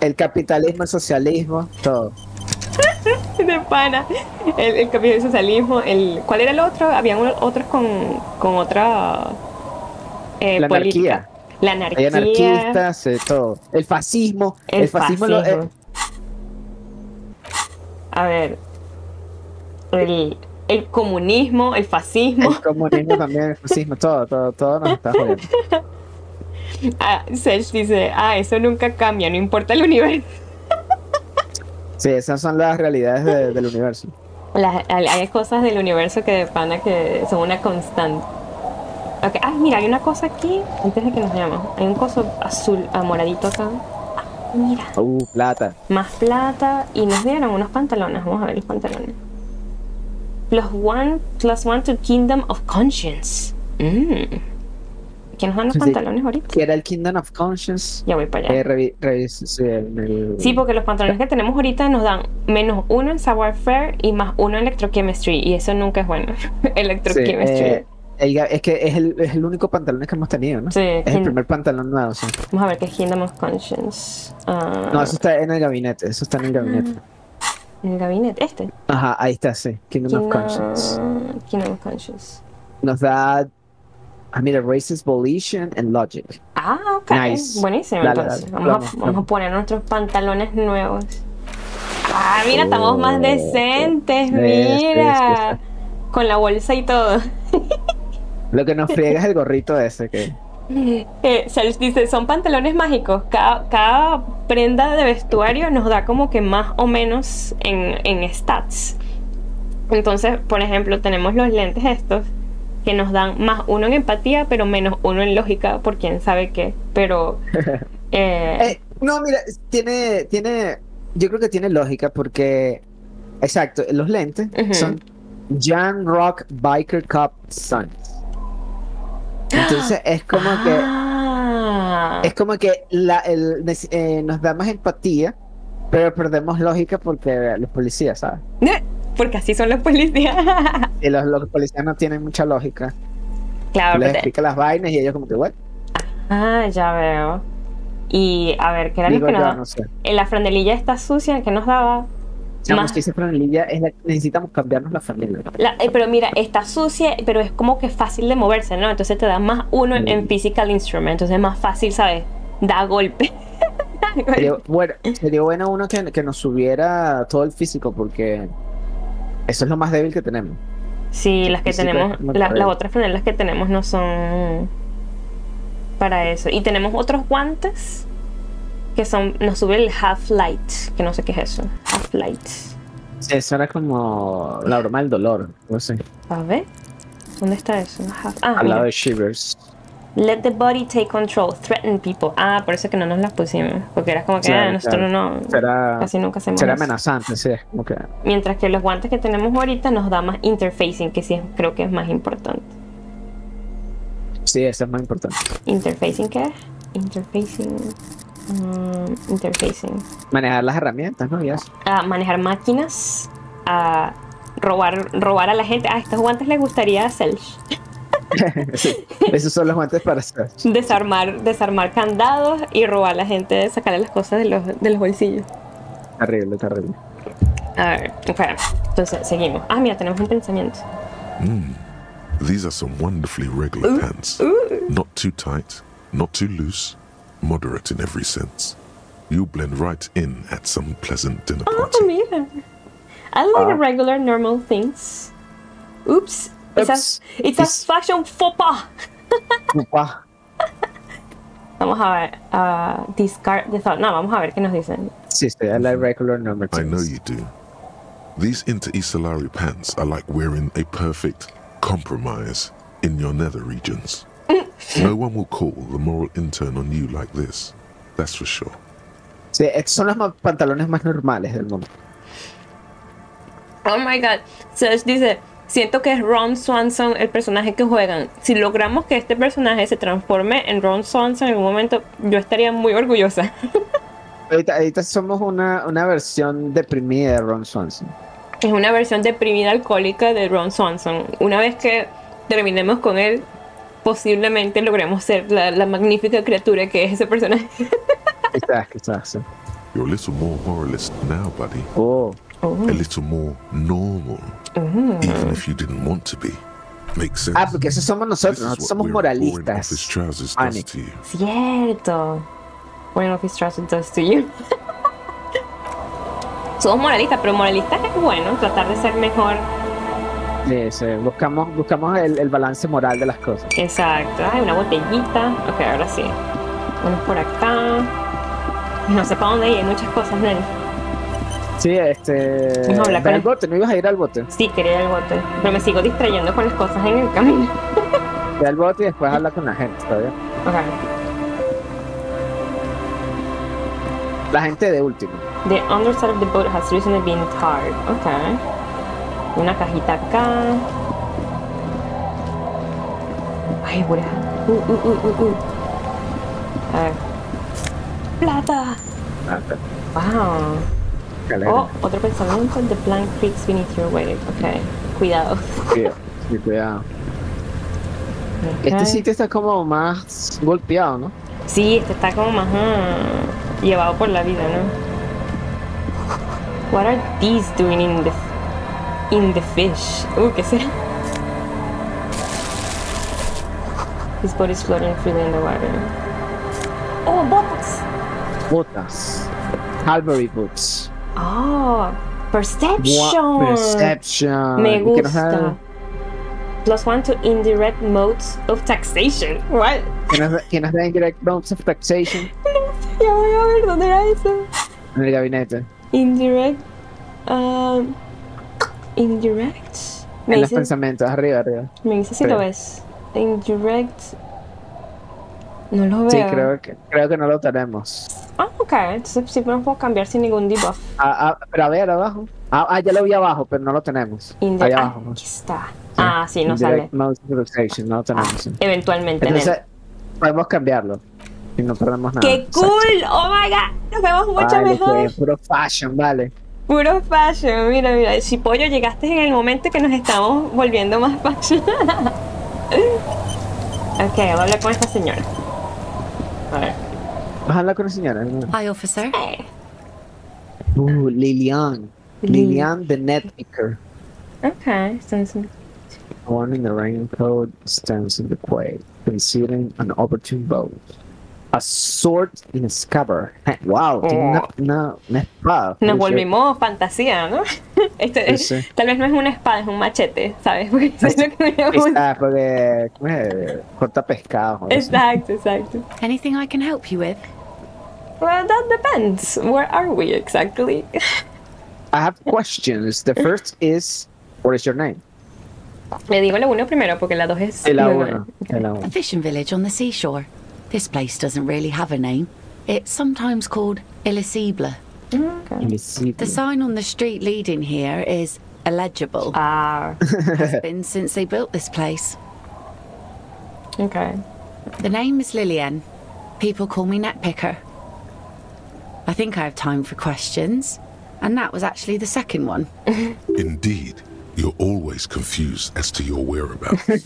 El capitalismo, el socialismo, todo. De pana. El, el capitalismo, el socialismo, el... ¿Cuál era el otro? Habían otros con, con otra... Eh, la política. Anarquía. La anarquía. Hay anarquistas, eh, todo. El fascismo. El, el fascismo. fascismo. Lo, eh. A ver. El... El comunismo, el fascismo. El comunismo también, el fascismo, todo, todo, todo nos está jodiendo. Ah, Serge dice, ah, eso nunca cambia, no importa el universo. Sí, esas son las realidades de, del universo. Las, hay cosas del universo que de pana que son una constante. Ok, ay, mira, hay una cosa aquí. Antes de que nos veamos, hay un coso azul, ah, moradito acá. Ah, mira. Uh, plata. Más plata. Y nos dieron unos pantalones. Vamos a ver los pantalones. Plus one, plus one to Kingdom of Conscience. Mmm. ¿Quién nos dan los sí, pantalones ahorita? Que era el Kingdom of Conscience. Ya voy para allá. Eh, revi revis sí, el... sí, porque los pantalones que tenemos ahorita nos dan menos uno en Savoir Fair y más uno en Electrochemistry. Y eso nunca es bueno. Electrochemistry. Sí, eh... Es que es el, es el único pantalón que hemos tenido, ¿no? Sí. Es el primer pantalón nuevo, sí. Vamos a ver qué es Kingdom of Conscience. Uh... No, eso está en el gabinete, eso está en el gabinete. ¿En el gabinete? ¿Este? Ajá, ahí está, sí. Kingdom, Kingdom of Conscience. Kingdom of Conscience. Nos da... Ah, mira, Racist Volition and Logic. Ah, ok. Nice. Buenísimo, la, entonces. La, la, la. Vamos, a, vamos a poner nuestros pantalones nuevos. Ah, mira, oh, estamos más decentes, oh, mira. Con la bolsa y todo. Lo que nos friega es el gorrito ese que... Eh, Charles dice, son pantalones mágicos. Cada, cada prenda de vestuario nos da como que más o menos en, en stats. Entonces, por ejemplo, tenemos los lentes estos que nos dan más uno en empatía, pero menos uno en lógica, por quién sabe qué. Pero... Eh... Eh, no, mira, tiene, tiene... Yo creo que tiene lógica porque... Exacto, los lentes uh-huh. son Jamrock Biker Cup Sun. Entonces es como ah. que es como que la, el, eh, nos da más empatía, pero perdemos lógica porque los policías, ¿sabes? Porque así son los policías. Y los, los policías no tienen mucha lógica. Claro. Les explica las vainas y ellos como que what. Ah, ya veo. Y a ver, ¿qué era Digo lo que nos daba? No sé. La franelilla está sucia, ¿qué nos daba? No, es que esa franelilla es la que necesitamos cambiarnos la franela. Eh, pero mira, está sucia, pero es como que fácil de moverse, ¿no? Entonces te da más uno en, en Physical Instrument, entonces es más fácil, ¿sabes? Da golpe. Da golpe. Sería, bueno, sería bueno uno que, que nos subiera todo el físico, porque eso es lo más débil que tenemos. Sí, las que tenemos, la, las otras franelas que tenemos no son para eso. Y tenemos otros guantes que son, nos sube el half light, que no sé qué es eso, half light. Sí, eso era como la broma del dolor, no sé. A ver, ¿dónde está eso? Half... Ah, al lado de shivers. Let the body take control, threaten people. Ah, por eso que no nos las pusimos, porque era como que sí, ah, claro. nosotros no, será, casi nunca hacemos será eso. Amenazante, sí. Okay. Mientras que los guantes que tenemos ahorita nos da más interfacing, que sí creo que es más importante. Sí, eso es más importante. ¿Interfacing qué es? Interfacing... Mm, interfacing. Manejar las herramientas, ¿no? Yes. Ah, manejar máquinas. Ah, robar, robar a la gente. Ah, estos guantes les gustaría a Selsh. Sí, esos son los guantes para Selsh. Desarmar, desarmar candados y robar a la gente, sacarle las cosas de los, de los bolsillos. Terrible, terrible. A ver, espera. Entonces, seguimos. Ah, mira, tenemos un pensamiento. Mm. These are some wonderfully regular uh, pants. Uh. Not too tight, not too loose. Moderate in every sense. You blend right in at some pleasant dinner party. Oh, mira. I like uh, regular, normal things. Oops. Oops. It's, a, it's, it's a fashion faux pas. Faux pas. Vamos a ver. Uh, discard the thought. No, vamos a ver qué nos dicen. Sister, I like regular, normal things. I know you do. These inter-isolari pants are like wearing a perfect compromise in your nether regions. No one will call the moral intern on you like this. That's for sure. Sí, estos son los pantalones más normales del mundo. Oh my God. Serge dice, siento que es Ron Swanson el personaje que juegan. Si logramos que este personaje se transforme en Ron Swanson en algún momento, yo estaría muy orgullosa. Ahorita, ahorita somos una, una versión deprimida de Ron Swanson. Es una versión deprimida alcohólica de Ron Swanson. Una vez que terminemos con él, posiblemente logremos ser la, la magnífica criatura que es ese personaje. Exacto, exacto. You're a little more moralist now, buddy. Oh. Oh. A little more normal. Oh. Even if you didn't want to be. Makes sense. Ah, porque eso somos nosotros. Nosotros somos moralistas. Cierto. Wearing office trousers does to you. Somos moralistas, pero moralistas es bueno, tratar de ser mejor. Sí, sí, buscamos, buscamos el, el balance moral de las cosas. Exacto. Hay una botellita. Ok, ahora sí. Vamos por acá. No sé para dónde ir, hay muchas cosas, ¿no? Sí, este... Vamos a hablar con el bote, ¿no ibas a ir al bote? Sí, quería ir al bote, pero me sigo distrayendo con las cosas en el camino. Ve al bote y después habla con la gente, ¿está bien? Ok. La gente de último. The underside of the boat has recently been tarred. Ok. Una cajita acá. Ay, güey. Uh, uh, uh, uh, uh. A ver. Plata. Plata. Wow. Oh, otro pensamiento. The plank creaks beneath your weight. Ok. Cuidado. Sí, sí, cuidado. Okay. Este sitio está como más golpeado, ¿no? Sí, este está como más uh, llevado por la vida, ¿no? What are these doing in the in the fish? Uh, ¿qué será? His body is floating freely in the water. Oh, botas. Botas. Calvary boots. Oh, perception. What? Perception. Me gusta. Plus one to indirect modes of taxation. What? ¿Quién es de indirect modes of taxation? Ya voy a ver dónde era eso. En el gabinete. Indirect. Um, indirect. Me en los pensamientos, arriba, arriba. Me dice si sí lo ves. Indirect. No lo veo. Sí, creo que, creo que no lo tenemos. Ah, ok. Entonces sí podemos cambiar sin ningún debuff. Ah, ah, pero a ver, abajo. Ah, ah, ya lo vi abajo, pero no lo tenemos. Indir Allá abajo. Aquí está. Sí. Ah, sí, no sale. No lo tenemos. Ah, eventualmente. Entonces, en podemos cambiarlo. Y no perdemos nada. ¡Qué cool! Exacto. ¡Oh, my God! Nos vemos mucho vale, mejor. Pues, puro fashion, vale. Puro fashion. Mira, mira. Si pollo, llegaste en el momento que nos estamos volviendo más fashion. Ok, voy a hablar con esta señora. A ver. ¿Vas a hablar con la señora? Hi, officer. Hey. Uh, Lilian. Lilian, the netmaker. Okay, sounds good. One in the raincoat stands in the quay, concealing an opportune boat. A sword in a scabbard. Wow, oh. Tiene una, una, una espada. Nos volvimos fantasía, ¿no? Esto es, sí. Tal vez no es una espada, es un machete, ¿sabes? Porque es lo que está, porque eh, corta pescado. Exacto, exacto. Anything I can help you with? Well, that depends. Where are we exactly? I have questions. The first is, what is your name? Le digo la uno primero porque la dos es la uno. A fishing village on the seashore. This place doesn't really have a name. It's sometimes called Ilisibla. Okay. The sign on the street leading here is illegible. Ah. Has been since they built this place. Okay. The name is Lilienne. People call me Netpicker. I think I have time for questions. And that was actually the second one. Indeed. You're always confused as to your whereabouts.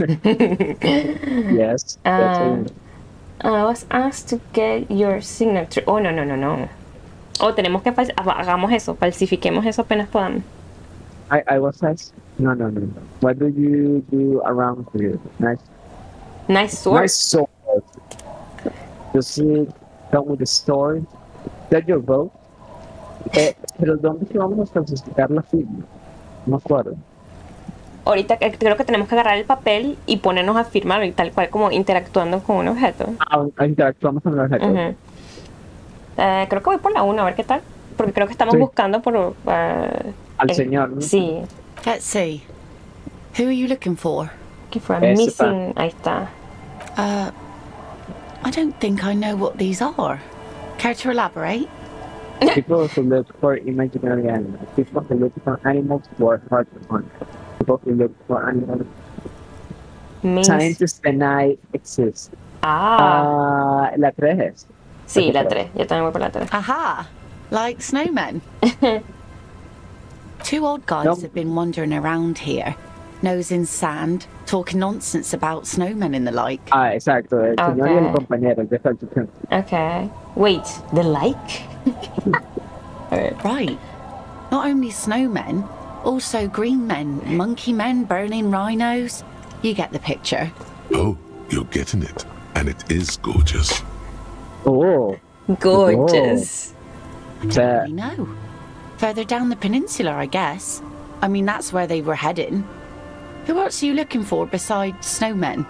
Yes. Um, I was asked to get your signature. Oh, no, no, no, no. Oh, tenemos que hagamos eso. Falsifiquemos eso apenas podamos. I, I was asked. No, no, no, no. What do you do around here? Nice. Nice sword. Nice sword. You see, come with the sword. Is that your boat? Eh, pero ¿dónde que vamos a falsificar la firma? No acuerdo. Ahorita creo que tenemos que agarrar el papel y ponernos a firmar y tal cual como interactuando con un objeto. Ah, interactuamos con un objeto. Uh-huh. eh, creo que voy por la uno, a ver qué tal. Porque creo que estamos sí. buscando por... Uh, Al eh, señor, ¿no? Sí. Let's see. Who are you looking for? ¿Qué fue? Es missing. Ahí está. Uh, I don't think I know what these are. Care to elaborate? People who look for imaginary animals. People who look for animals were hard to find. People who look for animals. Means... Scientists deny exist. Ah. Uh, la tres es. Sí, la tres. Yo también voy por la tres. Aha. Like snowmen. Two old guys nope. have been wandering around here, nose in sand, talking nonsense about snowmen and the like. Ah, exacto. El okay. señor y el compañero. El de okay. Wait, the like? Right. Not only snowmen, also green men, monkey men, burning rhinos. You get the picture. Oh, you're getting it. And it is gorgeous. Oh. Gorgeous. Oh. I don't really know. Further down the peninsula, I guess. I mean, that's where they were heading. Who else are you looking for besides snowmen?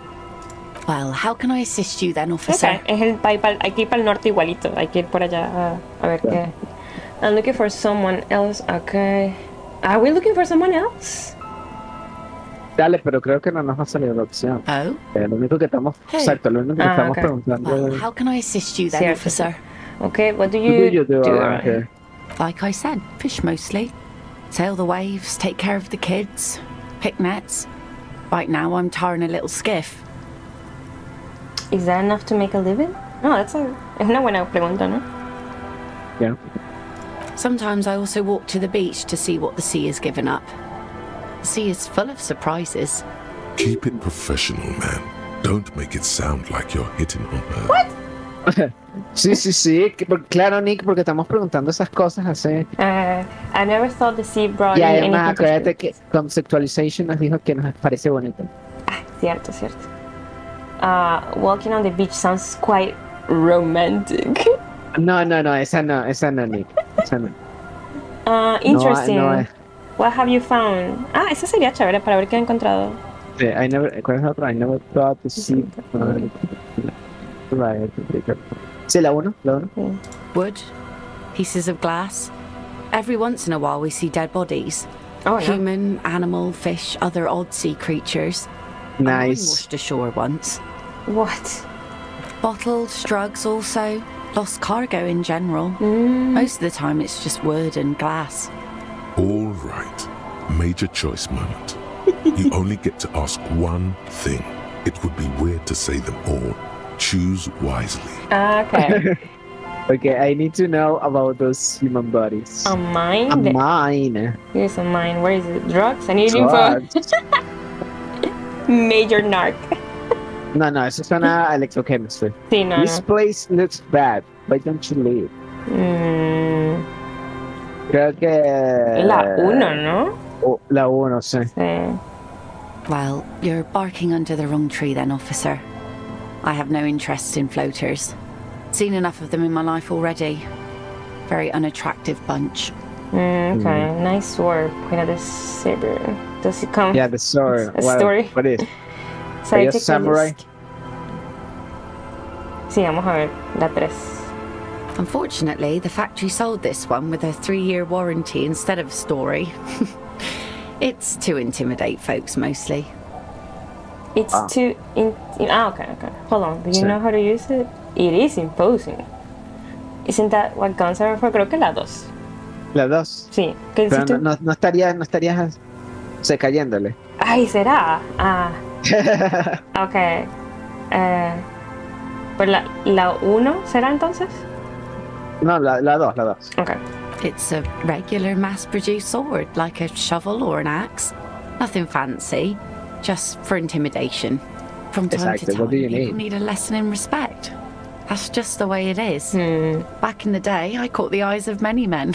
Well, how can I assist you then, officer? Okay, es el paypal. Hay que ir para el norte igualito. Hay que ir por allá uh, a ver yeah. qué. I'm looking for someone else. Okay. Are we looking for someone else? Dale, pero creo que no nos ha salido la opción. Oh. Eh, lo único que estamos, hey. Exacto, lo único que ah, estamos okay. preguntando. Well, how can I assist you, then, officer? Okay, what do you, what do, you do, do around here? Like I said, fish mostly. Sail the waves, take care of the kids, pick nets. Right now, I'm towing a little skiff. Is that enough to make a living? No, that's a. Es una buena pregunta, ¿no? Yeah. Sometimes I also walk to the beach to see what the sea has given up. The sea is full of surprises. Keep it professional, man. Don't make it sound like you're hitting on her. What? Sí, sí, sí. Claro, Nick, porque estamos preguntando esas cosas así. Uh, I never thought the sea brought yeah, in anything. Y además, acuérdate que Conceptualization nos dijo que nos parece bonito. Ah, cierto, cierto. Uh, walking on the beach sounds quite romantic. No, no, no, esa no, esa no, Nick. Esa no. Uh, interesting. No, no, what have you found? Ah, esa sería chévere para ver qué he encontrado. Yeah, I never, I never thought to see. Uh, right. Sí, la uno, la uno. Yeah. Wood, pieces of glass. Every once in a while we see dead bodies. Oh, yeah. Human, animal, fish, other odd sea creatures. Nice. I washed ashore once. What? Bottles, drugs also. Lost cargo in general. Mm. Most of the time it's just wood and glass. All right. Major choice moment. You only get to ask one thing. It would be weird to say them all. Choose wisely. Okay. Okay, I need to know about those human bodies. A mine? A mine. Here's a mine. Where is it? Drugs? I need info. Major narc. No, no, it's just an electrochemistry. Sí, no, this no. place looks bad. Why don't you leave? Mm. Creo que... La uno, ¿no? Oh, la uno, sí. Sí. Well, you're barking under the wrong tree then, officer. I have no interest in floaters. Seen enough of them in my life already. Very unattractive bunch. Mm, okay, mm. Nice sword. Queen of the Saber. Does it come? Yeah, the sword. A wow. story. What is? So I take samurai. Sí, vamos a ver la tres. Unfortunately, the factory sold this one with a three-year warranty instead of a story. It's to intimidate folks mostly. It's ah. too... In, in, ah, okay, okay. Hold on. Do you sí. know how to use it? It is imposing. Isn't that what guns are for? Creo que la dos. La dos? Sí. Pero no, no, no estarías... No estarías se cayéndole. Ay, ¿será? Ah. Ok. Eh, ¿Pero la, la uno será entonces? No, la, la dos, la dos. Okay. It's a regular mass-produced sword, like a shovel or an axe. Nothing fancy. Just for intimidation. From time exactly. to time, you people need? need a lesson in respect. That's just the way it is. Mm. Back in the day, I caught the eyes of many men.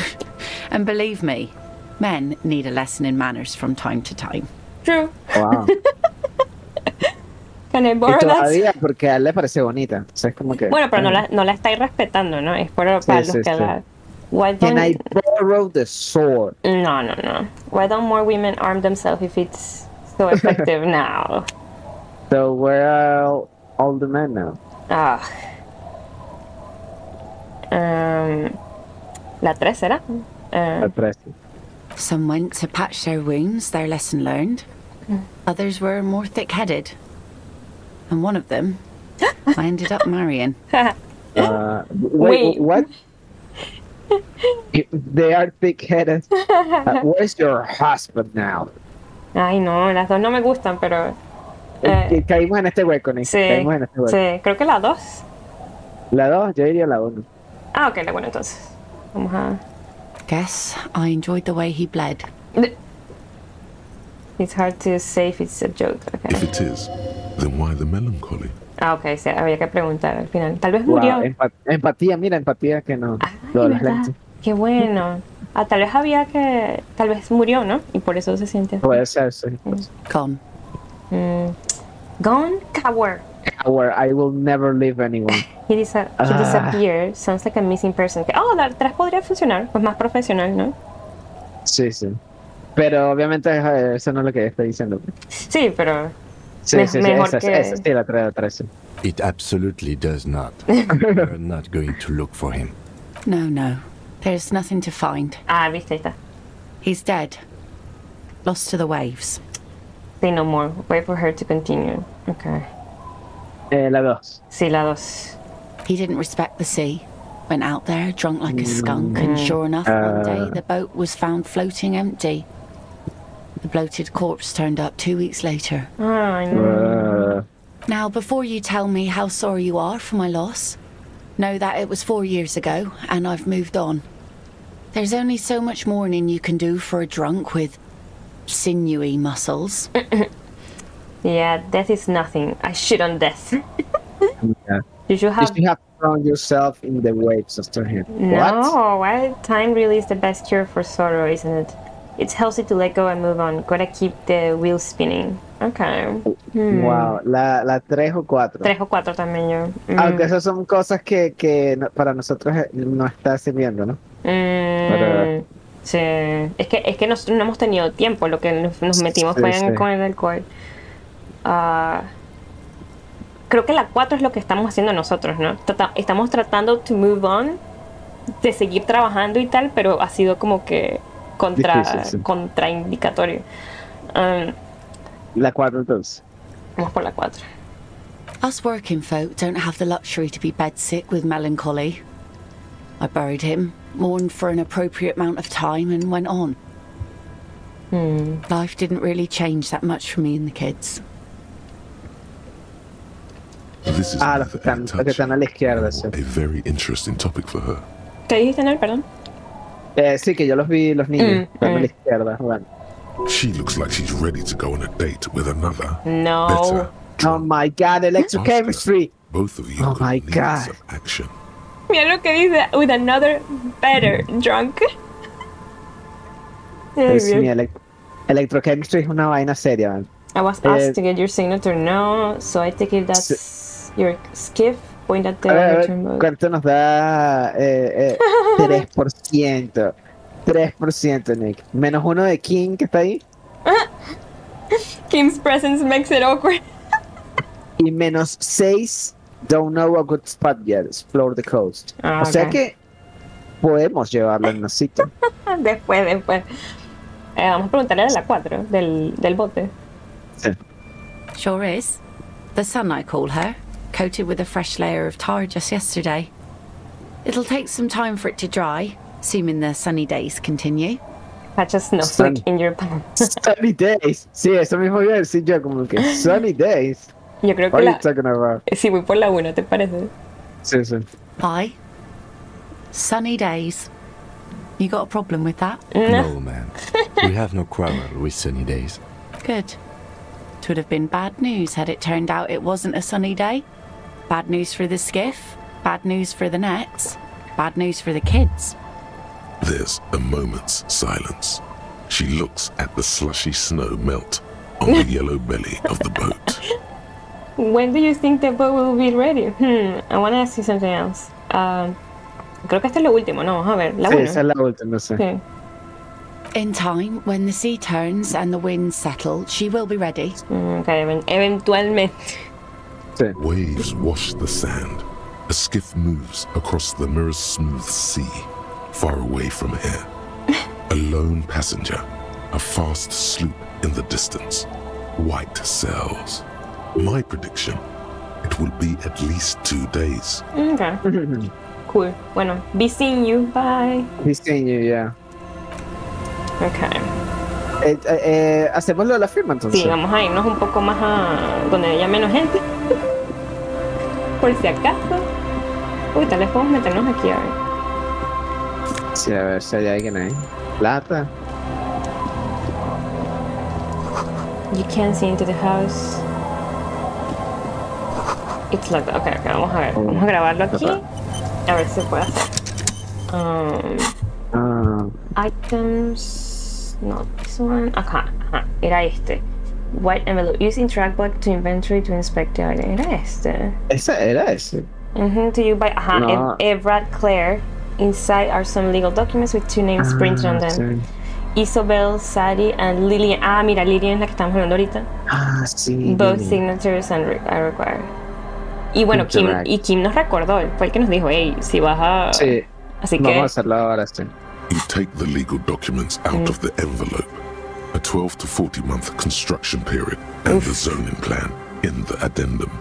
And believe me, men need a lesson in manners from time to time. True. Wow. Can I borrow that? Porque a él le parece bonita. O sea, es como que, bueno, pero no la, no la estáis respetando, ¿no? Es por sí, para sí, los que sí. la... Why don't... Can I borrow the sword? No, no, no. Why don't more women arm themselves if it's... so effective now. So where are all the men now? Ah. Um. La tres era. Uh, la tres. Some went to patch their wounds, their lesson learned. Mm. Others were more thick-headed. And one of them, I ended up marrying. Uh, wait, wait, what? They are thick-headed. Uh, where's your husband now? Ay, no, las dos no me gustan, pero... Eh, caímos en este hueco, Nick. Sí, caímos en este hueco. Sí, creo que la dos. La dos, yo diría la uno. Ah, ok, la bueno, entonces. Vamos a... Guess I enjoyed the way he bled. It's hard to say if it's a joke. Okay. If it is, then why the melancholy? Ah, ok, sí, había que preguntar al final. Tal vez murió. Wow, empat empatía, mira, empatía que no. Ay, verdad, qué bueno. Ah, tal vez había que... Tal vez murió, ¿no? Y por eso se siente... Puede ser, sí. Gone. Mm. Gone? Coward. Coward. I will never leave anyone. He, disa ah. he disappeared. Sounds like a missing person. Oh, la tres podría funcionar. Pues más profesional, ¿no? Sí, sí. Pero obviamente eso no es lo que está diciendo. Sí, pero... Sí, me sí, mejor sí. Esa, que... esa, sí, la tres, la tres, sí. It absolutely does not. We're not going to look for him. No, no. There's nothing to find. Ah, viste, está. He's dead. Lost to the waves. Say no more. Wait for her to continue. Okay. Eh, la dos. Sí, la dos. He didn't respect the sea. Went out there, drunk like a skunk, mm. and sure enough, uh. one day the boat was found floating empty. The bloated corpse turned up two weeks later. Oh, I know. Uh. Now, before you tell me how sorry you are for my loss, know that it was four years ago, and I've moved on. There's only so much mourning you can do for a drunk with sinewy muscles. Yeah, death is nothing. I shit on death. Yeah. You should have... You should have thrown yourself in the waves after him. No, what? Time really is the best cure for sorrow, isn't it? It's healthy to let go and move on. Gotta keep the wheel spinning. Okay. Mm. Wow. La, la tres o cuatro. Tres o cuatro también yo. Mm. Aunque esas son cosas que, que para nosotros no está sirviendo, ¿no? Mm. Para... Sí. Es que, es que nos, no hemos tenido tiempo. Lo que nos, nos metimos sí, fue sí. con el alcohol. Ah... Uh, Creo que la cuatro es lo que estamos haciendo nosotros, ¿no? Trata estamos tratando to move on, de seguir trabajando y tal, pero ha sido como que contra sí. contraindicatorio. Um, la cuatro entonces. Vamos por la cuatro. Us working folk don't have the luxury to be bedsick with melancholy. I buried him, mourned for an appropriate amount of time, and went on. Hmm. Life didn't really change that much for me and the kids. This is ah, la están, la que están a la izquierda, sí. A very interesting topic for her. ¿Qué dijiste en él, perdón? Eh, sí, que yo los vi, los niños, mm, están mm. a la izquierda, bueno. She looks like she's ready to go on a date with another. No. Better, oh my God, electrochemistry. Both of you. Oh my God. Action. Mira lo que dice, with another better mm. drunk. Pues mi elect electrochemistry es una vaina seria, man. I was asked eh, to get your signature now, so I take it that's... Sí. Your skiff point at the return mode. ¿Cuánto nos da? Eh, eh, tres por ciento. tres por ciento, Nick. Menos uno de Kim que está ahí. Kim's presence makes it awkward. Y menos seis. Don't know a good spot yet. Explore the coast. Ah, o okay. sea que podemos llevarlo en una cita. Después, después. Eh, vamos a preguntarle a la cuatro del, del bote. Sí. Sure is. The sun, I call her. Coated with a fresh layer of tar just yesterday. It'll take some time for it to dry, assuming the sunny days continue. I just know sun. Like in your pants. Sunny days. Sí, eso mismo iba a decir yo, como que sunny days. Yo creo que la... Sí, voy por la una, ¿te parece? Sí, sí. Hi. Sunny days. You got a problem with that? No, no man. We have no quarrel with sunny days. Good. It would have been bad news had it turned out it wasn't a sunny day. Bad news for the skiff, bad news for the nets, bad news for the kids. There's a moment's silence. She looks at the slushy snow melt on the yellow belly of the boat. When do you think the boat will be ready? Hmm, I want to ask you something else. Um, creo que este es lo último, ¿no? A ver, la sí, esa es la última, sí. Okay. In time, when the sea turns and the winds settle, she will be ready. Mm, okay, eventualmente. Waves wash the sand. A skiff moves across the mirror smooth sea, far away from here. A lone passenger, a fast sloop in the distance. White sails. My prediction, it will be at least two days. Okay. Cool. Bueno, be seeing you. Bye. Be seeing you, yeah. Okay. Eh, eh, eh, ¿Hacemos lo de la firma entonces? Sí, vamos a irnos un poco más a donde haya menos gente. Por si acaso. Uy, tal vez podemos meternos aquí a ver. Sí, a ver si hay alguien ahí. Plata. You can't see into the house. It's locked. Ok, ok, vamos a ver. Vamos a grabarlo aquí. A ver si se puede hacer. Um, um, items. No, this one. Ajá, ajá. Era este. White envelope. Using track block to inventory to inspect the item. Era este. Esa era ese. Mm-hmm. To you by. Ajá. No. Evrat Claire. Inside are some legal documents with two names ah, printed on them. Sí. Isobel Sadie and Lilienne. Ah, mira, Lilienne es la que estamos hablando ahorita. Ah, sí. Both Lilian. Signatures and re are required. Y bueno, Kim, y Kim nos recordó. Fue el que nos dijo, hey, si vas a. Sí. Así Vamos que. Vamos a hacerlo ahora, sí. You take the legal documents out mm. of the envelope. A twelve to forty month construction period and Oof. the zoning plan in the addendum.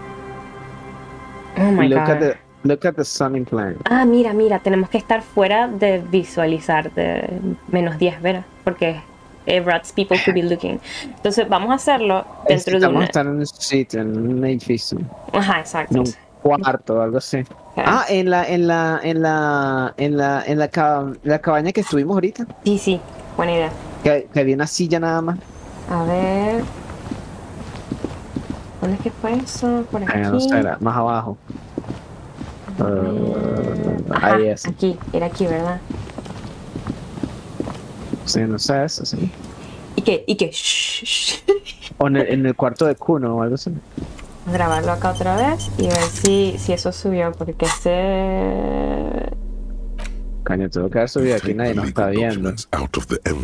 Oh my Look God. At the, look at the zoning plan. Ah, mira, mira, tenemos que estar fuera de visualizar de menos diez, ¿verdad? Porque Everett's people could be looking. Entonces vamos a hacerlo dentro de una... estar en un sitio, en un edificio. Ajá, exacto. En un cuarto, algo así. Okay. Ah, en la, en la, en la, en la, en la, cab la cabaña que estuvimos ahorita. Sí, sí, buena idea. Que, que había una silla nada más. A ver... ¿Dónde es que fue eso? Por aquí. No sé, era más abajo. Uh, Ajá, ahí es. Aquí, era aquí, ¿verdad? Sí, no sé eso, sí. ¿Y qué? ¿Y qué? Shh, shh. O en el, en el cuarto de Kuno o algo así. Grabarlo acá otra vez y ver si, si eso subió, porque ese... Caño, tengo que haber subido aquí, nadie nos está viendo.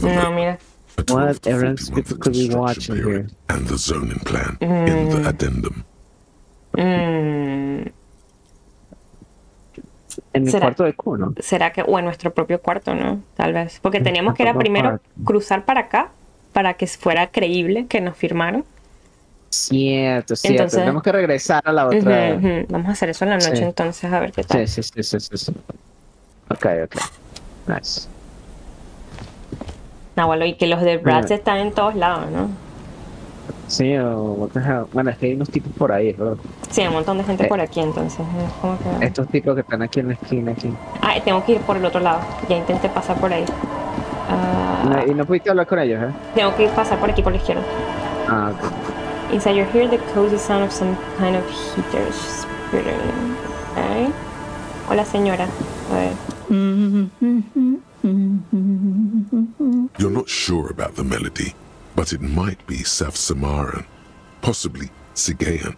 No, mira. What errands people could be watching here. And the zoning plan mm. in the addendum. Mm. En el cuarto de Kuno. ¿Será que o en nuestro propio cuarto, no? Tal vez, porque teníamos que era primero cruzar para acá para que fuera creíble que nos firmaron. Cierto, cierto. Entonces, tenemos que regresar a la otra. Uh-huh, uh-huh. Vamos a hacer eso en la noche, sí. Entonces a ver qué tal. Sí, sí, sí, sí, sí. Ok, ok. Nice. Nahualo, y que los de Bratz están en todos lados, ¿no? Sí, o... Bueno, es que hay unos tipos por ahí, ¿verdad? Sí, hay un montón de gente eh, por aquí, entonces. ¿Cómo que... Estos tipos que están aquí en la esquina, aquí. Ah, tengo que ir por el otro lado. Ya intenté pasar por ahí. Uh... No, ¿y no pudiste hablar con ellos, eh? Tengo que pasar por aquí, por la izquierda. Ah, ok. Inside you hear the cozy sound of some kind of heaters spitting. Okay. Hola, señora. A ver. Mm -hmm. You're not sure about the melody, but it might be South Samaran, possibly Sigean,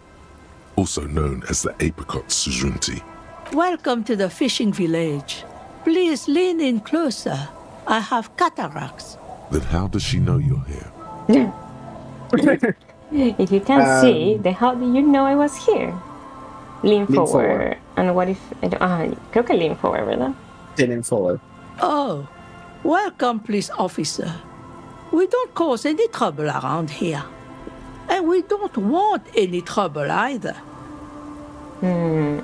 also known as the Apricot Suzunti. Welcome to the fishing village. Please lean in closer. I have cataracts. Then how does she know you're here? If you can't um, see, then how do you know I was here? Lean, lean forward. forward. And what if... I don't, uh, creo que lean forward, ¿verdad? Lean forward. Oh, welcome, police officer. We don't cause any trouble around here. And we don't want any trouble either. Hmm.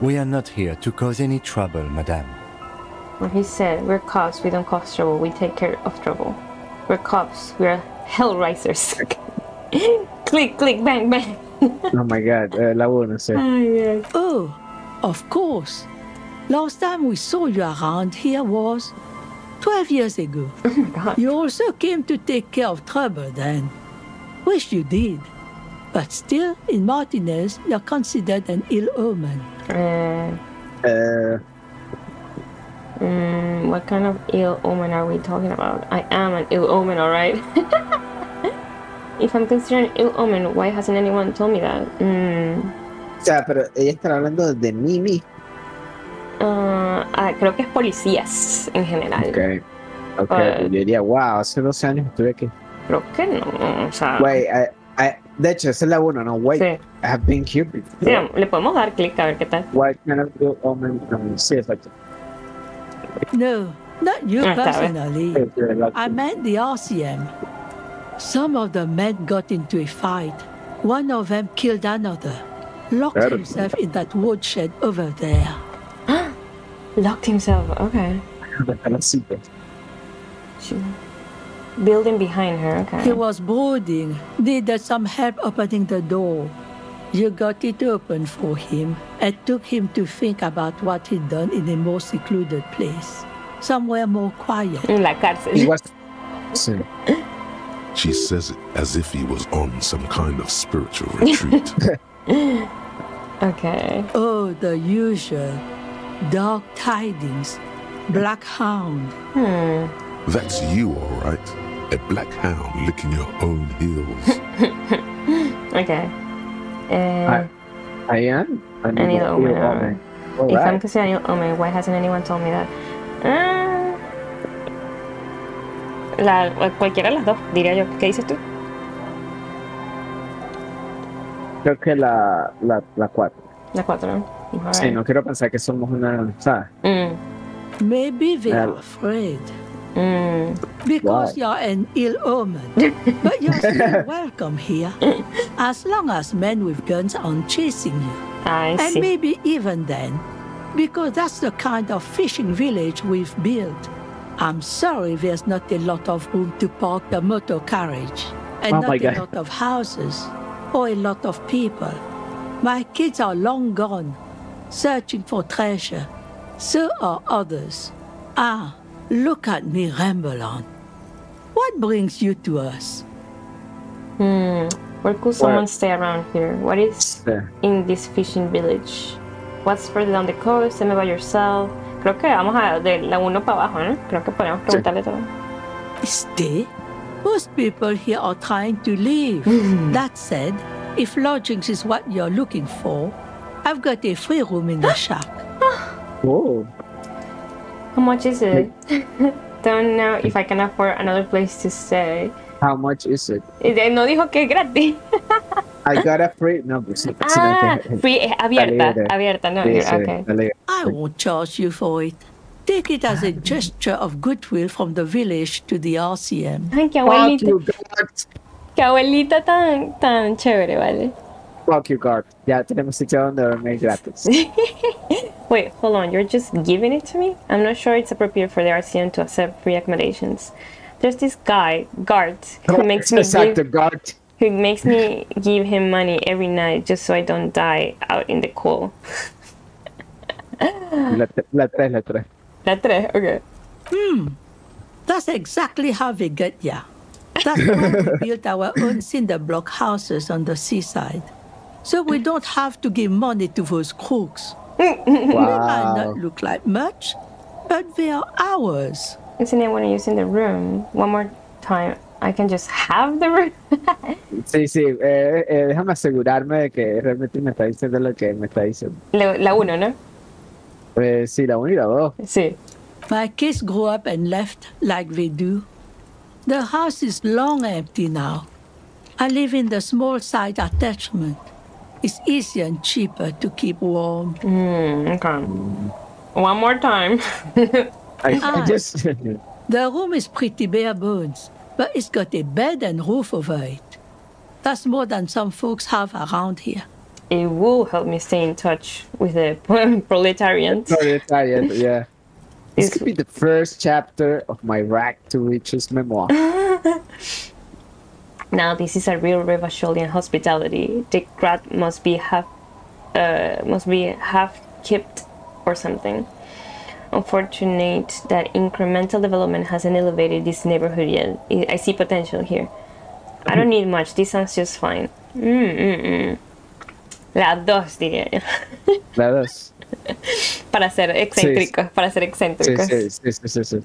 We are not here to cause any trouble, madame. Well, he said, we're cops, we don't cause trouble, we take care of trouble. We're cops, we're hellraisers. Click, click, bang, bang. Oh my God, uh, la buena, sir. Oh, yes. Oh, of course. Last time we saw you around here was twelve years ago. Oh my God. You also came to take care of trouble then. Wish you did. But still, in Martinez, you're considered an ill omen. Uh, uh. Um, what kind of ill omen are we talking about? I am an ill omen, alright? If I'm considered an ill omen, why hasn't anyone told me that? Mm. O sea, pero ella está hablando de mí misma. Uh, ah, creo que es policías en general. Ok, okay. Uh, yo diría, wow, hace doce años estuve aquí. Creo que no, o sea... Wait, I, I, de hecho, esa es la uno, no, wait, sí. I have been here before. Sí, le podemos dar clic a ver qué tal. Why can't I do all my... Sí, exacto. No, not you no personally. Está, I meant the R C M. Some of the men got into a fight. One of them killed another. Locked claro. himself in that woodshed over there. Locked himself, okay. She, building behind her, okay. He was brooding, needed some help opening the door. You got it open for him and took him to think about what he'd done in a more secluded place. Somewhere more quiet. In la cárcel. He was... She says it as if he was on some kind of spiritual retreat. Okay. Oh, the usual. Dark tidings, black hound. Hmm. That's you, all right. A black hound licking your own heels. Okay. Uh, I, I am. I need, I need omen. omen. All if right. I'm considering an omen, why hasn't anyone told me that? Uh, la cualquiera de las dos, diría yo. ¿Qué dices tú? Creo que la la la cuatro. La cuatro. Right. Sí, no quiero pensar que somos una... ¿sabes? Mm. Maybe they are afraid. Mm. Because Why? You're an ill omen. But you're still welcome here, as long as men with guns aren't chasing you. I and see. Maybe even then, because that's the kind of fishing village we've built. I'm sorry there's not a lot of room to park the motor carriage, and oh not a God. lot of houses, or a lot of people. My kids are long gone, searching for treasure. So are others. Ah, look at me ramble on. What brings you to us? Hmm, where could someone what? stay around here? What is there in this fishing village? What's further down the coast? Tell me about yourself. Creo que vamos a de la uno para abajo, ¿no? Creo que podemos preguntarle todo. Stay? Most people here are trying to leave. Mm. That said, if lodgings is what you're looking for, I've got a free room in the shack. Whoa. How much is it? Don't know if I can afford another place to stay. How much is it? No dijo que es gratis. I got a free... No, it's not. Ah, free, abierta, abierta. No, okay. I won't charge you for it. Take it as a gesture of goodwill from the village to the R C M. Ay, qué abuelita. Qué abuelita tan, tan chévere, vale. Fuck you, guard. Ya tenemos que ir donde dormir gratis. Wait, hold on. You're just giving it to me? I'm not sure it's appropriate for the R C M to accept free accommodations. There's this guy, guard, who makes me give, guard. who makes me give him money every night just so I don't die out in the cold. La tre, la tre, la tre. La tre, okay. Hmm. That's exactly how we get ya. That's why we built our own cinder block houses on the seaside. So we don't have to give money to those crooks. Wow. They might not look like much, but they are ours. Isn't it when you're using the room? One more time, I can just have the room? Sí, sí. Eh, eh, déjame asegurarme de que realmente me está diciendo lo que me está diciendo. La, la uno, ¿no? Eh, sí, la uno y la dos. Sí. My kids grew up and left like they do. The house is long empty now. I live in the small side attachment. It's easier and cheaper to keep warm. Mm, okay. One more time. I, I just... The room is pretty bare bones, but it's got a bed and roof over it. That's more than some folks have around here. It will help me stay in touch with the proletariat. Proletariat, yeah. This could be the first chapter of my rack to riches memoir. Now this is a real Revacholian hospitality. The crab must be half, uh, must be half kept or something. Unfortunate that incremental development hasn't elevated this neighborhood yet. I see potential here. I don't need much. This sounds just fine. Mm, mm, mm. La dos, diría yo. La dos. Para ser excéntricos. Sí. Para ser excéntricos. Sí, sí, sí, sí, sí.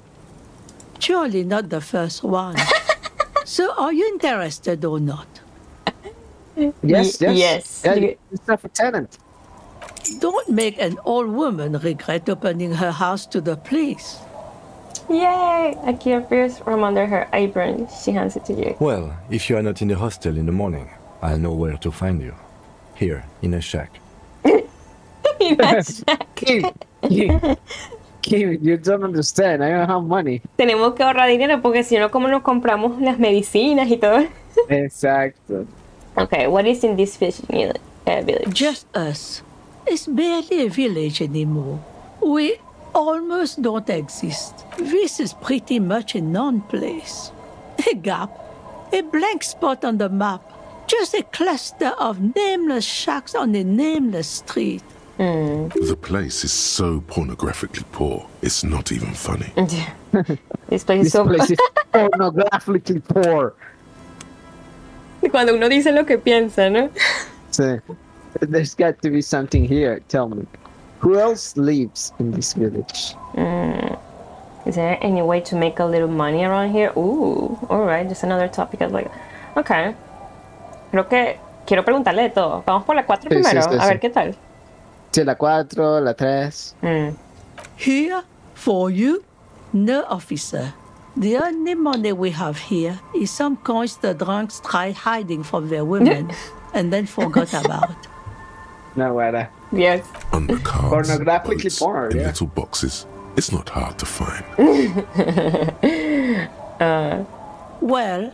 Surely not the first one. So, are you interested or not? Yes, yes. Yes. Yeah, you have a tenant. Don't make an old woman regret opening her house to the police. Yay! A key appears from under her apron. She hands it to you. Well, if you are not in the hostel in the morning, I'll know where to find you. Here, in a shack. In a shack. Kim, Kim, Kim, you don't understand. I don't have money. Tenemos que ahorrar dinero porque si no, ¿cómo nos compramos las medicinas y todo? Exacto. Okay, what is in this fishing uh, village? Just us. It's barely a village anymore. We almost don't exist. This is pretty much a non-place. A gap, a blank spot on the map, just a cluster of nameless shacks on a nameless street. Mm. The place is so pornographically poor, it's not even funny. This place is so place is pornographically poor. Cuando uno dice lo que piensa, ¿no? Sí. There's got to be something here. Tell me, who else lives in this village? Mm. Is there any way to make a little money around here? Ooh, all right, just another topic. I'd like, okay. Creo que quiero preguntarle de todo. Vamos por la cuatro sí, primero, sí, sí, a sí. ver qué tal. Sí, la cuatro, la tres. Mm. Here for you, no officer. The only money we have here is some coins the drunks try hiding from their women, and then forgot about. No matter. Yes. Undercards, pornographically porn, yeah. In little boxes. It's not hard to find. Uh, well,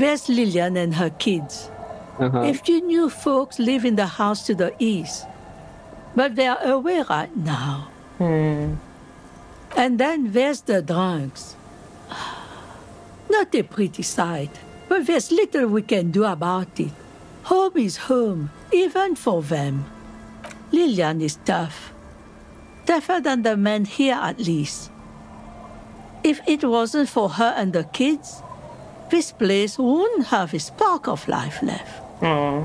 where's Lilian and her kids? Uh-huh. If you knew folks live in the house to the east, but they are away right now. Mm. And then where's the drunks? Not a pretty sight, but there's little we can do about it. Home is home, even for them. Lilian is tough. Tougher than the men here, at least. If it wasn't for her and the kids, this place wouldn't have a spark of life left. Mm.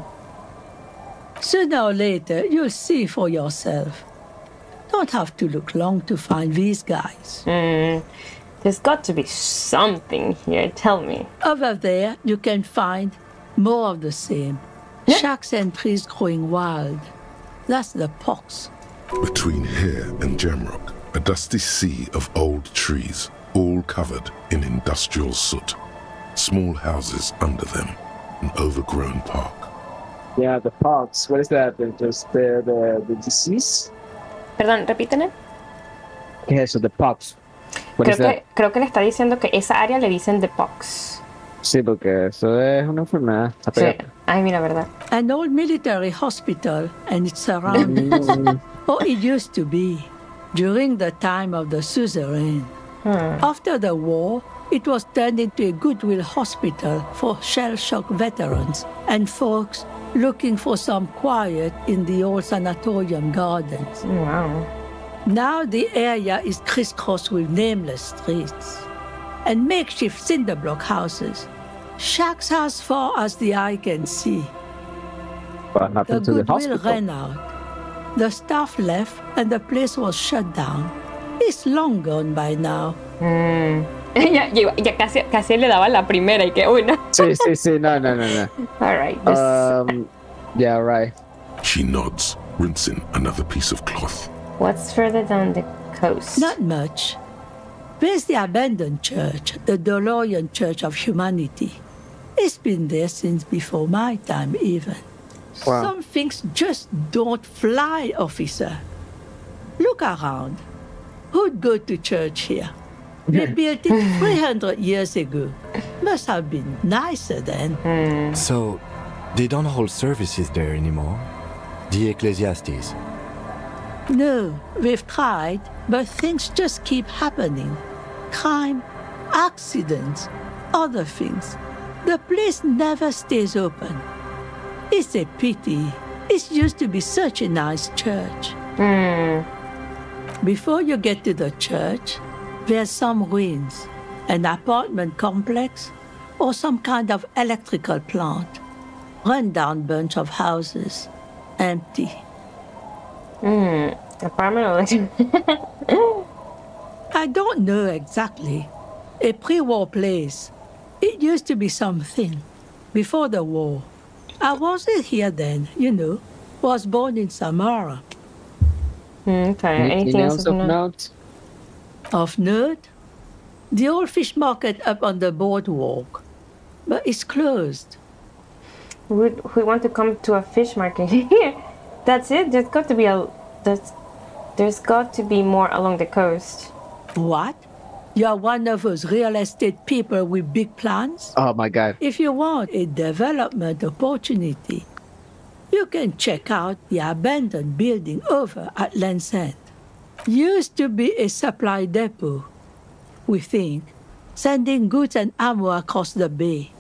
Sooner or later, you'll see for yourself. Don't have to look long to find these guys. Mm. There's got to be something here, tell me. Over there, you can find more of the same. Yeah. Sharks and trees growing wild. That's the pox. Between here and Jamrock, a dusty sea of old trees, all covered in industrial soot. Small houses under them, an overgrown park. Yeah, the pox. What is that? The, the, the, the disease? Perdón, repíteme. Yeah, so the pox. Creo que, creo que le está diciendo que esa área le dicen The Pox. Sí, porque eso es una enfermedad. Sí. Ay, mira, verdad. An old military hospital and its surroundings. Oh, it used to be, during the time of the Suzerain. Hmm. After the war, it was turned into a goodwill hospital for shell-shock veterans and folks looking for some quiet in the old sanatorium gardens. Wow. Now the area is crisscrossed with nameless streets and makeshift cinderblock houses. Shacks as far as the eye can see. What happened to the hospital? The goodwill ran out. The staff left and the place was shut down. It's long gone by now. Mm. ya, ya casi, casi le daba la primera y que una. Sí, sí, sí, no, no, no, no. All right. This... Um, yeah, right. She nods, rinsing another piece of cloth. What's further down the coast? Not much. There's the abandoned church, the Dolorian Church of Humanity. It's been there since before my time, even. Wow. Some things just don't fly, officer. Look around. Who'd go to church here? They built it three hundred years ago. Must have been nicer then. Mm. So, they don't hold services there anymore? The Ecclesiastes? No, we've tried, but things just keep happening. Crime, accidents, other things. The place never stays open. It's a pity. It used to be such a nice church. Mm. Before you get to the church, there's some ruins, an apartment complex, or some kind of electrical plant. Run-down bunch of houses, empty. Mm, apartment. I don't know exactly. A pre-war place. It used to be something. Before the war. I wasn't here then, you know. Was born in Samara. Mm, okay. Anything, Anything else, else of note? Of note? The old fish market up on the boardwalk. But it's closed. Would we want to come to a fish market here? That's it. There's got to be a. That's, there's got to be more along the coast. What? You're one of those real estate people with big plans? Oh my God! If you want a development opportunity, you can check out the abandoned building over at Land's End. Used to be a supply depot, we think, sending goods and ammo across the bay.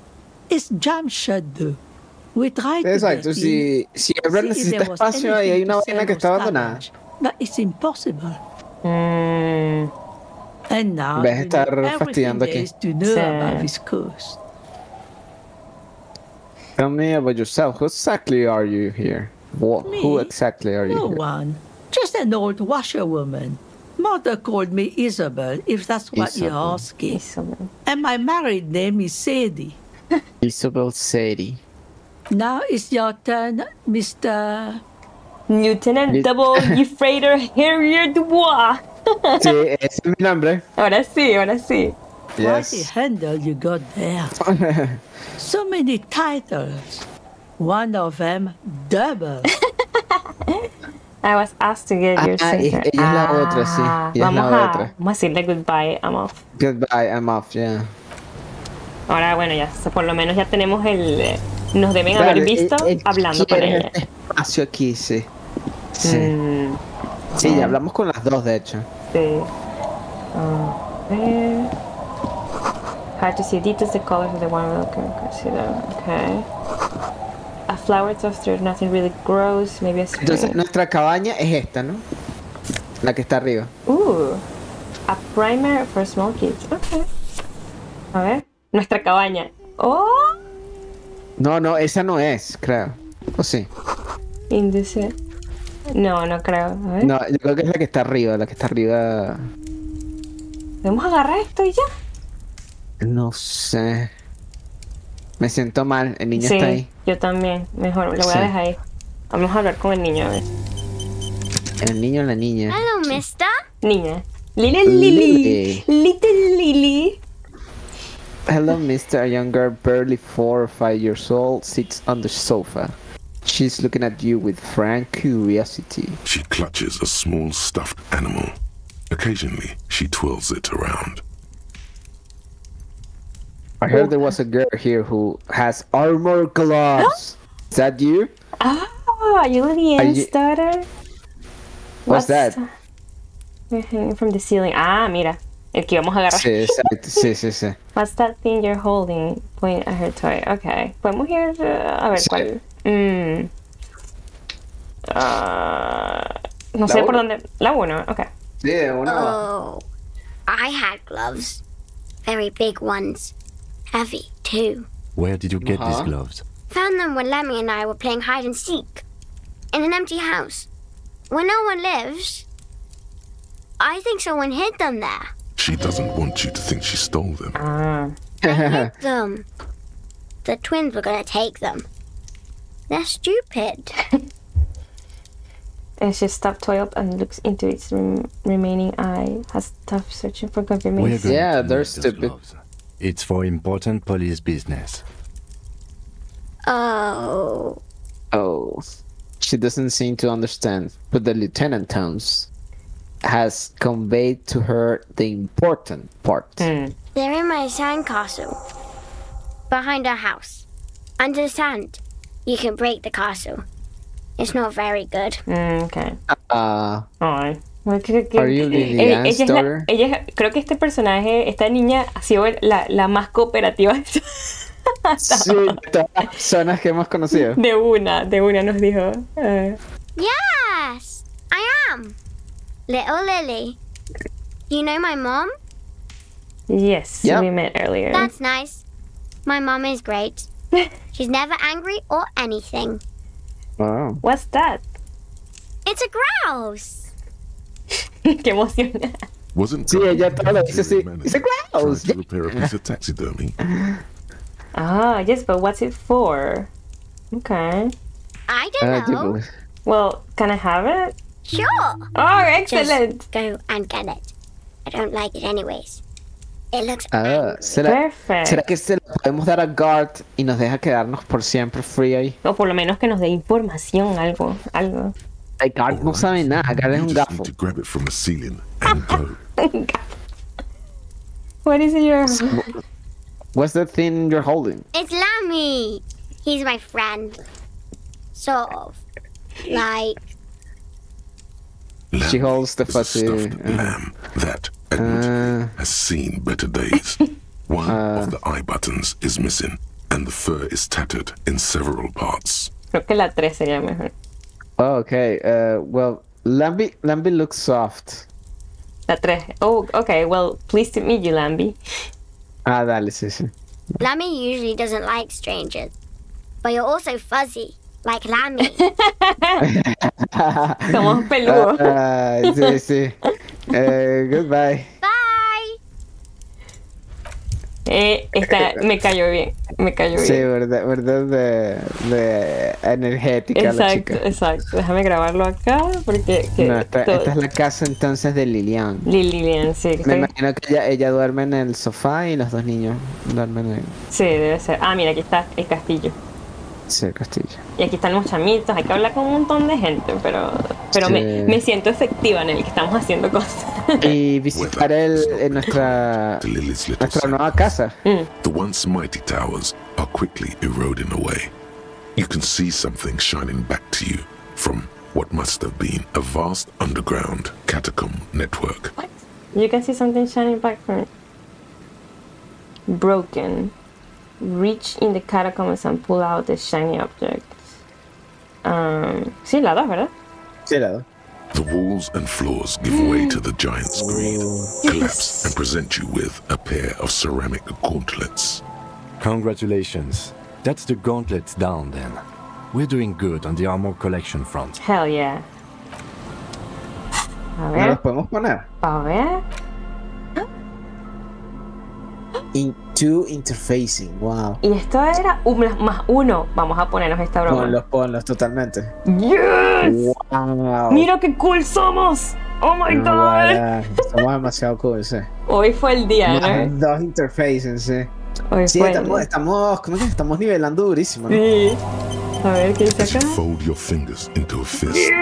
It's jam shut though. Exacto, si, si Ever necesita espacio ahí hay una vaina que está abandonada. Mm. Ves a estar fastidiando aquí. Sí. Tell me about yourself. Who exactly are you here? What, me? Who exactly are you no here? No one. Just an old washerwoman. Mother called me Isobel, if that's what Isobel. You're asking. Isobel. And my married name is Sadie. Isobel Sadie. Now it's your turn, Mister Lieutenant Double E Freighter Harry Du Bois. Sí, ese es mi nombre. Ahora sí, ahora sí. Yes. What a handle you got there. So many titles. One of them, double. I was asked to get your ah, sister. Ella ah, es la otra, sí. Vamos, la a, otra. Vamos a decirle goodbye, I'm off. Goodbye, I'm off, yeah. Ahora, bueno, ya por lo menos ya tenemos el... Nos deben claro, haber visto el, el hablando con ella. Este espacio aquí, sí. Sí. Mm. Sí, ah. ya hablamos con las dos, de hecho. Sí. A ver. Hard to see details, the colors of the one we can consider. Okay. A flower toaster, nothing really grows, maybe a spray. Entonces, nuestra cabaña es esta, ¿no? La que está arriba. Uh. A primer for small kids. Okay. A ver. Nuestra cabaña. Oh. No, no, esa no es, creo. ¿O sí? Índice. No, no creo. A ver. No, yo creo que es la que está arriba, la que está arriba. ¿Podemos agarrar esto y ya? No sé. Me siento mal, el niño sí, está ahí. Yo también, mejor, lo voy sí. a dejar ahí. Vamos a hablar con el niño, a ver. ¿El niño o la niña? Hello, mister. Niña. Little Lily. Lily. Little Lily. Hello, mister. A young girl, barely four or five years old, sits on the sofa. She's looking at you with frank curiosity. She clutches a small stuffed animal. Occasionally, she twirls it around. I heard there was a girl here who has armor gloves. Huh? Is that you? Ah, oh, are you Lillian's you... daughter? What's, What's that? The... From the ceiling. Ah, mira. El que vamos a agarrar. Sí, sí, sí, sí. What's that thing you're holding? Point at her toy. Okay. Podemos ir uh, a ver sí. cuál. Mm. Uh, no la sé uno. por dónde. La uno. Okay. Yeah, one. Oh, I had gloves. Very big ones. Heavy too. Where did you get uh-huh. these gloves? Found them when Lemmy and I were playing hide and seek in an empty house. When no one lives, I think someone hid them there. She doesn't want you to think she stole them. Uh. I hid them. The twins were gonna take them. They're stupid. And she stopped toy up and looks into its rem remaining eye. Has tough searching for confirmation. Yeah, they're stupid. It's for important police business. Oh. Oh. She doesn't seem to understand, but the Lieutenant Towns has conveyed to her the important part. Mm. They're in my sandcastle. Behind our house. Under the sand. You can break the castle. It's not very good. Mm, okay. Uh, Ay. Are you Liliane's ella, daughter? Ella, ella, creo que este personaje, esta niña, ha sido la, la más cooperativa de sí, todas las personas que hemos conocido. De una, de una nos dijo. Uh, yes, I am. Little Lily. You know my mom? Yes, yep. We met earlier. That's nice. My mom is great. She's never angry or anything. Wow. What's that? It's a grouse. Qué emocionante. Wasn't sí, ella todo lo dice así. It's a grouse. Trying to repair a piece of taxidermy. Ah, yes, but what's it for? Okay. I don't know. Uh, well, can I have it? Sure. Oh, excellent. Just go and get it. I don't like it anyways. It looks ah, ¿será, perfect. ¿Será que se lo podemos dar a Guard y nos deja quedarnos por siempre free ahí? O por lo menos que nos dé información, algo, algo. Ay, Guard right. no sabe nada, Guard es un gafo. What is it your... What's the thing you're holding? It's Lammy. He's my friend. Sort of. Like... Lamb she holds the fuzzy uh, lamb that admittedly uh, has seen better days. One uh, of the eye buttons is missing, and the fur is tattered in several parts. Creo que la tres sería mejor. Oh, okay. Uh, well, Lambi, Lambi looks soft. La tres. Oh, okay. Well, pleased to meet you, Lambi. Ah, dale, sí, sí. Lambi usually doesn't like strangers, but you're also fuzzy. Like Lammy. Somos peludos. Uh, uh, sí, sí. Uh, goodbye. Bye. Eh, esta me cayó bien. Me cayó bien. Sí, verdad, verdad de, de energética. Exacto, la chica. Exacto. Déjame grabarlo acá porque... Que no, esta, todo... esta es la casa entonces de Liliane. Liliane, sí. Me imagino que ella, ella duerme en el sofá y los dos niños duermen en... Sí, debe ser. Ah, mira, aquí está el castillo. Sí, Castilla. Y aquí están los chamitos, hay que hablar con un montón de gente, pero pero sí. me, me siento efectiva en el que estamos haciendo cosas. y visitar el, en nuestra, nuestra nueva casa. The once mighty towers are quickly eroding away. You can see something shining back to you from what must have been a vast underground catacomb network. What? You can see something shining back from it. Broken. Reach in the catacombs and pull out the shiny object. Um, sí, la dos, ¿verdad? Sí, la dos. The walls and floors give way to the giant screen, collapse, and present you with a pair of ceramic gauntlets. Congratulations. That's the gauntlets down then. We're doing good on the armor collection front. Hell yeah. A ver. No los podemos poner. A ver. Into interfacing, wow. Y esto era un más uno. Vamos a ponernos esta broma. Ponlos, ponlos, totalmente. ¡Yes! Wow. ¡Mira qué cool somos! ¡Oh my no, god! Somos demasiado cool, sí. Hoy fue el día, ¿no? ¿no? Dos interfaces, sí. Hoy sí, fue estamos, el... estamos, ¿cómo que estamos nivelando durísimo, ¿no? Sí. A ver, ¿qué dice acá? As you fold your fingers into a fist, you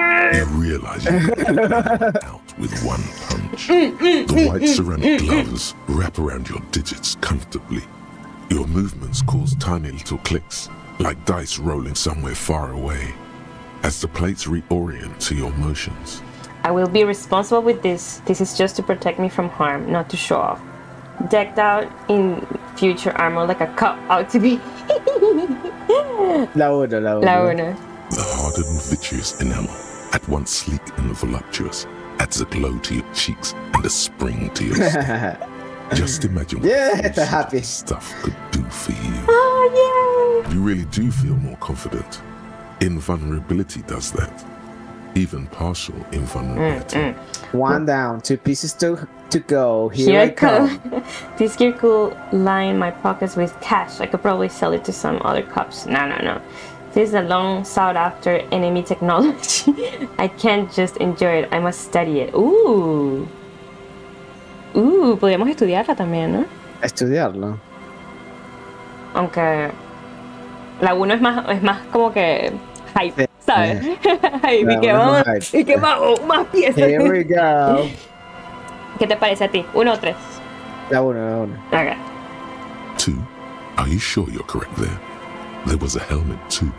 realize you can out with one punch. The white ceramic gloves wrap around your digits comfortably. Your movements cause tiny little clicks, like dice rolling somewhere far away, as the plates reorient to your motions. I will be responsible with this. This is just to protect me from harm, not to show off. Decked out in future armor like a cop out to be. La una, la una. La una. The hardened vitreous enamel, at once sleek and voluptuous, adds a glow to your cheeks and a spring to your step. Just imagine what yeah, the happy stuff could do for you. Oh, yeah. You really do feel more confident. Invulnerability does that. Even partial invulnerability. Mm, mm. One down, two pieces to to go. Here, Here I come. come. This gear could line in my pockets with cash. I could probably sell it to some other cops. No, no, no. This is a long sought after enemy technology. I can't just enjoy it. I must study it. Ooh. Ooh, podríamos estudiarla también, ¿no? Estudiarla. Aunque la uno es más es más como que hype. ¿Sabes? Ahí vi que vamos, y que vamos, más piezas. Here we go. ¿Qué te parece a ti? ¿Uno o tres? La uno, la uno. Okay. Two. Are you sure you're correct there? There was a helmet too.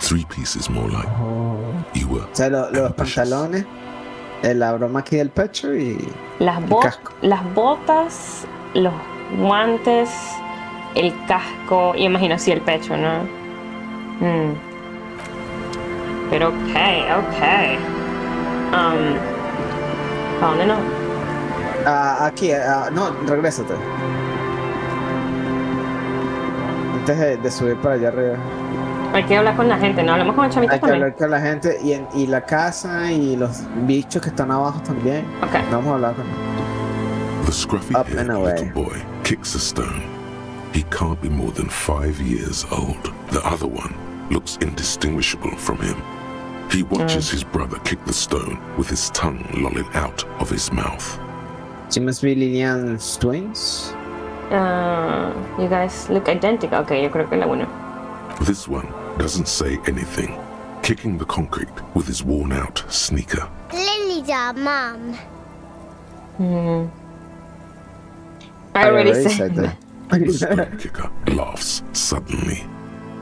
Three pieces more like. Oh. You were. O sea, lo, los pantalones, la broma aquí del pecho y las botas, las botas, los guantes, el casco y imagino sí el pecho, ¿no? Mm. Pero okay, okay. Um, ¿a dónde no? Uh, aquí, uh, no, regrésate. Antes de, de subir para allá arriba. Hay que hablar con la gente, ¿no? Hablamos con el chamito también. Hay que hablar con la gente y, en, y la casa y los bichos que están abajo también. Okay. Vamos a hablar con ellos. The scruffy Up and away. Little boy kicks a stone. He can't be more than five years old. The other one looks indistinguishable from him. He watches mm. his brother kick the stone with his tongue lolling out of his mouth. She must be Liliane's twins? Uh, you guys look identical. Okay, yo creo que la una. This one doesn't say anything, kicking the concrete with his worn out sneaker. Lily's our mom. Mm. I, I already, already said, said that. that. The stone kicker laughs suddenly.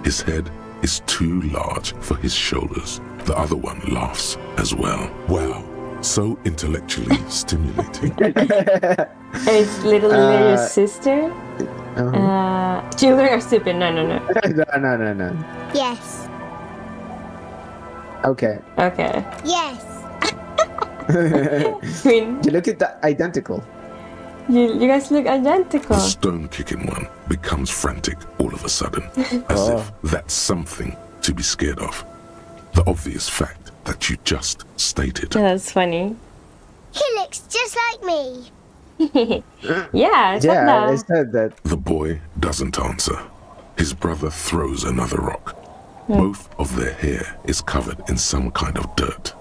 His head is too large for his shoulders. The other one laughs as well. Wow, so intellectually stimulating. It's little uh, little sister. Uh, uh, children are stupid. No, no, no. no, no, no, no. Yes. Okay. Okay. Yes. You look at the identical. You, you guys look identical. The stone-kicking one becomes frantic all of a sudden, as oh. if that's something to be scared of. The obvious fact that you just stated. Yeah, that's funny. He looks just like me. yeah, I said yeah, that. I said that. The boy doesn't answer. His brother throws another rock. Mm. Both of their hair is covered in some kind of dirt.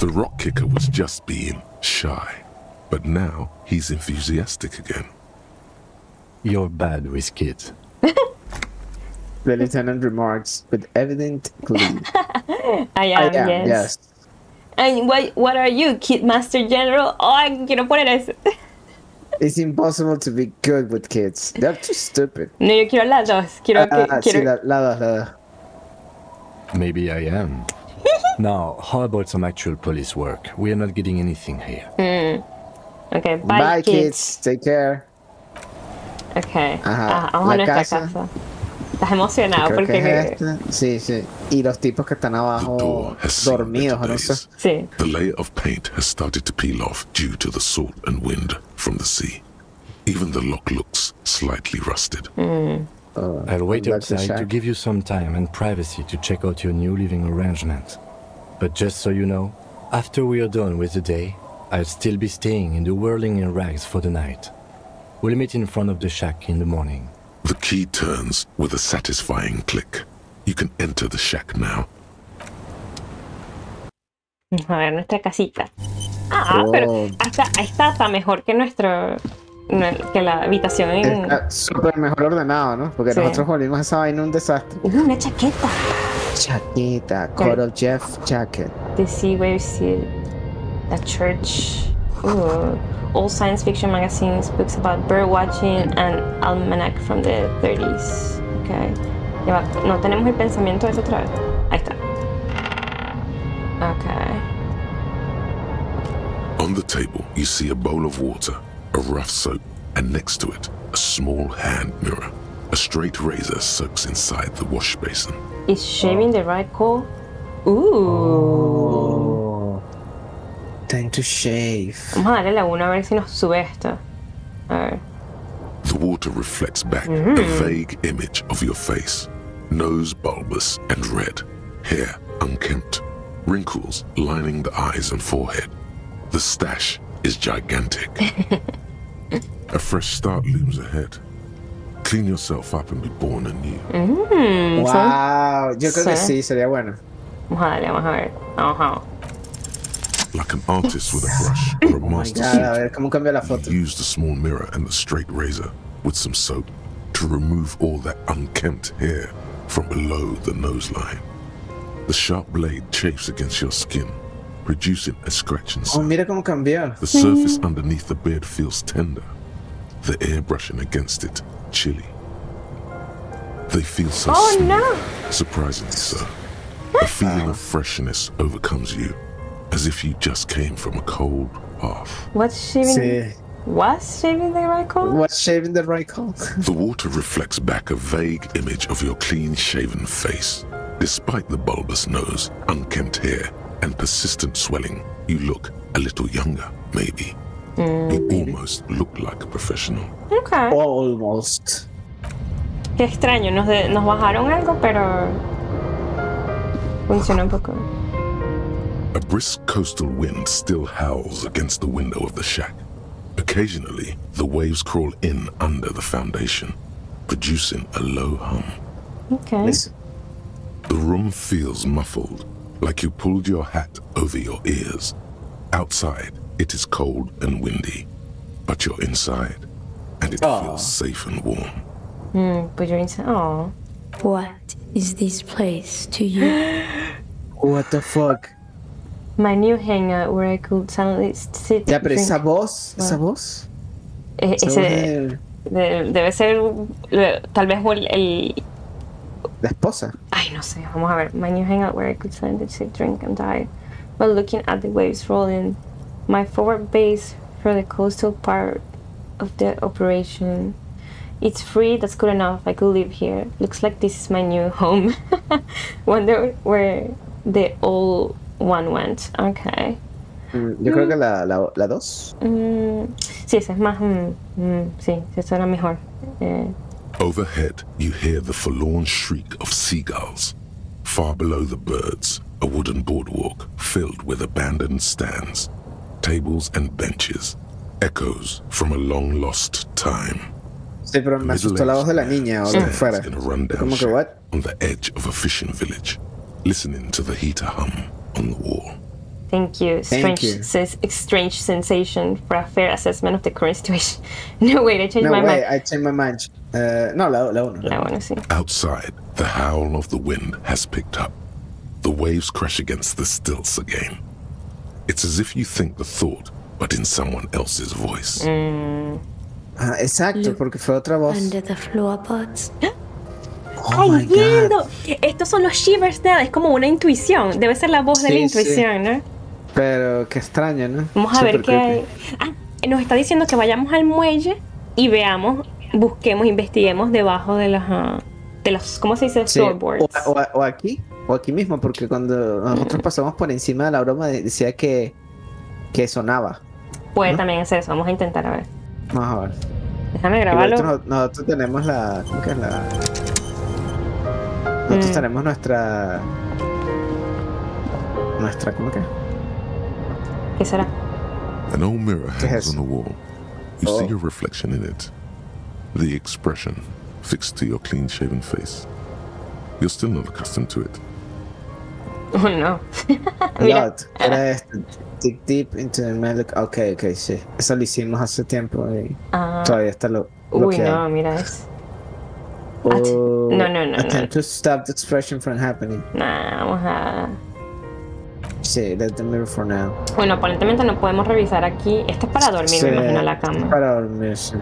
The rock kicker was just being shy. But now he's enthusiastic again. You're bad with kids. The lieutenant remarks with evident glee. I am, I am yes. yes. And what what are you, Kid Master General? Oh, I'm gonna put it as... It's impossible to be good with kids. They're too stupid. No, yo quiero las dos. Quiero ah, que, quiero... Sí, la, la, la. Maybe I am. Now, how about some actual police work? We are not getting anything here. Mm. Okay, bye, bye kids. kids. Take care. Okay. Ajá. Ah, vamos la a nuestra casa. casa. Estás emocionado creo porque... Que es este. Sí, sí. Y los tipos que están abajo dormidos, ¿no? Sí. The layer of paint has started to peel off due to the salt and wind from the sea. Even the lock looks slightly rusted. Mm. Oh, I'll wait outside to give you some time and privacy to check out your new living arrangement. But just so you know, after we are done with the day, I'll still be staying in the Whirling-in-Rags for the night. We'll meet in front of the shack in the morning. The key turns with a satisfying click. You can enter the shack now. A ver, nuestra casita. Ah, oh. Pero hasta, esta está mejor que nuestro... No, que la habitación en... Está súper mejor ordenado, ¿no? Porque sí. Nosotros volvimos a esa vaina un desastre. Uh, una chaqueta. Chaqueta. Coral Jeff jacket. The Sea Wave Seal. The Church. Ooh. All science fiction magazines, books about bird watching, and almanac from the thirties. Okay. Ya va. No tenemos el pensamiento de eso otra vez. Ahí está. Okay. On the table, you see a bowl of water. A rough soap, and next to it, a small hand mirror. A straight razor soaks inside the wash basin. Is shaving the right call? Ooh. Oh. Time to shave. Vamos a darle la una a ver si nos sube esto. A ver. The water reflects back mm-hmm. a vague image of your face. Nose bulbous and red. Hair unkempt. Wrinkles lining the eyes and forehead. The stash is gigantic. A fresh start looms ahead. Clean yourself up and be born anew. Mm, wow, yo creo que sí, sería bueno. Vamos a darle, vamos a ver. Vamos a ver. Like an artist with a brush or a master oh God, a ver, ¿cómo cambia la foto? You use the small mirror and the straight razor with some soap to remove all that unkempt hair from below the nose line. The sharp blade chafes against your skin, producing a scratching sound. Oh, mira cómo cambió. The surface underneath the beard feels tender. The air brushing against it, chilly. They feel so oh, smooth, no. Surprisingly so. A feeling of freshness overcomes you, as if you just came from a cold bath. What's shaving? Sí. What's shaving the right cold? What's shaving the right cold? The water reflects back a vague image of your clean-shaven face. Despite the bulbous nose, unkempt hair, and persistent swelling, you look a little younger, maybe. Mm, you maybe. Almost look like a professional. Okay. Almost. Qué extraño, nos, de, nos bajaron algo, pero funcionó un poco. A brisk coastal wind still howls against the window of the shack. Occasionally, the waves crawl in under the foundation, producing a low hum. Okay. Listen. The room feels muffled, like you pulled your hat over your ears. Outside, it is cold and windy, but you're inside, and it aww. Feels safe and warm. Hmm, but you're inside. Oh. What is this place to you? What the fuck? My new hangout where I could silently sit. Yeah, pero esa voz, esa voz. E esa ese de debe ser tal vez el. el La esposa. Ay, no sé, vamos a ver. My new hangout where I could silently sit, drink, and die. While looking at the waves rolling, my forward base for the coastal part of the operation. It's free, that's good enough. I could live here. Looks like this is my new home. Wonder where the old one went. Okay. Mm, yo creo mm. que la, la, la dos. Mm, sí, esa es más. Mm, mm, sí, esa era mejor. Eh, Overhead, you hear the forlorn shriek of seagulls. Far below the birds, a wooden boardwalk filled with abandoned stands, tables and benches, echoes from a long-lost time. Sí, pero me asustó la voz de la niña, ahora fuera. In a rundown shack on the edge of a fishing village, listening to the heater hum on the wall. Thank you. Strange, Thank you. Says, strange sensation for a fair assessment of the current situation. No, wait, I changed no, my wait, mind. No, wait, I changed my mind. Uh, no, la, la uno. La uno, sí. Outside, the howl of the wind has picked up. The waves crash against the stilts again. It's as if you think the thought, but in someone else's voice. Mm. Ah, exacto, Look porque fue otra voz. Under the floorboards. Oh ¡Ay, lindo! Estos son los shivers, ¿no? Es como una intuición. Debe ser la voz sí, de la intuición, sí. ¿no? Pero qué extraño, ¿no? Vamos a Super ver qué hay. Ah, nos está diciendo que vayamos al muelle y veamos, busquemos, investiguemos debajo de las... Uh, de los, ¿cómo se dice? Sí. Floorboards. O, o, o aquí, o aquí mismo, porque cuando nosotros pasamos por encima de la broma decía que, que sonaba. Puede ¿no? también hacer eso. Vamos a intentar, a ver. Vamos a ver. Déjame grabarlo. Nosotros, nosotros tenemos la... ¿Cómo que es la...? Nosotros mm. tenemos nuestra... Nuestra... ¿Cómo que? ¿Qué será? An old mirror hangs on the wall. You oh. see your reflection in it. The expression fixed to your clean-shaven face. You're still not accustomed to it. Oh, no. Mira. No, era este. Dig deep into the melody. Ok, ok, sí. Eso lo hicimos hace tiempo y ah. todavía está lo, lo Uy, que no, hay. mira eso. Oh, no, no, no. Attempt no. to stop the expression from happening. Nah, vamos a... Sí, let the mirror for now. Bueno, aparentemente no podemos revisar aquí. Esto es para dormir, sí, me imagino, la cama. Es para dormir, sí.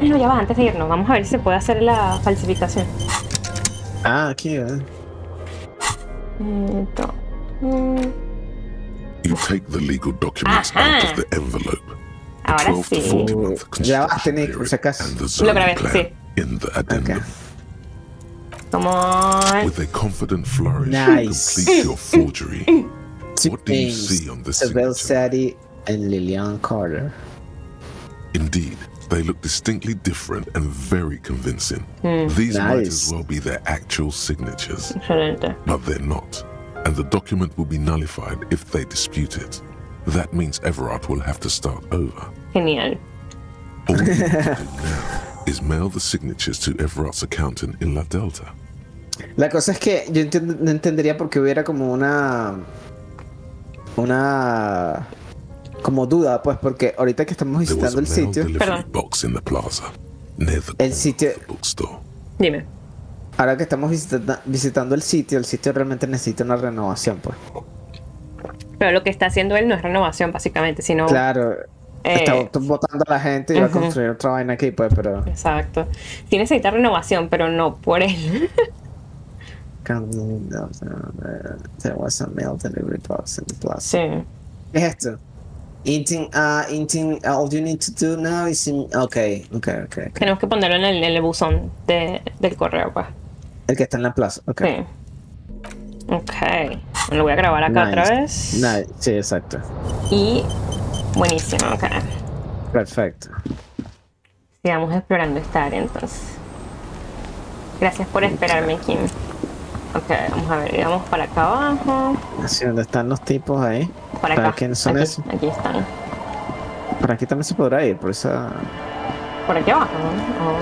Ay, no, ya va, antes de irnos. Vamos a ver si se puede hacer la falsificación. Ah, aquí, ¿verdad? Eh. Esto. You take the legal documents Ajá. out of the envelope. Ahora sí. Ya vas a tener que sacar. Lo grabé, sí. In the addendum. Okay. Come on. With a confident flourish, nice. You complete your forgery. Two what do you see on this Isobel Sadie and Lilienne Carter. Indeed, they look distinctly different and very convincing. Mm. These nice. might as well be their actual signatures. Excelente. But they're not, and the document will be nullified if they dispute it. That means Everard will have to start over. Genial. All you have to do now is mail the signatures to Everett's accountant in La Delta. La cosa es que yo entiendo, no entendería por qué hubiera como una una como duda, pues, porque ahorita que estamos visitando el sitio, box in the plaza, near the el sitio, dime, ahora que estamos visitando, visitando el sitio, el sitio realmente necesita una renovación, pues. Pero lo que está haciendo él no es renovación, básicamente, sino claro. Está eh, votando a la gente y va uh-huh. a construir otra vaina aquí, pues, pero... Exacto. Sí necesita renovación, pero no por él. There was a mail delivery box in the plaza. Sí. ¿Qué es esto? Eating, uh, eating, all you need to do now is... In... Okay, ok, ok, ok. Tenemos que ponerlo en el, en el buzón de, del correo, pues. El que está en la plaza, ok. Sí. Ok. Bueno, lo voy a grabar acá nice. otra vez. Nice. Sí, exacto. Y... Buenísimo, ok. Perfecto. Sigamos explorando esta área, entonces. Gracias por esperarme, Kim. Ok, vamos a ver, vamos para acá abajo. Así, ¿dónde están los tipos ahí? Para acá. ¿Para quién son aquí, esos? Aquí están. Por aquí también se podrá ir, por esa... Por aquí abajo, ¿no? Oh.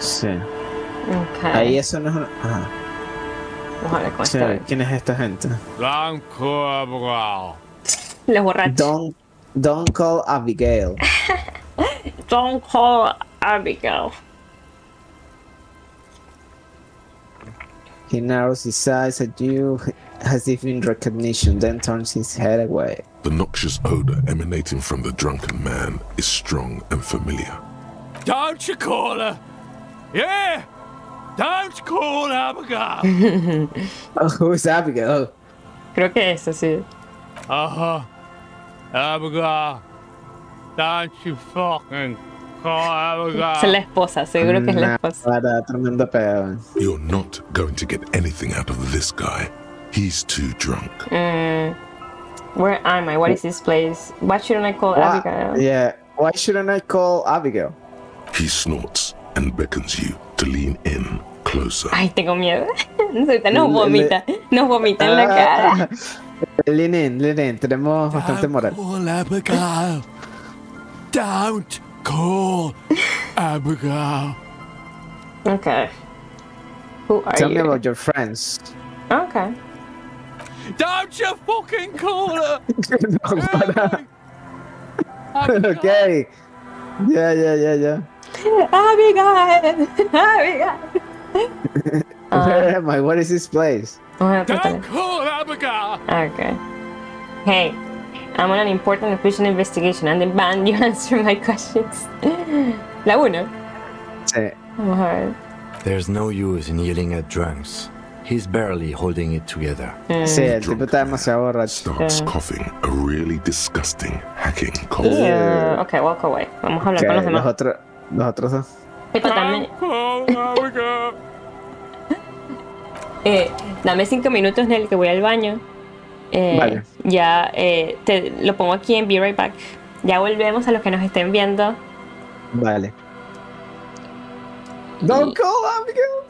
Sí. Ok. Ahí eso no es una... Ajá. Vamos a ver con sí, esta. ¿Quién es esta gente? Don't call Abigail. Los borrachos. Don't, don't call Abigail. Don't call Abigail. He narrows his eyes at you as if in recognition, then turns his head away. The noxious odor emanating from the drunken man is strong and familiar. Don't you call her? Yeah! Don't call Abigail. Oh, who's Abigail? Oh. Creo que eso sí. Ajá. Uh-huh. Abigail. Don't you fucking call Abigail. Es la esposa, seguro que es la esposa. Tremendo pedo. You're not going to get anything out of this guy. He's too drunk. Mm. Where am I? What is this place? Why shouldn't I call Why, Abigail? Yeah. Why shouldn't I call Abigail? He snorts and beckons you to lean in closer. Ay, tengo miedo. Nos vomita. Nos vomita en la cara. Lean in, lean in. Tenemos bastante moral. Don't call Abigail. Don't call Abigail. Okay. Who are Tell you? Tell me about your friends. Okay. Don't you fucking call her. No, para. Okay. Yeah, yeah, yeah, yeah. Abigail, Abigail. Uh, am I? What is this place? Don't call Abigail! Okay. Hey, I'm on an important official investigation and then ban you answer my questions. La uno. Say it. I'm hard. There's no use in yelling at drunks. He's barely holding it together. Mm. Sí, the drunk starts yeah. coughing a really disgusting hacking cough. Yeah. Okay, walk away. Vamos a hablar okay, con los demás. Nosotros, nosotros dos. Pipo, dame... eh, dame cinco minutos en el que voy al baño. Eh, vale. Ya eh, te lo pongo aquí en Be Right Back. Ya volvemos a los que nos estén viendo. Vale. Don't call amigos.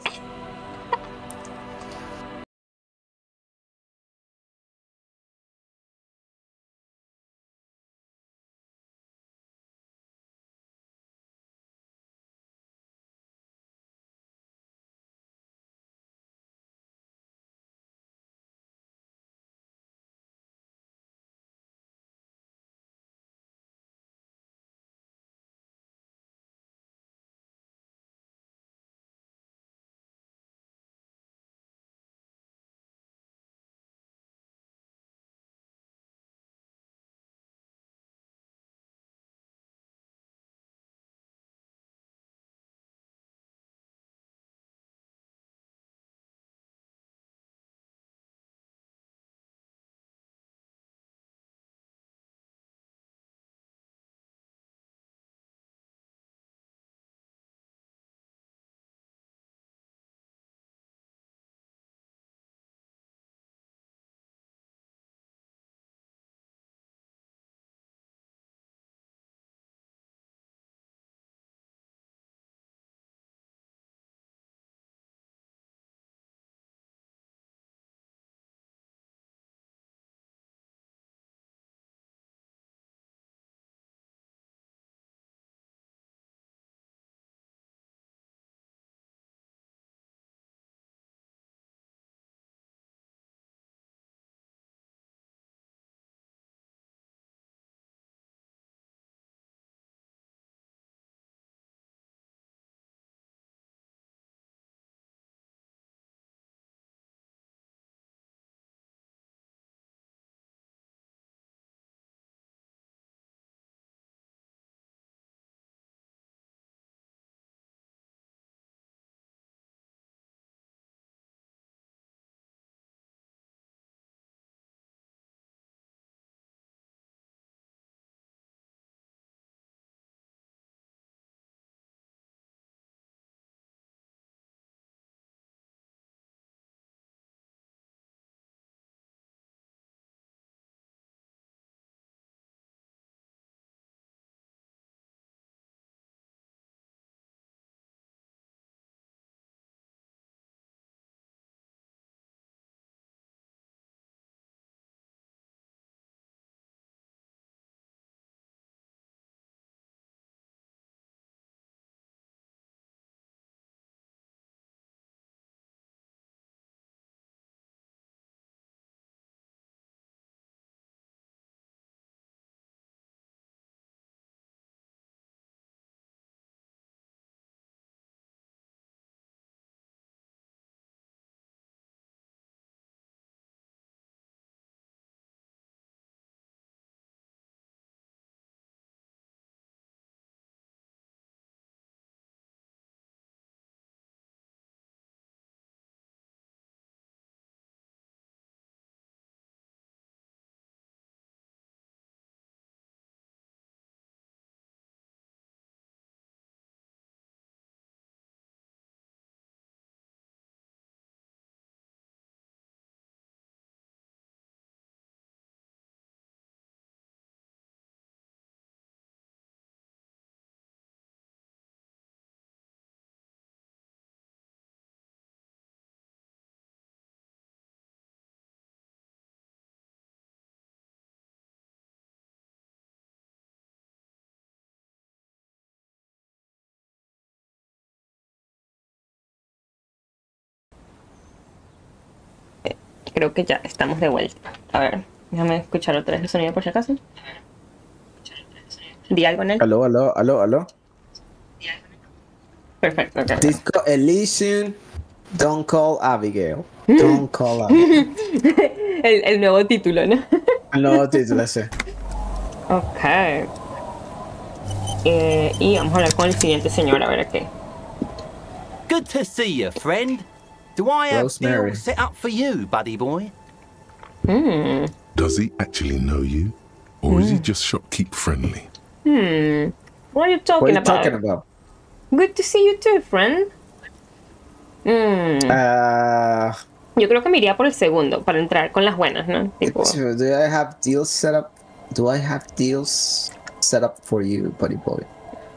Creo que ya estamos de vuelta. A ver, déjame escuchar otra vez el sonido por si acaso. Di algo en él. Aló, aló, aló, aló. Perfecto, ok. Disco Elysium. Don't call Abigail. Don't call Abigail. el, el nuevo título, ¿no? El nuevo título, sí. Ok. Eh, y vamos a hablar con el siguiente señor, a ver qué. Good to see you, friend. Do I have Rosemary. Deals set up for you, buddy boy? Hmm. Does he actually know you? Or mm. is he just shopkeep friendly? Hmm. What are you talking what are you about? talking about? Good to see you too, friend. Hmm. Uh, Yo creo que me iría por el segundo, para entrar con las buenas, ¿no? Tipo... Do I have deals set up? Do I have deals set up for you, buddy boy?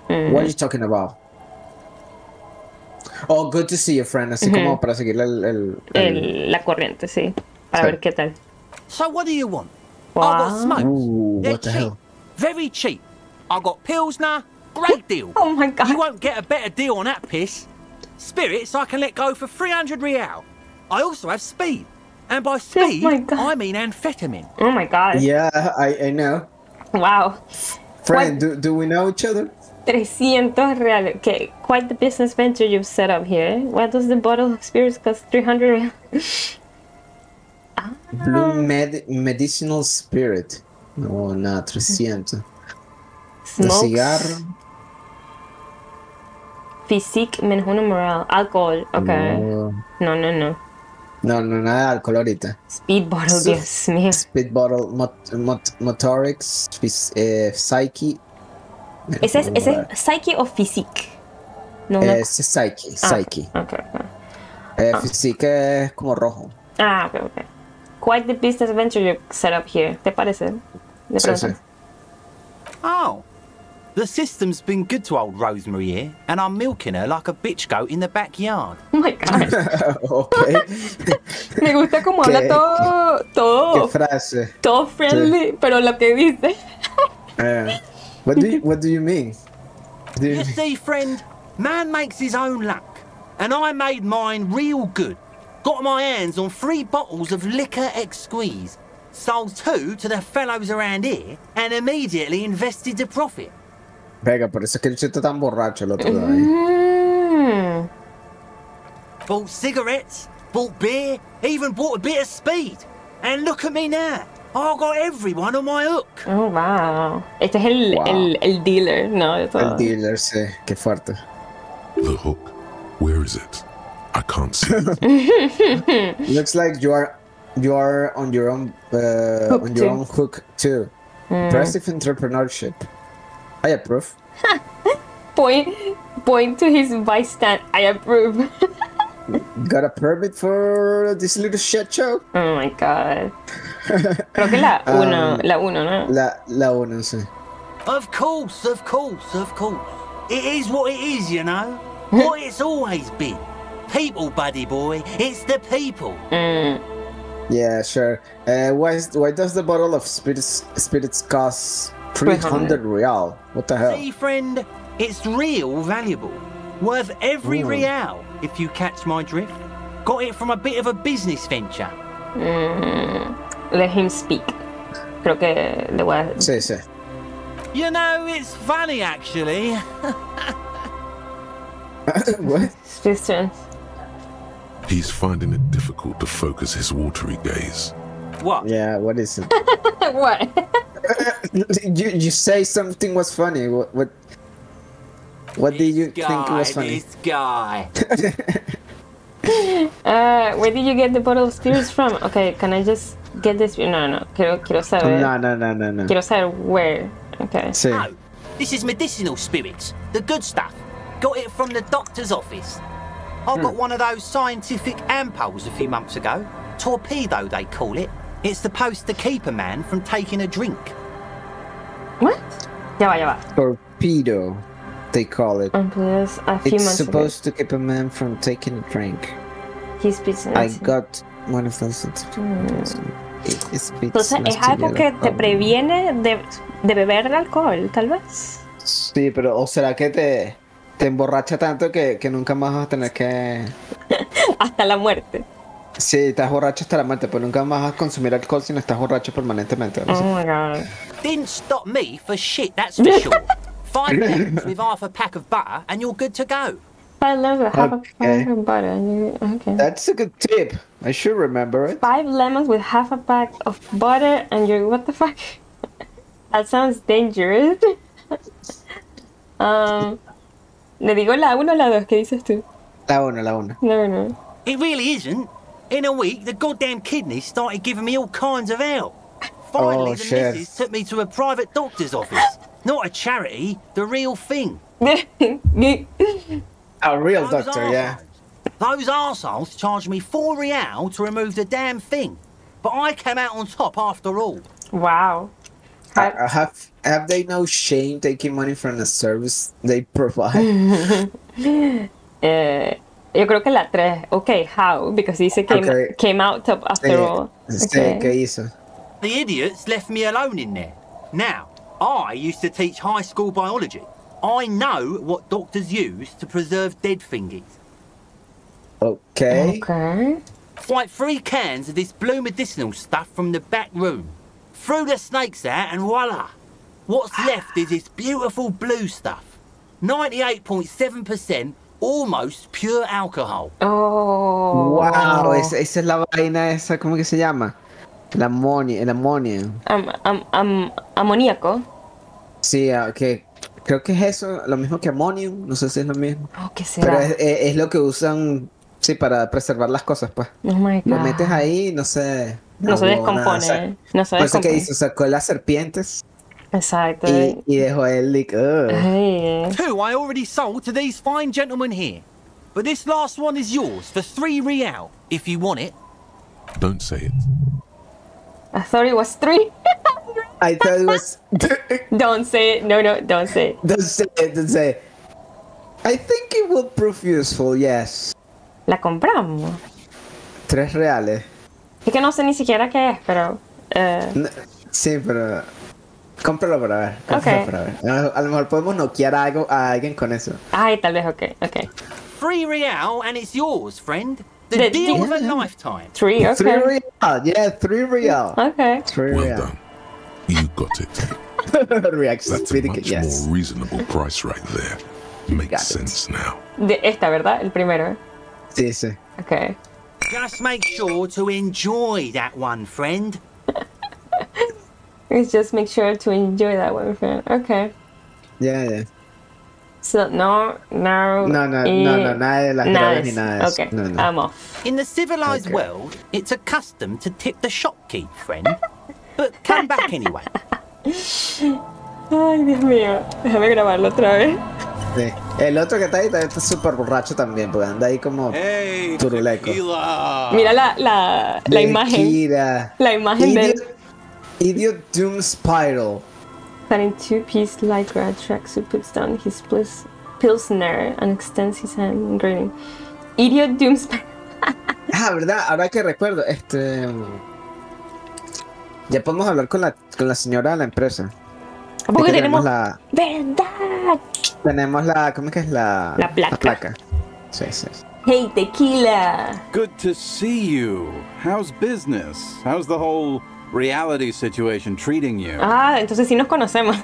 Mm. What are you talking about? Oh, good to see you, friend. Así mm-hmm. como para seguir el, el, el... el... La corriente, sí. Para sí. ver qué tal. So what do you want? Wow. I got smokes. Ooh, They're what the cheap. Hell? Very cheap. I got pills now. Great deal. Oh my god. You won't get a better deal on that piss. Spirits I can let go for three hundred real. I also have speed. And by speed, oh I mean amphetamine. Oh my god. Yeah, I, I know. Wow. Friend, do, do we know each other? three hundred real. Okay, quite the business venture you've set up here. Why does the bottle of spirits cost three hundred real? Ah. Blue med medicinal spirit. No, not three hundred. The cigarro. Physique, menos uno moral. Alcohol, okay. No, no, no. No, no, no nada de alcohol ahorita. Speed bottle, so, Dios mío. Speed bottle, mot, mot, motorics, phys, eh, psyche. ¿Ese es, es psyche o physique? No, eh, no. Es psyche, ah, psyche. Okay, okay. Eh, ah. Physique es como rojo. Ah, ok, ok. Quite the business venture you set up here. ¿Te parece? ¿De sí, sí. Oh. The system's been good to old Rosemary here, and I'm milking her like a bitch goat in the backyard. Oh my god. Okay. Me gusta como habla todo, todo. Qué frase. Todo friendly, sí. Pero lo que dice. uh, what do you What do you mean? Do you, you mean? See, friend, man makes his own luck, and I made mine real good. Got my hands on three bottles of liquor ex-squeeze, sold two to the fellows around here, and immediately invested the profit. Vega, por eso es que el chito tan borracho el otro día. Mm. Bought cigarettes, bought beer, even bought a bit of speed. And look at me now. I got everyone on my hook. Oh, wow. Este es el, wow. el, el dealer, ¿no? Esto... El dealer, sí. Qué fuerte. The hook, where is it? I can't see it. Looks like you are, you are on your own, uh, on your own hook, too. Mm. Impressive entrepreneurship. I approve. point, point to his bystand. I approve. Got a permit for this little shit show? Oh my god. Creo que la uno, um, la uno, ¿no? La, la uno, sí. Of course, of course, of course. It is what it is, you know. What it's always been. People, buddy boy. It's the people. Mm. Yeah, sure. Uh, why, why does the bottle of spirits, spirits cost three hundred real? What the hell? See, friend, it's real valuable. Worth every mm. real, if you catch my drift. Got it from a bit of a business venture. Mm. Let him speak. Creo que le voy a... Sí, sí. You know, it's funny, actually. What? He's finding it difficult to focus his watery gaze. What? Yeah, what is it? What? you you say something was funny. What what, what did you guy, think was funny? This guy. uh, where did you get the bottle of spirits from? Okay, can I just get this? No, no, no. Quiero, quiero saber. No, no, no, no, no. Quiero saber where. Okay. Sí. No, this is medicinal spirits, the good stuff. Got it from the doctor's office. I got hmm. one of those scientific ampules a few months ago. Torpedo, they call it. It's supposed to keep a man from taking a drink. What? Ya va, ya va. Torpedo, they call it. Plus, a few it's months supposed ago. to keep a man from taking a drink. He's business. I got one of those. Mm. It's Entonces, es algo together. que te previene de, de beber el alcohol, tal vez. Sí, pero ¿o será que te, te emborracha tanto que, que nunca más vas a tener que... Hasta la muerte. Sí, estás borracho hasta la muerte, pero nunca más vas a consumir alcohol si no estás borracho permanentemente. Oh my god. Didn't stop me for shit, that's for sure. Five packs with half a pack of butter and you're good to go. five lemons, half okay. a pack of butter. Okay. That's a good tip. I should remember it. Five lemons with half a pack of butter and you're... What the fuck? That sounds dangerous. um, ¿Le digo la uno o la dos? ¿Qué dices tú? La uno, la uno. No, no. It really isn't. In a week, the goddamn kidneys started giving me all kinds of hell. Finally, oh, the shit. missus took me to a private doctor's office. Not a charity, the real thing. A real those doctor, arseholes, yeah. Those arseholes charged me four real to remove the damn thing. But I came out on top after all. Wow. I, I have have they no shame taking money from the service they provide? uh, Yo creo que la tres. Okay, how? Because he said came, okay. came out top after sí. all. Okay. Sí, the idiots left me alone in there. Now, I used to teach high school biology. I know what doctors use to preserve dead fingies. Okay. Okay. It's like three cans of this blue medicinal stuff from the back room. Threw the snakes out and voila. What's left is this beautiful blue stuff. ninety-eight point seven percent almost pure alcohol. Oh. Wow. Esa, esa es la vaina esa, ¿cómo que se llama? El amonio, el amonio. Um, um, um, amoníaco. Sí, okay. Creo que es eso, lo mismo que ammonium, no sé si es lo mismo. Oh, ¿qué será? Pero es, es, es lo que usan, sí, para preservar las cosas, pues. Oh my God. Lo metes ahí, no sé. No, no se descompone, o sea, no se descompone. Por eso que hizo, sacó las serpientes. Exacto. Y, y dejó el like, oh. Hey. Two I already sold to these fine gentlemen here. But this last one is yours for three real, if you want it. Don't say it. I thought it was three. I thought it was... Don't say it. No, no, don't say it. Don't say it, don't say it. I think it will prove useful, yes. La compramos. Tres reales. Es que no sé ni siquiera qué es, pero... Uh... No, sí, pero... Cómpralo para ver. Cómpralo okay. para ver. A, a lo mejor podemos noquear a, algo, a alguien con eso. Ay, tal vez, ok, ok. Three real and it's yours, friend. The, the deal yeah. of a lifetime. Three, okay. Three real, yeah, three real. Okay. Three well real. done. You got it. Reaction. That's a much yes. more reasonable price right there. Makes sense now. De esta, ¿verdad? El primero. Sí, sí. Okay. Just make sure to enjoy that one, friend. It's just make sure to enjoy that one, friend. Okay. Yeah, yeah. So, no, no, no, no, y... no, no, nada de las drogas ni nada de eso. Okay, no, no. I'm off. In the civilized okay. world, it's a custom to tip the shopkeep, friend. But come back anyway. Ay, Dios mío. Déjame grabarlo otra vez. Sí. El otro que está ahí está súper borracho también, porque anda ahí como hey, turuleco. Tequila. Mira la, la, la imagen. La imagen Idiot, del... Idiot Doom Spiral. That in two-piece Lycra tracksuit puts down his pils pilsner and extends his hand, grinning. Idiot Doom Spiral. Ah, verdad, ahora que recuerdo, este... Ya podemos hablar con la, con la señora de la empresa. Porque tenemos, tenemos la... ¡Verdad! Tenemos la... ¿Cómo es que es la...? La placa. La placa. Sí, sí. Hey, Tequila. Good to see you. How's business? How's the whole reality situation treating you? Ah, entonces sí nos conocemos.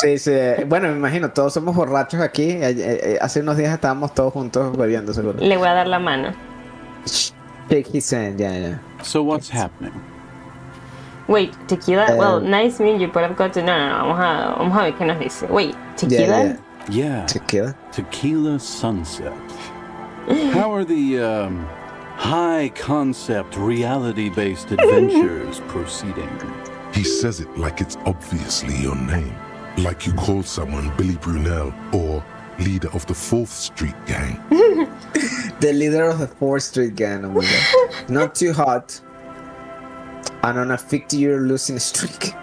Sí, sí. Bueno, me imagino, todos somos borrachos aquí. Hace unos días estábamos todos juntos bebiendo, seguro. Le voy a dar la mano. Shake his hand, yeah, yeah. So what's yes. happening? Wait, Tequila? Um, well, nice meeting you, but I've got to... No, no, no, vamos a, vamos a ver qué nos dice. Wait, Tequila? Yeah, yeah. yeah. Tequila? Tequila Sunset. How are the um, high-concept, reality-based adventures proceeding? He says it like it's obviously your name. Like you called someone Billy Brunel or leader of the fourth Street Gang. The leader of the fourth Street Gang. Oh my God. Not too hot. And on a fifty-year losing streak.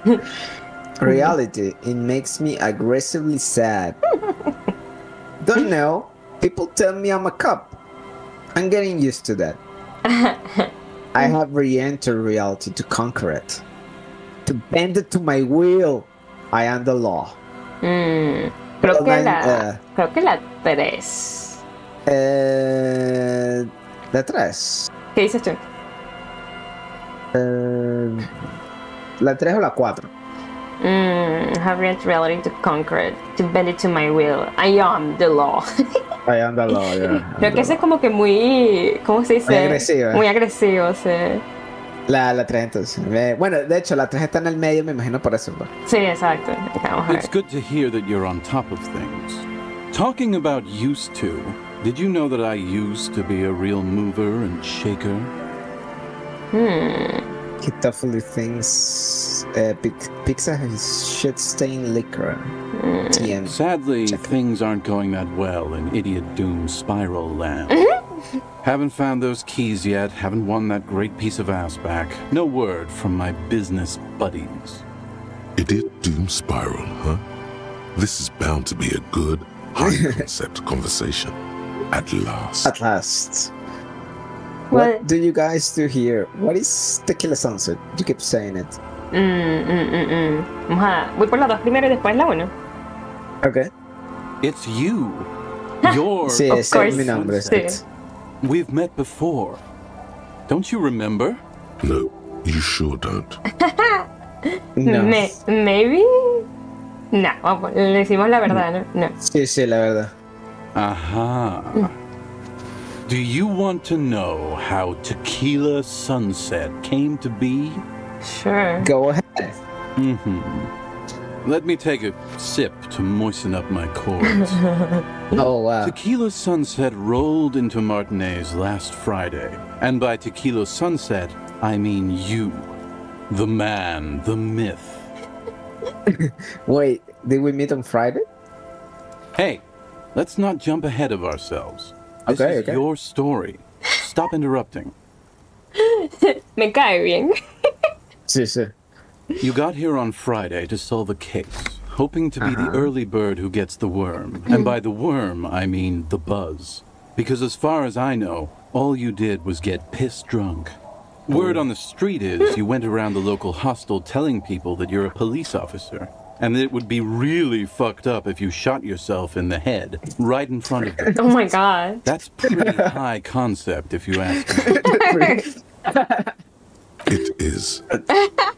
Reality, it makes me aggressively sad. Don't know. People tell me I'm a cop. I'm getting used to that. I have re-entered reality to conquer it. To bend it to my will. I am the law. Mm, creo, so que la, uh, creo que la tres. Uh, la tres. ¿Qué dices tú? Uh, la tres o la cuatro. Mm, her rent relative to conquer it, to bend it to my will. I am the law. I am the law, yeah. Creo que eso es como que muy... ¿Cómo se dice? Muy agresivo. Muy agresivo, sí. La, la tres entonces. Me, bueno, de hecho, la tres está en el medio, me imagino por eso. Sí, exacto. Vamos a ver. It's good to hear that you're on top of things. Talking about used to, did you know that I used to be a real mover and shaker? Hmm... He definitely thinks uh, Pixar has shit-stained Lycra. Mm. Sadly, Check. things aren't going that well in Idiot Doom's Spiral Land. Mm-hmm. Haven't found those keys yet, haven't won that great piece of ass back. No word from my business buddies. Idiot Doom Spiral, huh? This is bound to be a good, high-concept conversation. At last. At last. What, what do you guys do here? What is Tequila Sunset? You keep saying it. Mm, mm, mm, mm. Vamos a... Voy por la dos primero y después la uno. Okay. It's you. Your... Sí, of course. Mi nombre, sí. We've met before. Don't you remember? No, you sure don't. No. Me, maybe? No, vamos, le decimos la verdad, ¿no? No. Sí, sí, la verdad. Ajá. Mm. Do you want to know how Tequila Sunset came to be? Sure. Go ahead. Mm-hmm. Let me take a sip to moisten up my cords. Oh, wow. Tequila Sunset rolled into Martinez last Friday. And by Tequila Sunset, I mean you. The man, the myth. Wait, did we meet on Friday? Hey, let's not jump ahead of ourselves. This okay, is okay. your story. Stop interrupting. Me cae bien. Sí, sí. You got here on Friday to solve a case, hoping to be uh-huh. the early bird who gets the worm. And by the worm, I mean the buzz. Because as far as I know, all you did was get piss drunk. Word on the street is you went around the local hostel telling people that you're a police officer. And it would be really fucked up if you shot yourself in the head right in front of them. Oh my god. That's pretty high concept if you ask me. It is.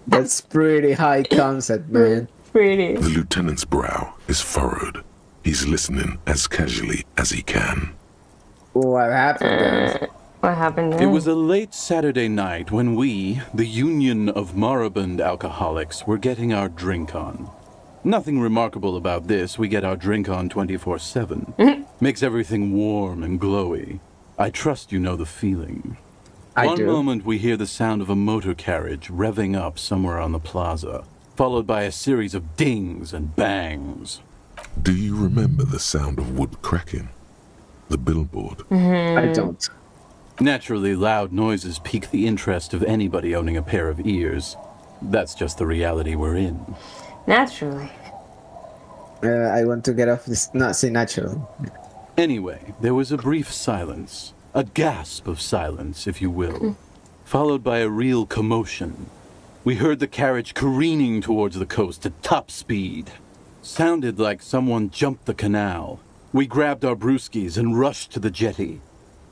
That's pretty high concept, man. Pretty. The lieutenant's brow is furrowed. He's listening as casually as he can. What happened then? What happened then? It was a late Saturday night when we, the Union of Moribund Alcoholics, were getting our drink on. Nothing remarkable about this, we get our drink on twenty-four seven. Mm-hmm. Makes everything warm and glowy. I trust you know the feeling. I One do. moment we hear the sound of a motor carriage revving up somewhere on the plaza, followed by a series of dings and bangs. Do you remember the sound of wood cracking? The billboard? Mm-hmm. I don't. Naturally, loud noises pique the interest of anybody owning a pair of ears. That's just the reality we're in. Naturally. Uh, I want to get off this... Not say natural. Anyway, there was a brief silence. A gasp of silence, if you will. Followed by a real commotion. We heard the carriage careening towards the coast at top speed. Sounded like someone jumped the canal. We grabbed our brewskis and rushed to the jetty.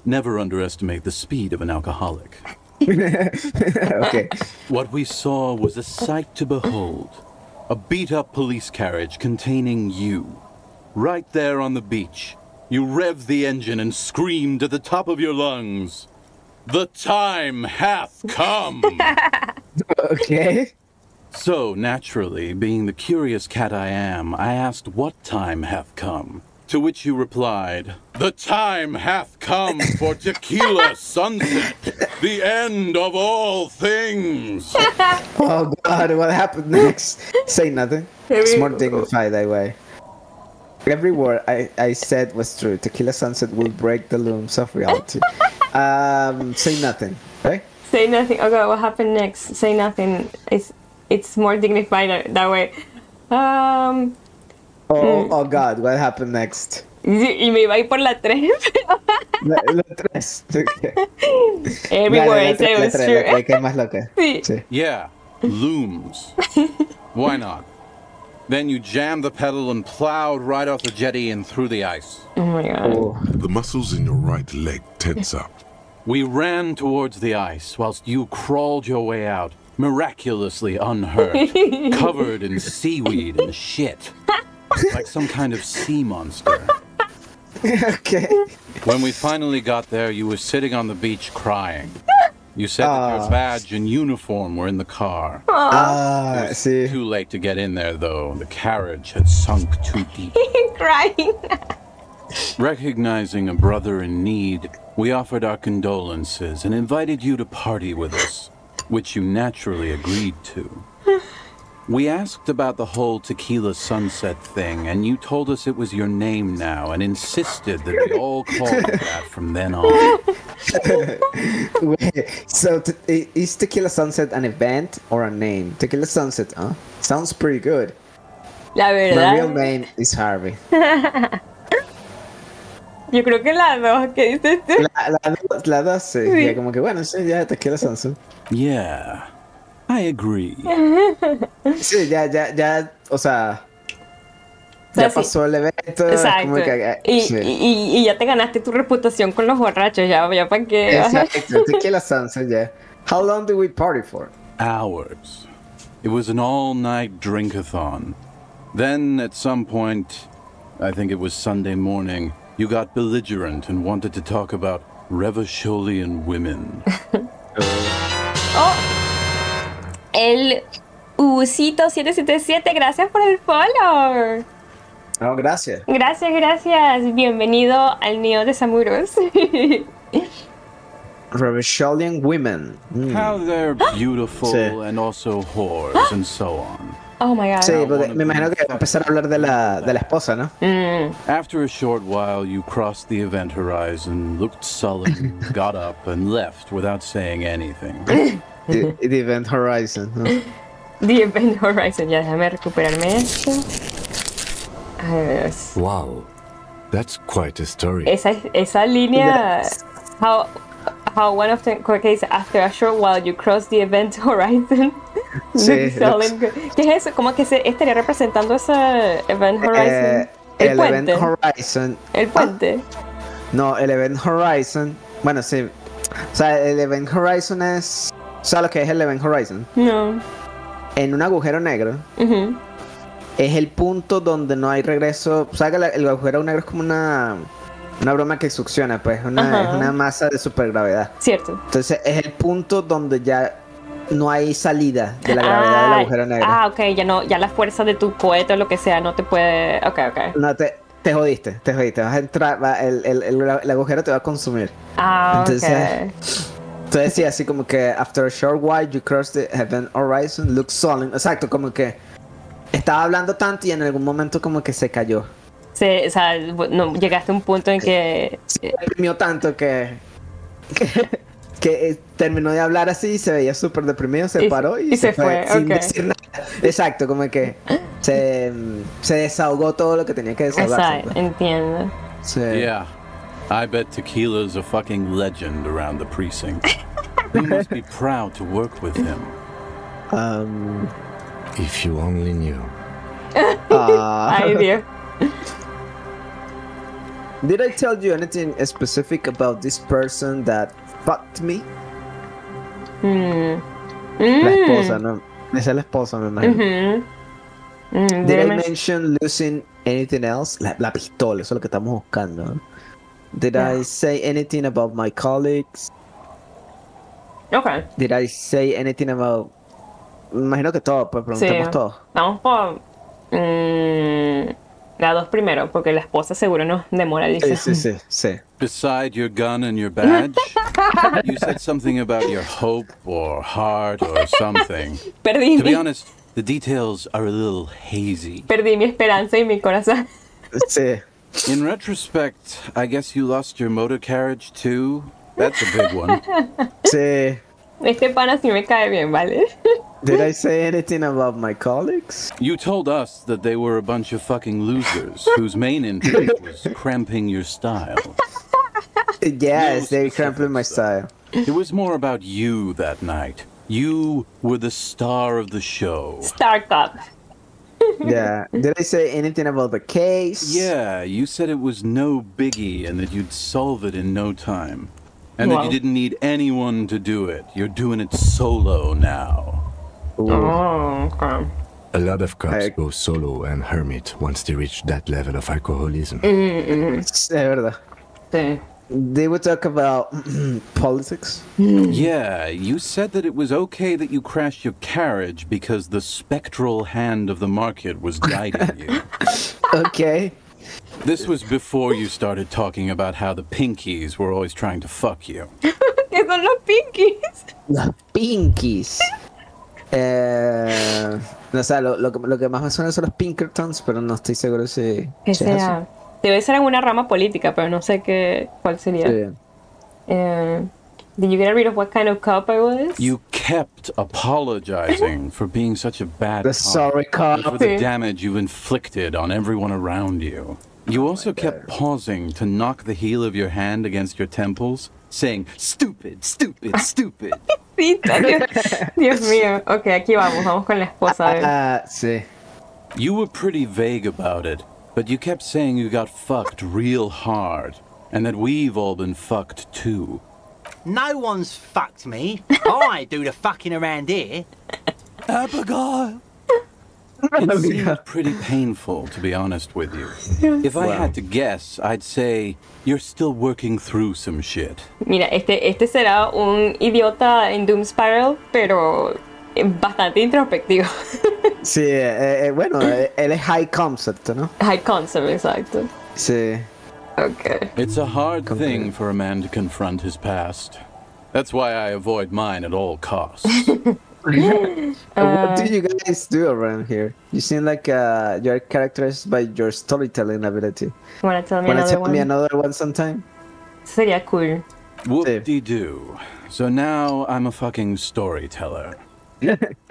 Never underestimate the speed of an alcoholic. Okay. What we saw was a sight to behold. A beat-up police carriage containing you. Right there on the beach, you rev the engine and screamed at the top of your lungs, "The time hath come!" Okay. So, naturally, being the curious cat I am, I asked what time hath come. To which you replied, "The time hath come for Tequila Sunset, the end of all things." Oh god, what happened next? Say nothing. It's more dignified that way. Every word I, I said was true. Tequila Sunset will break the looms of reality. Um, say nothing, right? Say nothing. Oh god, what happened next? Say nothing. It's, it's more dignified that, that way. Um... Oh, oh god, what happened next? Y me iba a ir por la tres. La, la tres. Okay. Everywhere la, la, la, la, la, la, la, la, true. La, la que más loca. Sí. Sí. Yeah, looms. Why not? Then you jammed the pedal and plowed right off the jetty and through the ice. Oh my god. Oh. The muscles in your right leg tense up. We ran towards the ice whilst you crawled your way out, miraculously unhurt, covered in seaweed and shit, like some kind of sea monster. Okay. When we finally got there, you were sitting on the beach crying. You said uh, that your badge and uniform were in the car. Ah, uh, see. Too late to get in there, though. The carriage had sunk too deep. Crying. Recognizing a brother in need, we offered our condolences and invited you to party with us, which you naturally agreed to. We asked about the whole Tequila Sunset thing, and you told us it was your name now, and insisted that we all called you that from then on. Wait, so t is Tequila Sunset an event or a name? Tequila Sunset, huh? Sounds pretty good. La verdad. My real name is Harvey. Yo creo que la dos, ¿qué dices tú? La, la, la dos, sí. Sí. Ya como que bueno, sí, ya Tequila Sunset. Yeah. I agree. Sí, ya, ya, ya, o sea, ya sí. Pasó el evento. Exacto. Como que, y, sí. y, y ya te ganaste tu reputación con los borrachos, ya, ya para qué. Exacto, Tequila Sunset, ya. Yeah. How long did we party for? Hours. It was an all-night drink-a-thon. Then, at some point, I think it was Sunday morning, you got belligerent and wanted to talk about Revacholian women. Oh. El Usito siete siete siete, gracias por el follow. No, gracias. Gracias, gracias. Bienvenido al Neo de Samuros. Revacholian women. Mm. How they're beautiful sí. And also whores and so on. Oh my God. Sí, porque me imagino que va a empezar a hablar de la, de la esposa, ¿no? Mm. After a short while, you crossed the event horizon, looked sullen, got up, and left without saying anything. The, the event horizon, ¿no? The event horizon, ya déjame recuperarme esto. A ver. Wow, that's quite a story. Esa, esa línea. Yes. How, how one of the court cases after a short while you cross the event horizon. Sí, ¿qué es eso? ¿Cómo que se estaría representando ese event horizon? Eh, el el puente. Event horizon. El puente. Ah, no, el event horizon. Bueno, sí. O sea, el event horizon es. ¿Sabes lo que es el Event Horizon? No. En un agujero negro uh-huh. es el punto donde no hay regreso. ¿Sabes que el agujero negro es como una una broma que succiona? Pues una, uh-huh. es una masa de supergravedad. Cierto. Entonces es el punto donde ya no hay salida de la gravedad ah, del agujero negro. Ah, ok, ya no, ya la fuerza de tu cohete o lo que sea no te puede. Ok, ok. No te, te jodiste, te jodiste. Vas a entrar, va, el, el, el, el agujero te va a consumir. Ah, ok. Entonces, Entonces sí, así como que after a short while you cross the event horizon, look solemn. Exacto, como que estaba hablando tanto y en algún momento como que se cayó. Sí, o sea, no, llegaste a un punto en que... Sí, se deprimió tanto que, que, que terminó de hablar así y se veía súper deprimido, se y, paró y, y se, se fue, fue. Sin okay. decir nada. Exacto, como que se, se desahogó todo lo que tenía que desahogarse. Exacto, entiendo. Sí. Yeah. I bet Tequila's a fucking legend around the precinct. We must be proud to work with him. Um, if you only knew. Uh, I do. Did I tell you anything specific about this person that fucked me? Mm. Mm. La esposa, no. Esa es la esposa, me imagino. Mm-hmm. Mm, Did I mention losing anything else? La, la pistola, eso es lo que estamos buscando, ¿no? Did yeah. I say anything about my colleagues? Okay. Did I say anything about... Imagino que todo, pues preguntemos sí. todo. Vamos por... Mm, la dos primero, porque la esposa seguro nos demoraliza. Sí, sí, sí, sí. Beside your gun and your badge, you said something about your hope or heart or something. Perdí to be honest, the details are a little hazy. Perdí mi esperanza y mi corazón. Sí. In retrospect, I guess you lost your motor carriage too. That's a big one. Sí. Este pana sí me cae bien, ¿vale? Did I say anything about my colleagues? You told us that they were a bunch of fucking losers whose main interest was cramping your style. Yes, no they cramping my style. It was more about you that night. You were the star of the show. Star Cup. Yeah. Did I say anything about the case? Yeah, you said it was no biggie and that you'd solve it in no time. And wow. that you didn't need anyone to do it. You're doing it solo now. Ooh. Oh, okay. A lot of cops I... go solo and hermit once they reach that level of alcoholism. Mm-hmm. They would talk about politics. Yeah, you said that it was okay that you crashed your carriage because the spectral hand of the market was guiding you. Okay. This was before you started talking about how the pinkies were always trying to fuck you. Que son los pinkies. Los pinkies. Eh, no, o sea, lo, lo, lo que más me suena son los Pinkertons, pero no estoy seguro si... Que si sea. Debe ser alguna rama política, pero no sé qué, cuál sería. Sí. Uh, did you get rid of what kind of cop I was? You kept apologizing for being such a bad the cop. Sorry cop. For the damage you inflicted on everyone around you. You also oh kept God. pausing to knock the heel of your hand against your temples, saying, stupid, stupid, stupid. Dios mío. Ok, aquí vamos, vamos con la esposa. Uh, sí. You were pretty vague about it, but you kept saying you got fucked real hard, and that we've all been fucked too. No one's fucked me. I do the fucking around here. Abigail. It seemed pretty painful, to be honest with you. If I had to guess, I'd say you're still working through some shit. Mira, este, este será un idiota en Doom Spiral, pero bastante introspectivo. Sí, eh, eh, bueno, él es high concept, ¿no? High concept, exacto. Sí. Okay. It's a hard thing for a man to confront his past. That's why I avoid mine at all costs. uh, what do you guys do around here? You seem like uh, you are characterized by your storytelling ability. Wanna tell me Wanna another tell one? me another one sometime? Sería cool. Whoop-de-doo. So now I'm a fucking storyteller.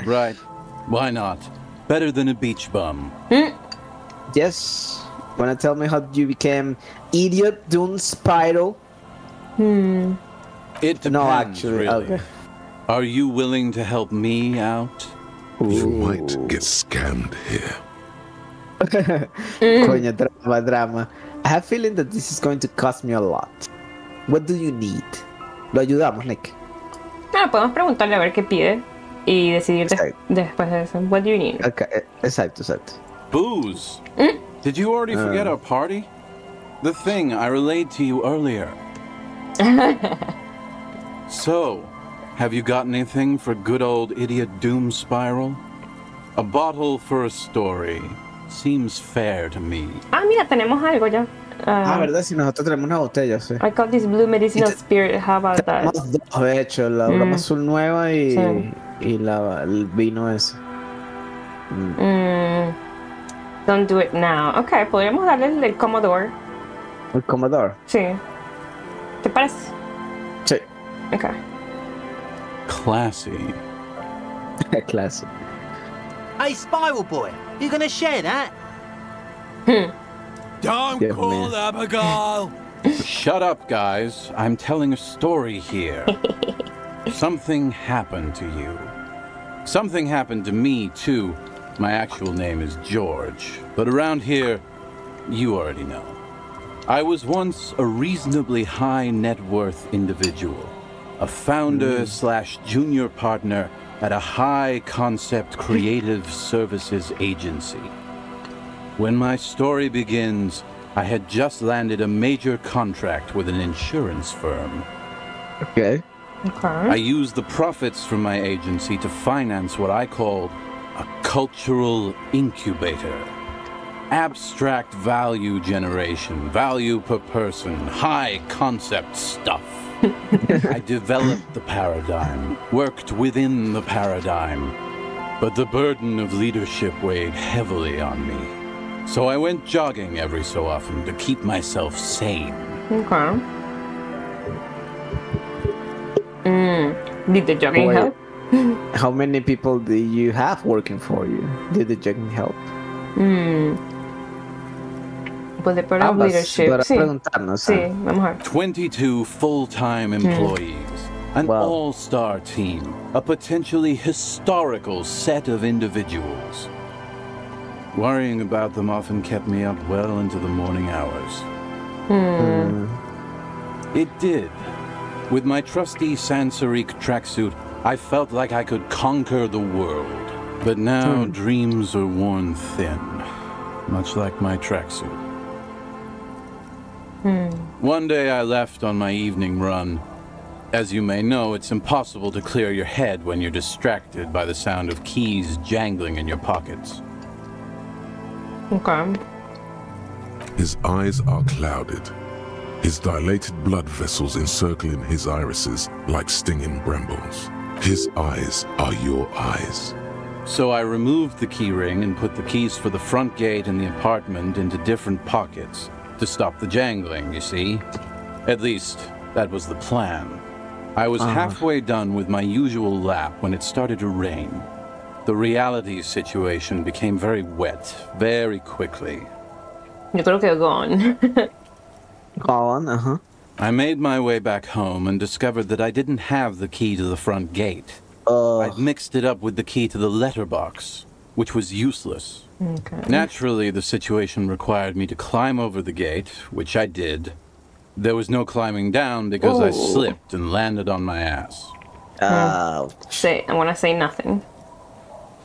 Right. Why not? Better than a beach bum. Mm. Yes. Wanna tell me how you became idiot Doom Spiral? Hmm. It depends, no, actually, really. Okay. Are you willing to help me out? Ooh. You might get scammed here. Coño, drama, drama. I have a feeling that this is going to cost me a lot. What do you need? Lo ayudamos, Nick. No, podemos preguntarle a ver qué pide y decidir de después de eso. What do you need? Okay, exacto, exacto. Booze. Mm? Did you already uh. forget our party? The thing I relayed to you earlier. So, have you got anything for good old idiot Doom Spiral? A bottle for a story. Seems fair to me. Ah, mira, tenemos algo ya. Uh, ah, verdad, si nosotros tenemos una botella, sí. I got this blue medicinal spirit, how about that? De hecho, la broma mm. azul nueva y, sí. y la, el vino ese. Mm. Mm. Don't do it now. Ok, podríamos darle el, el Commodore. ¿El Commodore? Sí. ¿Te parece? Sí. Ok. Classy. Classy. Hey, Spiral Boy, you gonna share that? Hmm. Don't Give call Abigail. Shut up, guys. I'm telling a story here. Something happened to you. Something happened to me, too. My actual name is George, but around here, you already know. I was once a reasonably high net worth individual. A founder slash junior partner at a high concept creative services agency. When my story begins, I had just landed a major contract with an insurance firm. Okay. Okay. I used the profits from my agency to finance what I called a cultural incubator. Abstract value generation, value per person, high concept stuff. I developed the paradigm, worked within the paradigm, but the burden of leadership weighed heavily on me. So I went jogging every so often to keep myself sane. Okay. Mm. Did the jogging Wait. help? How many people do you have working for you? Did the jogging help? Mm. But the part of leadership. Sí. twenty-two full-time employees, mm. an wow. all-star team, a potentially historical set of individuals. Worrying about them often kept me up well into the morning hours. Mm. Mm. It did, With my trusty Sanserique tracksuit, I felt like I could conquer the world. But now hmm. dreams are worn thin, much like my tracksuit. Hmm. One day I left on my evening run. As you may know, it's impossible to clear your head when you're distracted by the sound of keys jangling in your pockets. Okay. His eyes are clouded. His dilated blood vessels encircling his irises like stinging brambles. His eyes are your eyes. So I removed the key ring and put the keys for the front gate and the apartment into different pockets to stop the jangling, you see. At least, that was the plan. I was uh-huh. halfway done with my usual lap when it started to rain. The reality situation became very wet, very quickly. Yo creo que gone. On, uh-huh. I made my way back home and discovered that I didn't have the key to the front gate. Uh. I'd mixed it up with the key to the letterbox, which was useless. Okay. Naturally, the situation required me to climb over the gate, which I did. There was no climbing down because Ooh. I slipped and landed on my ass. Uh, say, I want to say nothing.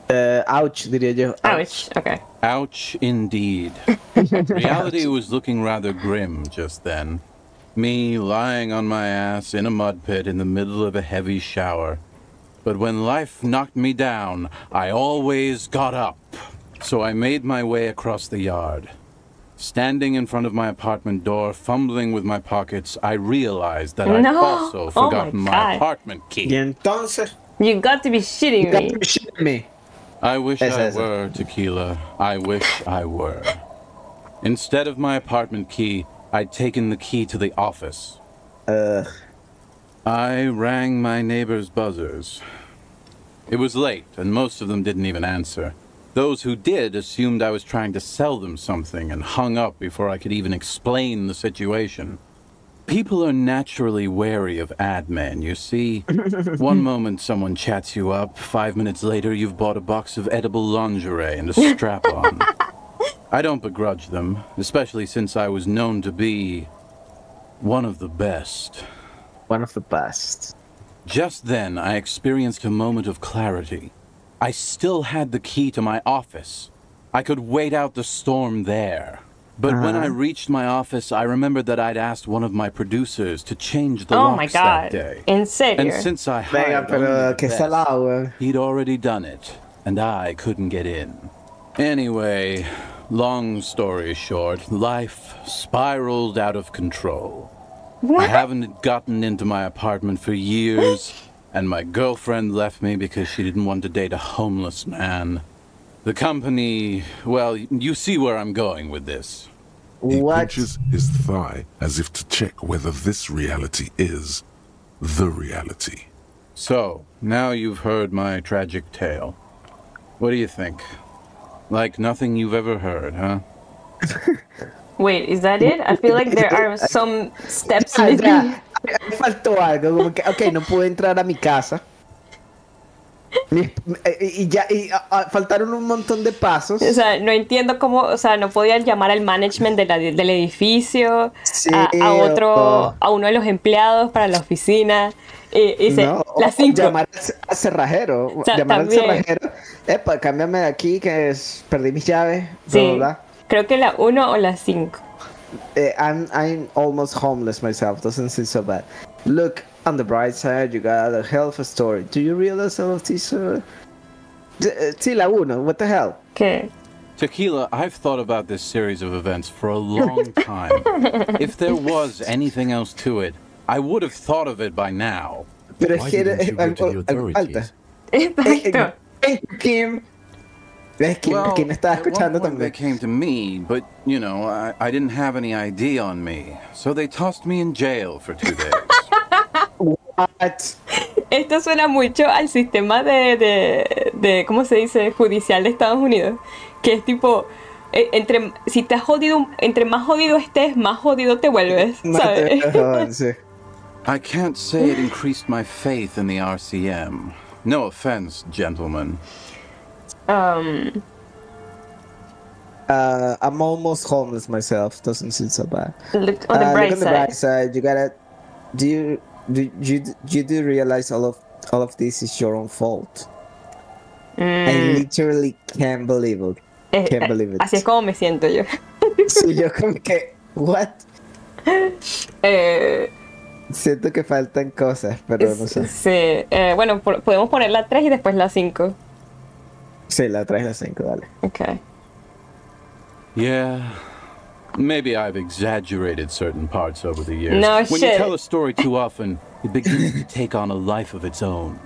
Uh, ouch, did you? Ouch. Ouch, okay. Ouch, indeed. Reality was looking rather grim just then. Me lying on my ass in a mud pit in the middle of a heavy shower. But when life knocked me down, I always got up. So I made my way across the yard. Standing in front of my apartment door, fumbling with my pockets, I realized that no. I'd also forgotten oh my, my apartment key. Y entonces, you got to be shitting you me. Got to be shitting me. I wish yes, I yes, were, yes. Tequila. I wish I were. Instead of my apartment key, I'd taken the key to the office. Uh. I rang my neighbors' buzzers. It was late, and most of them didn't even answer. Those who did assumed I was trying to sell them something and hung up before I could even explain the situation. People are naturally wary of ad men, you see. One moment someone chats you up, five minutes later you've bought a box of edible lingerie and a strap-on. I don't begrudge them, especially since I was known to be one of the best. One of the best. Just then, I experienced a moment of clarity. I still had the key to my office. I could wait out the storm there. But uh-huh. when I reached my office, I remembered that I'd asked one of my producers to change the oh locks my God. that day. In serio. And since I hired Venga, the best, he'd already done it, and I couldn't get in. Anyway, long story short, life spiraled out of control. What? I haven't gotten into my apartment for years, and my girlfriend left me because she didn't want to date a homeless man. The company, well, you see where I'm going with this. He what? pinches his thigh as if to check whether this reality is the reality. So, now you've heard my tragic tale. What do you think? Like nothing you've ever heard, huh? Wait, is that it? I feel like there are some steps missing. Faltó algo, como que, okay, no pude entrar a mi casa. Y ya y faltaron un montón de pasos. O sea, no entiendo cómo, o sea, no podían llamar al management de la, del edificio, sí, a, a otro, oh. a uno de los empleados para la oficina. Y, y se, no, las cinco. Llamar al cerrajero. O sea, llamar también. al cerrajero. Epa, cámbiame de aquí que es, perdí mis llaves. Sí, bla, bla, bla. Creo que la uno o la cinco. Uh, I'm, I'm almost homeless myself. Doesn't seem so bad. Look. On the bright side, you got a hell of a story. Do you realize all of this? Uh, Tila uno, what the hell? Okay. Tequila, I've thought about this series of events for a long time. If there was anything else to it, I would have thought of it by now. Pero Why didn't you go to the authorities? Exacto. Kim. Well, at one point they came to me, but, you know, I, I didn't have any I D on me. So they tossed me in jail for two days. What? Esto suena mucho al sistema de, de, de, ¿cómo se dice? Judicial de Estados Unidos. Que es tipo, entre, si te has jodido, entre más jodido estés, más jodido te vuelves, ¿sabes? I can't say it increased my faith in the R C M. No offense, gentlemen. Um... Uh, I'm almost homeless myself. Doesn't seem so bad. Look on the bright uh, look on the bright side. side. You gotta... Do you... do you, you do realize all of all of this is your own fault? Mm. I literally can't believe it. Can't eh, believe it. Así es como me siento yo. Sí, yo como que what? Eh, siento que faltan cosas, pero no sé. Sí, eh, bueno, por, podemos poner la tres y después la cinco. Sí, la tres y la cinco, dale. Okay. Yeah. Maybe I've exaggerated certain parts over the years. No, when shit. you tell a story too often, it begins to take on a life of its own.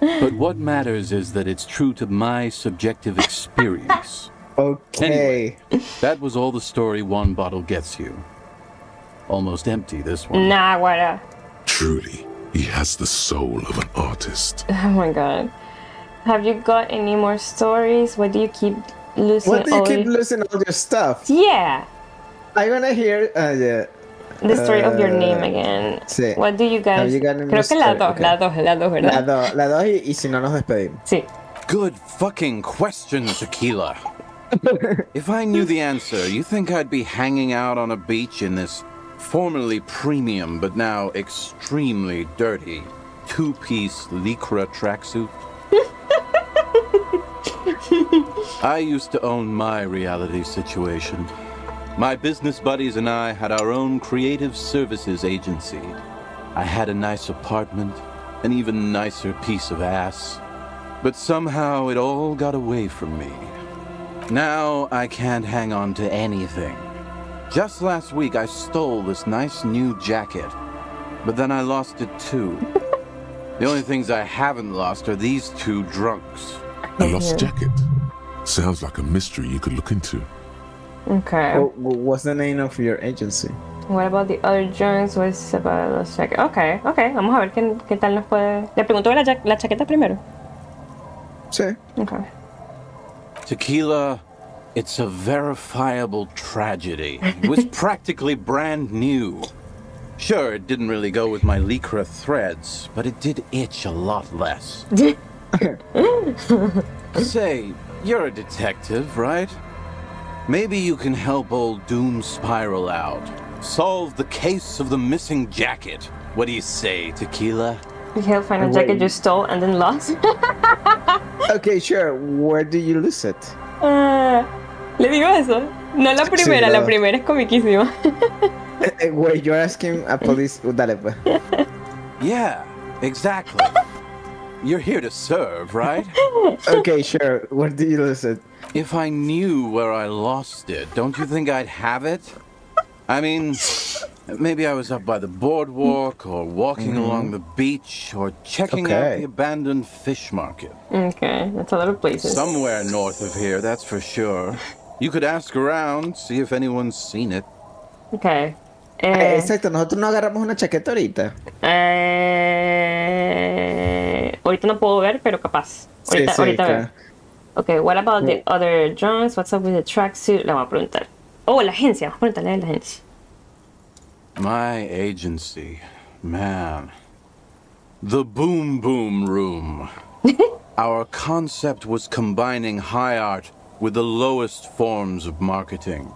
But what matters is that it's true to my subjective experience. Okay. Anyway, that was all the story one bottle gets you. Almost empty, this one. Nah, what a... Truly, he has the soul of an artist. Oh my god. Have you got any more stories? What do you keep losing? What do you all keep losing all your stuff? Yeah. I wanna hear uh, yeah. the story uh, of your name again. Sí. What do you guys? You Creo que la dos, okay. la dos, la dos, ¿verdad? La dos, la dos y, y si no nos despedimos. Sí. Good fucking question, Tequila. If I knew the answer, you think I'd be hanging out on a beach in this formerly premium but now extremely dirty two-piece Lycra tracksuit? I used to own my reality situation. My business buddies and I had our own creative services agency. I had a nice apartment, an even nicer piece of ass. But somehow it all got away from me. Now I can't hang on to anything. Just last week I stole this nice new jacket, but then I lost it too. The only things I haven't lost are these two drunks. A lost jacket? Sounds like a mystery you could look into. Okay. Well, what's the name of your agency? What about the other joints? What's about los jackets? Okay, okay. Vamos a ver qué, qué tal nos puede... Le pregunto la, ja la chaqueta primero. Sí. Okay. Tequila, it's a verifiable tragedy. It was practically brand new. Sure, it didn't really go with my Lycra threads, but it did itch a lot less. Say, you're a detective, right? Maybe you can help old Doom Spiral out. Solve the case of the missing jacket. What do you say, Tequila? He'll find a jacket you stole and then lost. Okay, sure. Where do you lose it? Uh, Le digo eso. No la primera, sí, la... la primera es comiquísima. Where you're asking a police... Dale, pues. Yeah, exactly. You're here to serve, right? Okay, sure. Where do you lose it? If I knew where I lost it, don't you think I'd have it? I mean, maybe I was up by the boardwalk, or walking mm. along the beach, or checking okay. out the abandoned fish market. Okay, that's a lot of places. Somewhere north of here, that's for sure. You could ask around, see if anyone's seen it. Okay. Eh, Exacto, nosotros no agarramos una chaqueta ahorita. Eh, ahorita no puedo ver, pero capaz. Ahorita, sí, sí, ahorita claro. ver. Okay, what about the other drones? What's up with the tracksuit? La voy a preguntar. Oh, la agencia. Vamos a preguntarle a la agencia. My agency. Man. The Boom Boom Room. Our concept was combining high art with the lowest forms of marketing.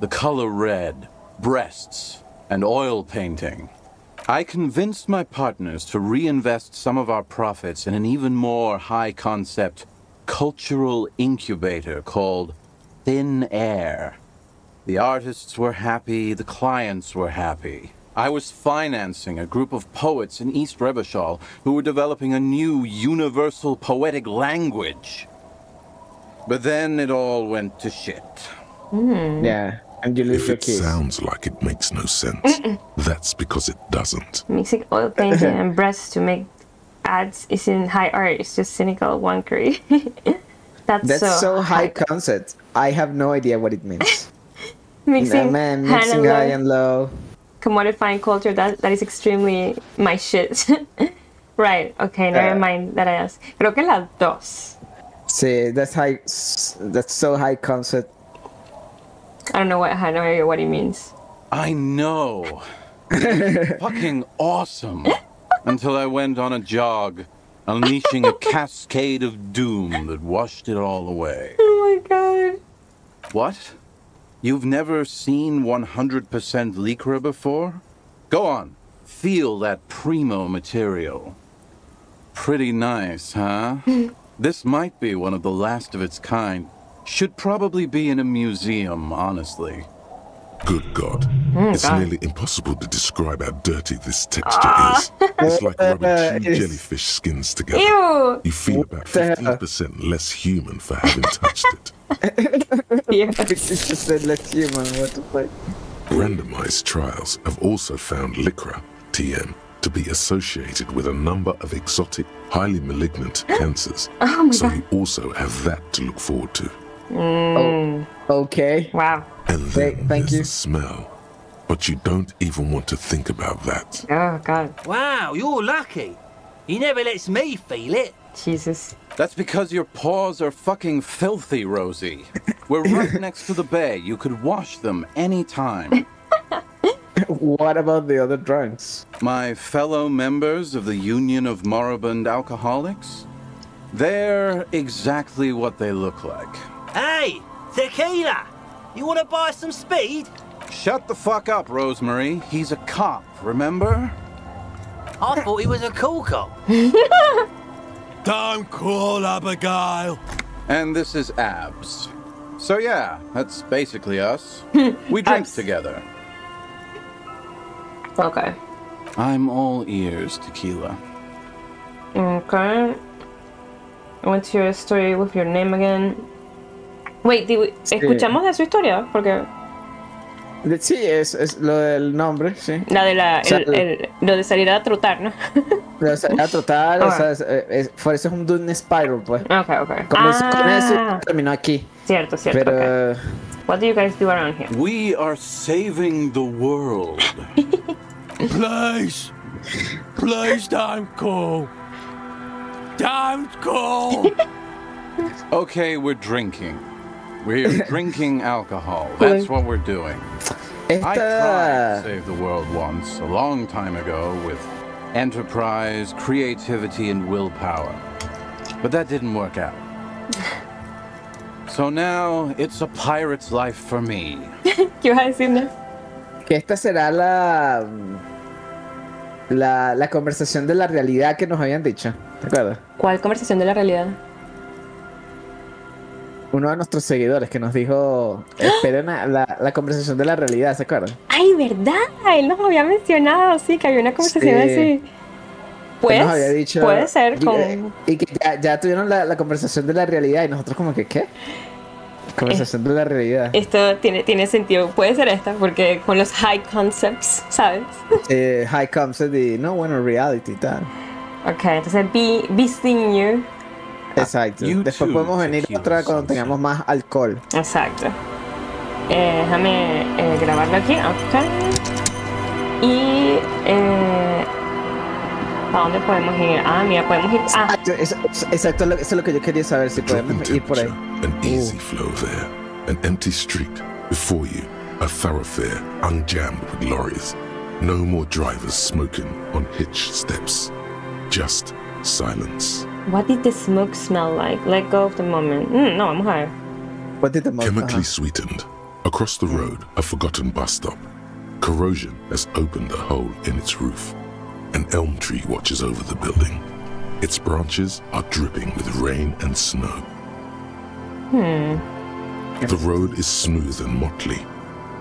The color red, breasts, and oil painting. I convinced my partners to reinvest some of our profits in an even more high-concept cultural incubator called Thin Air. The artists were happy, the clients were happy. I was financing a group of poets in East Revachol who were developing a new universal poetic language. But then it all went to shit. Mm. Yeah, and you lose your kids. It sounds like it makes no sense. Mm-mm. That's because it doesn't. Mixing oil painting and breasts to make ads isn't high art, it's just cynical wankery. That's, That's so, so high, high concept. I have no idea what it means. Mixing, no, man, mixing high and low. Commodifying culture, that, that is extremely my shit. Right, okay, never uh, mind that I asked. Creo que las dos. See, that's high. That's so high concept. I don't know what I know what it means. I know. Fucking awesome. Until I went on a jog, unleashing a cascade of doom that washed it all away. Oh my god. What? You've never seen one hundred percent Lycra before? Go on, Feel that primo material. Pretty nice, huh? This might be one of the last of its kind. Should probably be in a museum, honestly. Good God. Mm, it's God. Nearly impossible to describe how dirty this texture ah. is. It's like rubbing two jellyfish skins together. Ew. You feel about fifteen percent less human for having touched it. Yeah, fifteen percent less human, what the fuck? Randomized trials have also found Lycra, T M, to be associated with a number of exotic, highly malignant cancers. Oh my so God. We also have that to look forward to. Mm. Oh, okay. Wow. And then Wait, thank there's you. The smell. But you don't even want to think about that. Oh, God. Wow, you're lucky. He never lets me feel it. Jesus. That's because your paws are fucking filthy, Rosie. We're right next to the bay. You could wash them any time. What about the other drunks? My fellow members of the Union of Moribund Alcoholics? They're exactly what they look like. Hey, Tequila! You want to buy some speed? Shut the fuck up, Rosemary. He's a cop, remember? I thought he was a cool cop. Don't call Abigail. And this is Abs. So yeah, that's basically us. We drink together. Okay. I'm all ears, Tequila. Okay. I want to hear a story with your name again. Wait, ¿escuchamos de su historia? Porque... Sí, es, es lo del nombre, sí. La de la, el, el, lo de salir a trotar, ¿no? Lo de salir a trotar, okay. O sea, por eso es un Dune Spiral, pues. Ok, ok. Como ah. Con eso terminó aquí. Cierto, cierto, Pero, okay. What do you guys do around here? We are saving the world. Please, please don't call. Don't call. Okay, we're drinking. We're drinking alcohol. That's what we're doing. Esta... I tried to save the world once, a long time ago, with enterprise, creativity, and willpower. But that didn't work out. So now, it's a pirate's life for me. ¿Qué ibas a decir, no? Que esta será la, la... la conversación de la realidad que nos habían dicho. ¿Te acuerdas? ¿Cuál conversación de la realidad? Uno de nuestros seguidores que nos dijo, esperen a la, la conversación de la realidad, ¿se acuerdan? Ay, ¿verdad? Él nos había mencionado, sí, que había una conversación sí. así. Pues, nos había dicho, puede ser. Y, con... y que ya, ya tuvieron la, la conversación de la realidad y nosotros como que, ¿qué? Conversación es, de la realidad. Esto tiene, tiene sentido, puede ser esta, porque con los high concepts, ¿sabes? Eh, high concepts y no, bueno, reality y tal. Ok, entonces, be, be seeing you. Exacto. You Después podemos venir otra cuando tengamos más alcohol. Exacto. Eh, déjame eh, grabarlo aquí. Ok. Y... Eh, ¿a dónde podemos ir? Ah, mira, podemos ir... Ah. Exacto, eso es lo que yo quería saber, si podemos ir por ahí. An easy flow there. An empty street. Before you. A thoroughfare unjammed with lorries. No more drivers smoking on hitch steps. Just silence. What did the smoke smell like? Let go of the moment. Mm, no, I'm high. What did the smoke Chemically uh-huh. sweetened. Across the road, a forgotten bus stop. Corrosion has opened a hole in its roof. An elm tree watches over the building. Its branches are dripping with rain and snow. Hmm. The road is smooth and motley.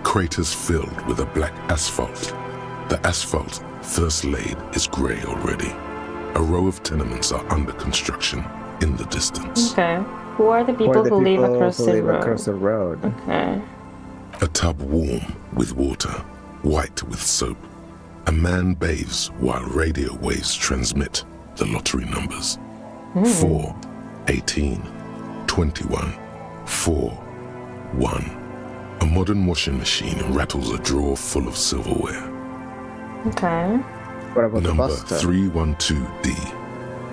Craters filled with a black asphalt. The asphalt, first laid, is grey already. A row of tenements are under construction in the distance. Okay. Who are the people, are the who, people live across who live the across the road? Okay. A tub warm with water, white with soap. A man bathes while radio waves transmit the lottery numbers. Mm. Four, eighteen, twenty-one, four, one. A modern washing machine rattles a drawer full of silverware. Okay. Number three one two D.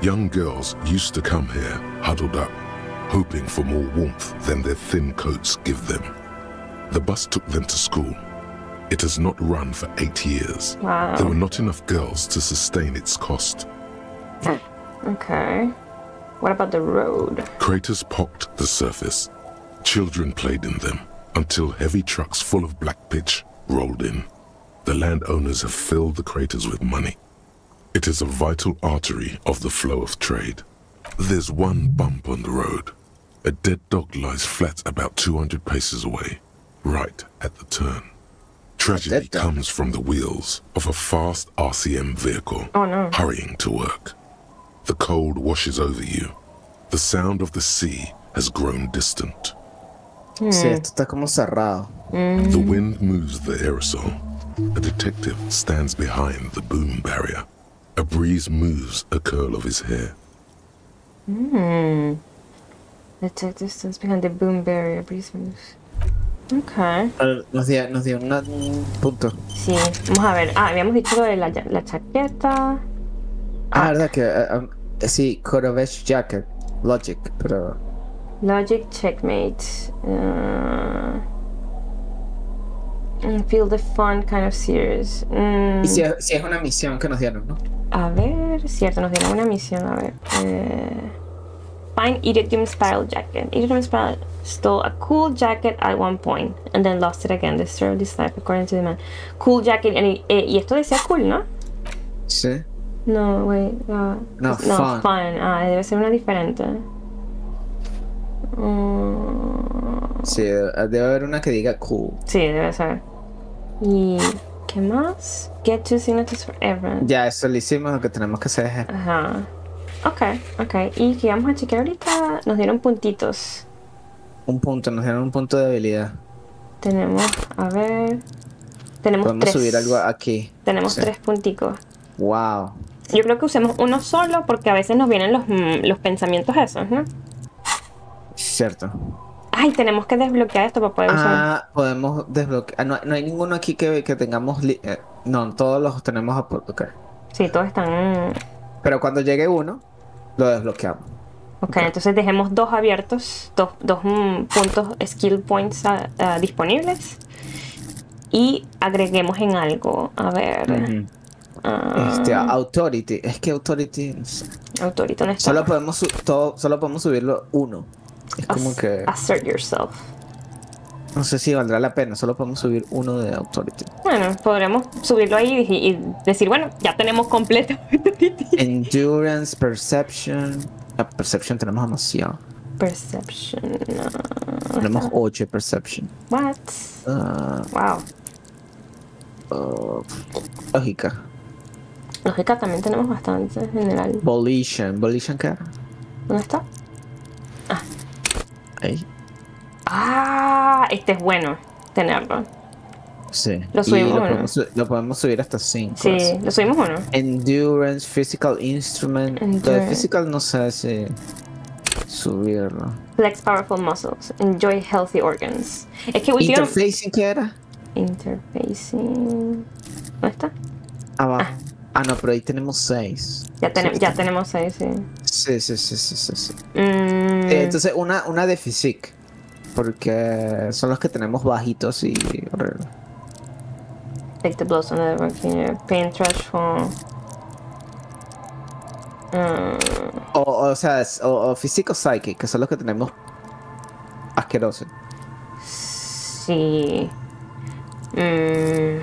Young girls used to come here, huddled up, hoping for more warmth than their thin coats give them. The bus took them to school. It has not run for eight years. Wow. There were not enough girls to sustain its cost. Okay. What about the road? Craters pocked the surface. Children played in them until heavy trucks full of black pitch rolled in. The landowners have filled the craters with money. It is a vital artery of the flow of trade. There's one bump on the road. A dead dog lies flat about two hundred paces away, right at the turn. Tragedy comes from the wheels of a fast R C M vehicle, oh, no. hurrying to work. The cold washes over you. The sound of the sea has grown distant. Mm. The wind moves the aerosol. A detective stands behind the boom barrier. A breeze moves a curl of his hair. Hmm. Detective stands behind the boom barrier. A breeze moves. Okay. Nos dio, nos dio un punto. Sí, vamos a ver. Ah, habíamos dicho lo de la, la chaqueta. Ah, verdad que uh, um, sí, Korovich jacket, logic, pero logic checkmate. Uh, feel the fun kind of serious. Mm. Y si, si es una misión que nos dieron, ¿no? A ver, cierto, nos dieron una misión. A ver. Uh... Find Iridium style jacket. Iridium style stole a cool jacket at one point and then lost it again. Deserved this life according to the man. Cool jacket and eh, y esto decía cool, ¿no? Sí. No, wait. Uh, no, fun. No, fun. Ah, debe ser una diferente. Uh, sí, debe haber una que diga cool. Sí, debe ser. Y ¿qué más? Get two signatures forever. Ya, eso lo hicimos. Lo que tenemos que hacer es. Ajá. Ok, ok. Y que vamos a chequear ahorita. Nos dieron puntitos. Un punto, nos dieron un punto de habilidad. Tenemos, a ver. Tenemos Podemos tres. Subir algo aquí. Tenemos sí. tres punticos. Wow. Yo creo que usemos uno solo porque a veces nos vienen los, los pensamientos esos, ¿no? Cierto. Ay, tenemos que desbloquear esto para poder ah, usar. Ah, podemos desbloquear. No, no hay ninguno aquí que, que tengamos. Li... No, todos los tenemos a tocar. Sí, todos están. Pero cuando llegue uno, lo desbloqueamos. Ok, okay. Entonces dejemos dos abiertos, dos, dos mm, puntos skill points uh, uh, disponibles y agreguemos en algo. A ver. Mm-hmm. uh, este, authority. Es que authority. No sé. Authority no está. Solo podemos, todo, solo podemos subirlo uno. Es As como que. Assert yourself. No sé si valdrá la pena, solo podemos subir uno de Authority. Bueno, podremos subirlo ahí y, y decir, bueno, ya tenemos completo Authority. Endurance, Perception. La Perception tenemos demasiado. Perception. Uh, tenemos ocho Perception. What? Uh, wow. Uh, lógica. Lógica también tenemos bastante en general. Volition. ¿Volition qué? ¿Dónde está? Ah. Ahí. Ah, este es bueno tenerlo. Sí. Lo subimos lo uno. Podemos, lo podemos subir hasta cinco. Sí, así. Lo subimos uno. Endurance, Physical Instrument. Endurance. Lo de Physical no sé si subirlo. Flex powerful muscles. Enjoy healthy organs. Es que Interfacing, ¿qué era? Interfacing. ¿Dónde está? Abajo. Ah, ah, no, pero ahí tenemos seis. Ya, ten sí, ya tenemos seis, sí. Sí, sí, sí, sí, sí. sí. Mm. Eh, entonces, una, una de Physique. Porque son los que tenemos bajitos y... Take the blows on the volcano, paint trash from... Mm. O, o sea, o, o físico psychic, que son los que tenemos asquerosos. Sí. Mm.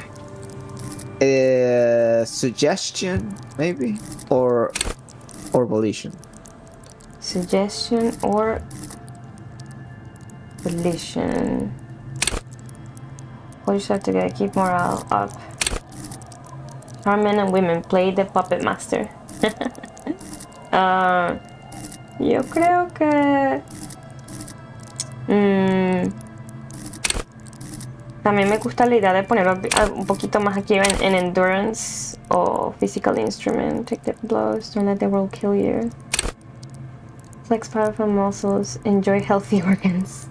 Eh, suggestion, maybe? Or... Or volition. Suggestion or... Volition. We just have to get, keep morale up. Our men and women play the puppet master. uh, yo creo que mm, también me gusta la idea de ponerlo un poquito más aquí en, en endurance o physical instrument. Take the blows, don't let the world kill you. Flex powerful muscles, enjoy healthy organs.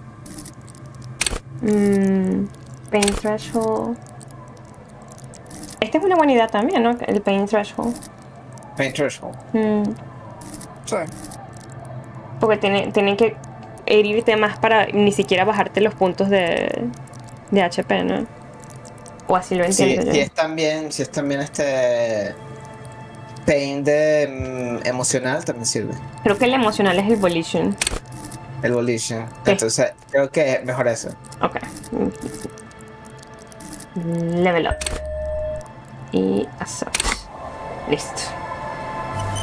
Mm, pain threshold. Esta es una buena idea también, ¿no? El pain threshold. Pain threshold. Mm. Sí. Porque tienen tiene que herirte más para ni siquiera bajarte los puntos de, de H P, ¿no? O así lo entiendo sí, yo. Si es también, si es también este pain de mm, emocional también sirve. Creo que el emocional es el volition. El volition. ¿Qué? Entonces creo que es mejor eso. Ok. Level up. y Assault. Listo.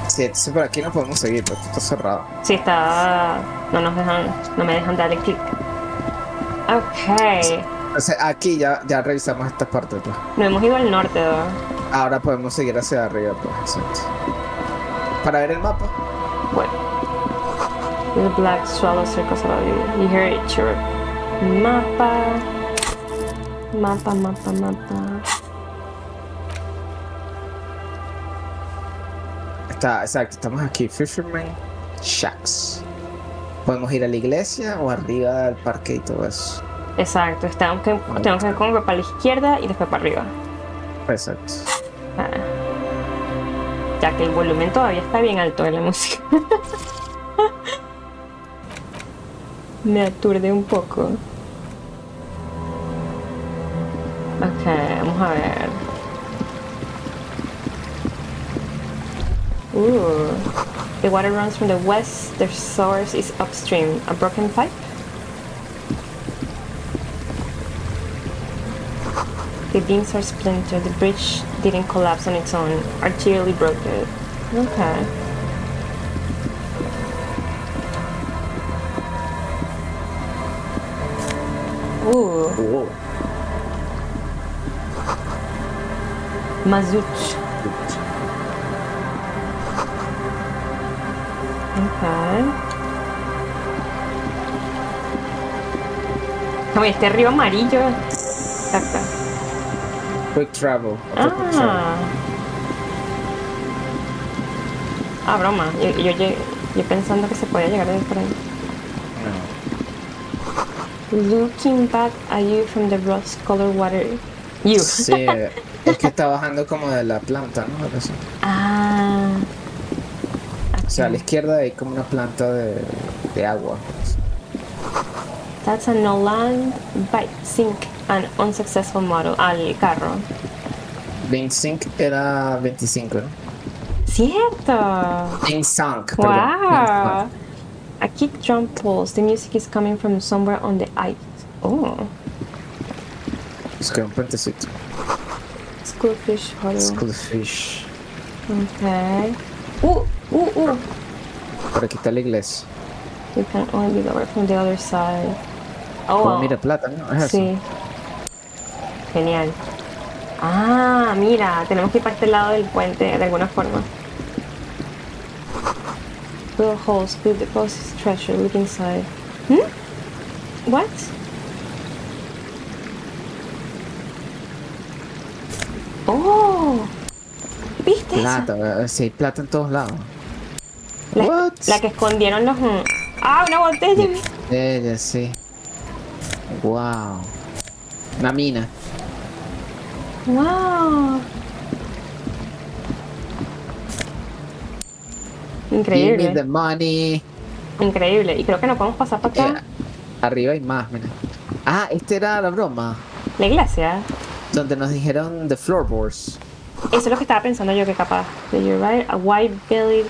Sí, sí, por aquí no podemos seguir, porque está cerrado. Sí, está... No nos dejan... No me dejan darle clic. Ok. Entonces aquí ya, ya revisamos estas partes, pues. Nos hemos ido al norte, ¿verdad? Ahora podemos seguir hacia arriba, pues. Para ver el mapa. Bueno. The black swallow circles above you. You hear it chirp. Mapa. Mapa, mapa, mapa. Está, exacto, estamos aquí. Fisherman Shacks. Podemos ir a la iglesia o arriba al parque y todo eso. Exacto, tenemos que, tenemos que ir como para la izquierda y después para arriba. Exacto. Ah. Ya que el volumen todavía está bien alto de la música. Me aturde un poco. Ok, vamos a ver. Ooh. The water runs from the west. The source is upstream. A broken pipe? The beams are splintered. The bridge didn't collapse on its own. Arterially broken. Okay. Ooh. Ooh. Mazut. Okay. No, este río amarillo. Exacto. Quick travel. Ah. Quick travel. Ah, broma. Yo, yo, yo, yo pensando que se podía llegar desde por ahí. No. Looking back at you from the rose colored water. You. Sí, es que está bajando como de la planta, ¿no? Ah. Okay. O sea, a la izquierda hay como una planta de, de agua. That's a no land bite sink. An unsuccessful model. Al carro. Vinsink era veinticinco, ¿no? ¡Cierto! Vinsink. ¡Wow! A kick drum pulls. The music is coming from somewhere on the ice. Oh. Es que un puentecito. Schoolfish Hollow. Schoolfish. Ok. ¡Uh! ¡Uh! ¡Uh! Por aquí está la iglesia. You can only go from the other side. Oh, wow. Mira, plata, ¿no? Es sí. Eso. Genial. Ah, mira, tenemos que ir para este lado del puente de alguna forma. Little holes, build the boss's treasure, look inside. Hmm? What? Oh, ¿viste plata, eso? Sí, plata en todos lados. La, What? la que escondieron los... Ah, una botella. Botella, sí. Wow. Una mina. Wow. Increíble. Give me the money. Increíble. Y creo que nos podemos pasar para acá. Eh, arriba hay más, mira. Ah, esta era la broma. La iglesia. Donde nos dijeron the floorboards. Eso es lo que estaba pensando yo que capaz. Did you write a white bellied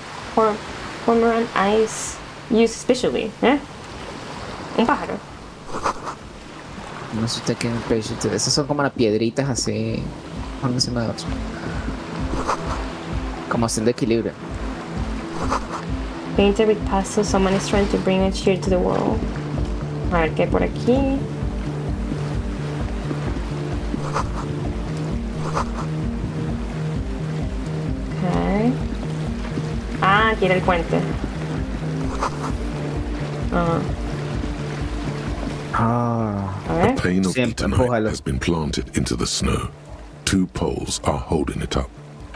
cormorant eyes used specially? ¿Eh? Un pájaro. No sé usted qué impresión. Esas son como las piedritas así, una encima de otra. Como haciendo equilibrio. Painted with pastel, someone is trying to bring a cheer to the world. A ver qué hay por aquí. Okay. Ah, aquí era el puente. Ah. Ah. A pane of Edenite has been planted into the snow. Two poles are holding it up.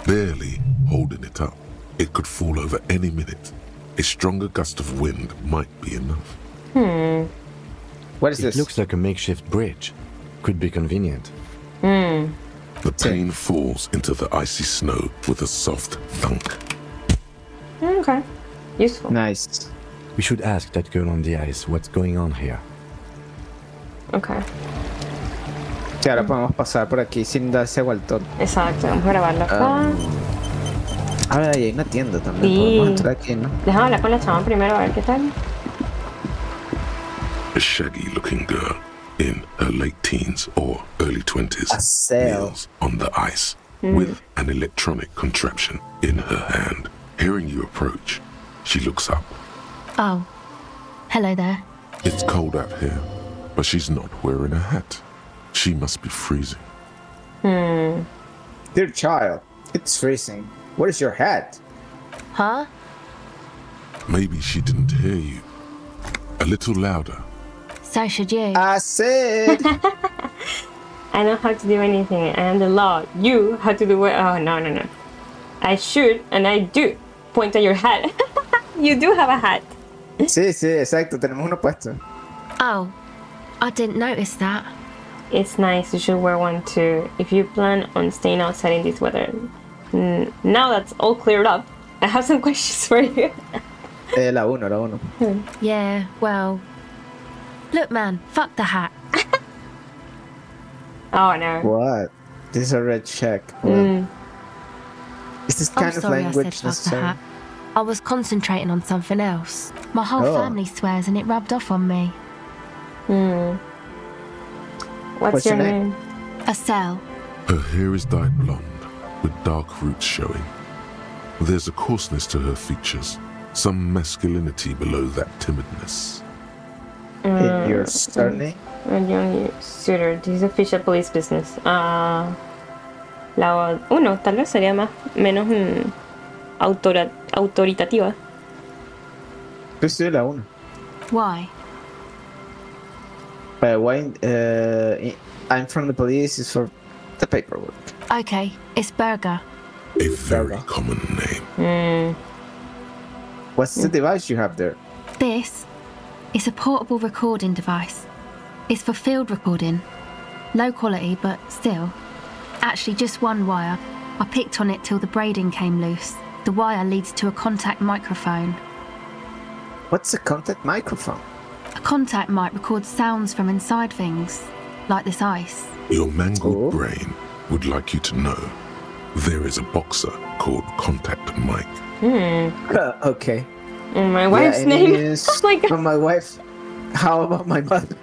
Barely holding it up. It could fall over any minute. A stronger gust of wind might be enough. Hmm. What is it this? It looks like a makeshift bridge. Could be convenient. Hmm. The pane falls into the icy snow with a soft thunk. Okay. Useful. Nice. We should ask that girl on the ice what's going on here. Okay. Sí, ahora podemos pasar por aquí sin darse vuelto. Exacto, vamos a grabarlo acá. Um, ahora hay una tienda también. Sí. Podemos entrar aquí, ¿no? Déjame hablar con la chama primero a ver qué tal. A shaggy looking girl in her late teens or early twenties. Meals on the ice. mm. with an electronic contraption in her hand. Hearing you approach, she looks up. Oh, hello there. It's cold out here, but she's not wearing a hat. She must be freezing. Hmm. Dear child, it's freezing. Where is your hat? Huh? Maybe she didn't hear you. A little louder. So should you. I said. I know how to do anything. I am the law. You how to do what? Oh, no, no, no. I should and I do. Point at your hat. You do have a hat. Sí, sí, exacto. Tenemos uno puesto. Oh, I didn't notice that. It's nice. You should wear one too if you plan on staying outside in this weather. Now that's all cleared up, I have some questions for you. eh, la uno, la uno. Yeah, well, look, man, fuck the hat. Oh no. What? This is a red check. Mm. Is this kind I'm of sorry language I said necessary? Fuck the hat. I was concentrating on something else. My whole oh. family swears, and it rubbed off on me. Mm. What's, What's your name? Acel. Her hair is dyed blonde, with dark roots showing. There's a coarseness to her features, some masculinity below that timidness. Mm. In your surname? And young suitor. This is official police business. Uh, la uno tal vez sería más menos mm, autora, autoritativa. Pues la uno. Why? Uh, why, uh, I'm from the police, it's for the paperwork. Okay, it's Berger. A very Berger. common name. Mm. What's the mm. device you have there? This is a portable recording device. It's for field recording. Low quality, but still. Actually, just one wire. I picked on it till the braiding came loose. The wire leads to a contact microphone. What's a contact microphone? A contact mic records sounds from inside things, like this ice. Your mangled oh. brain would like you to know there is a boxer called Contact Mic. Hmm. Uh, okay. And my wife's yeah, name is. Oh my God. From my wife. How about my mother?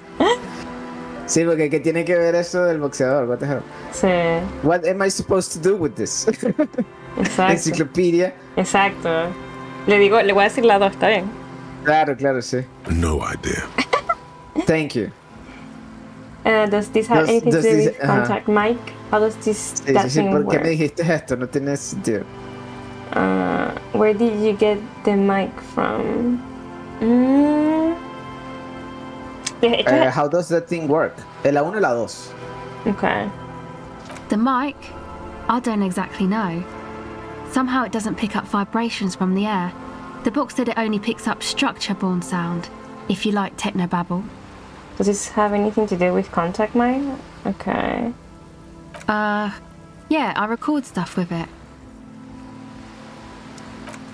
Sí, porque que tiene que ver eso del boxeador. What the hell? Sí. What am I supposed to do with this? Exacto. Enciclopedia. Exacto. Le digo, le voy a decir la dos, ¿está bien? Claro, claro, sí. No idea. Thank you. Uh, does this have does, anything does to do this, with contact uh, mic? How does this sí, that sí, thing ¿por qué work? Me dijiste esto? No tiene sentido. Uh, where did you get the mic from? Mm. Uh, how does that thing work? La uno, la dos. Okay. The mic? I don't exactly know. Somehow it doesn't pick up vibrations from the air. The book said it only picks up structure-born sound, if you like technobabble. Does this have anything to do with contact mic? Okay. Uh, yeah, I record stuff with it.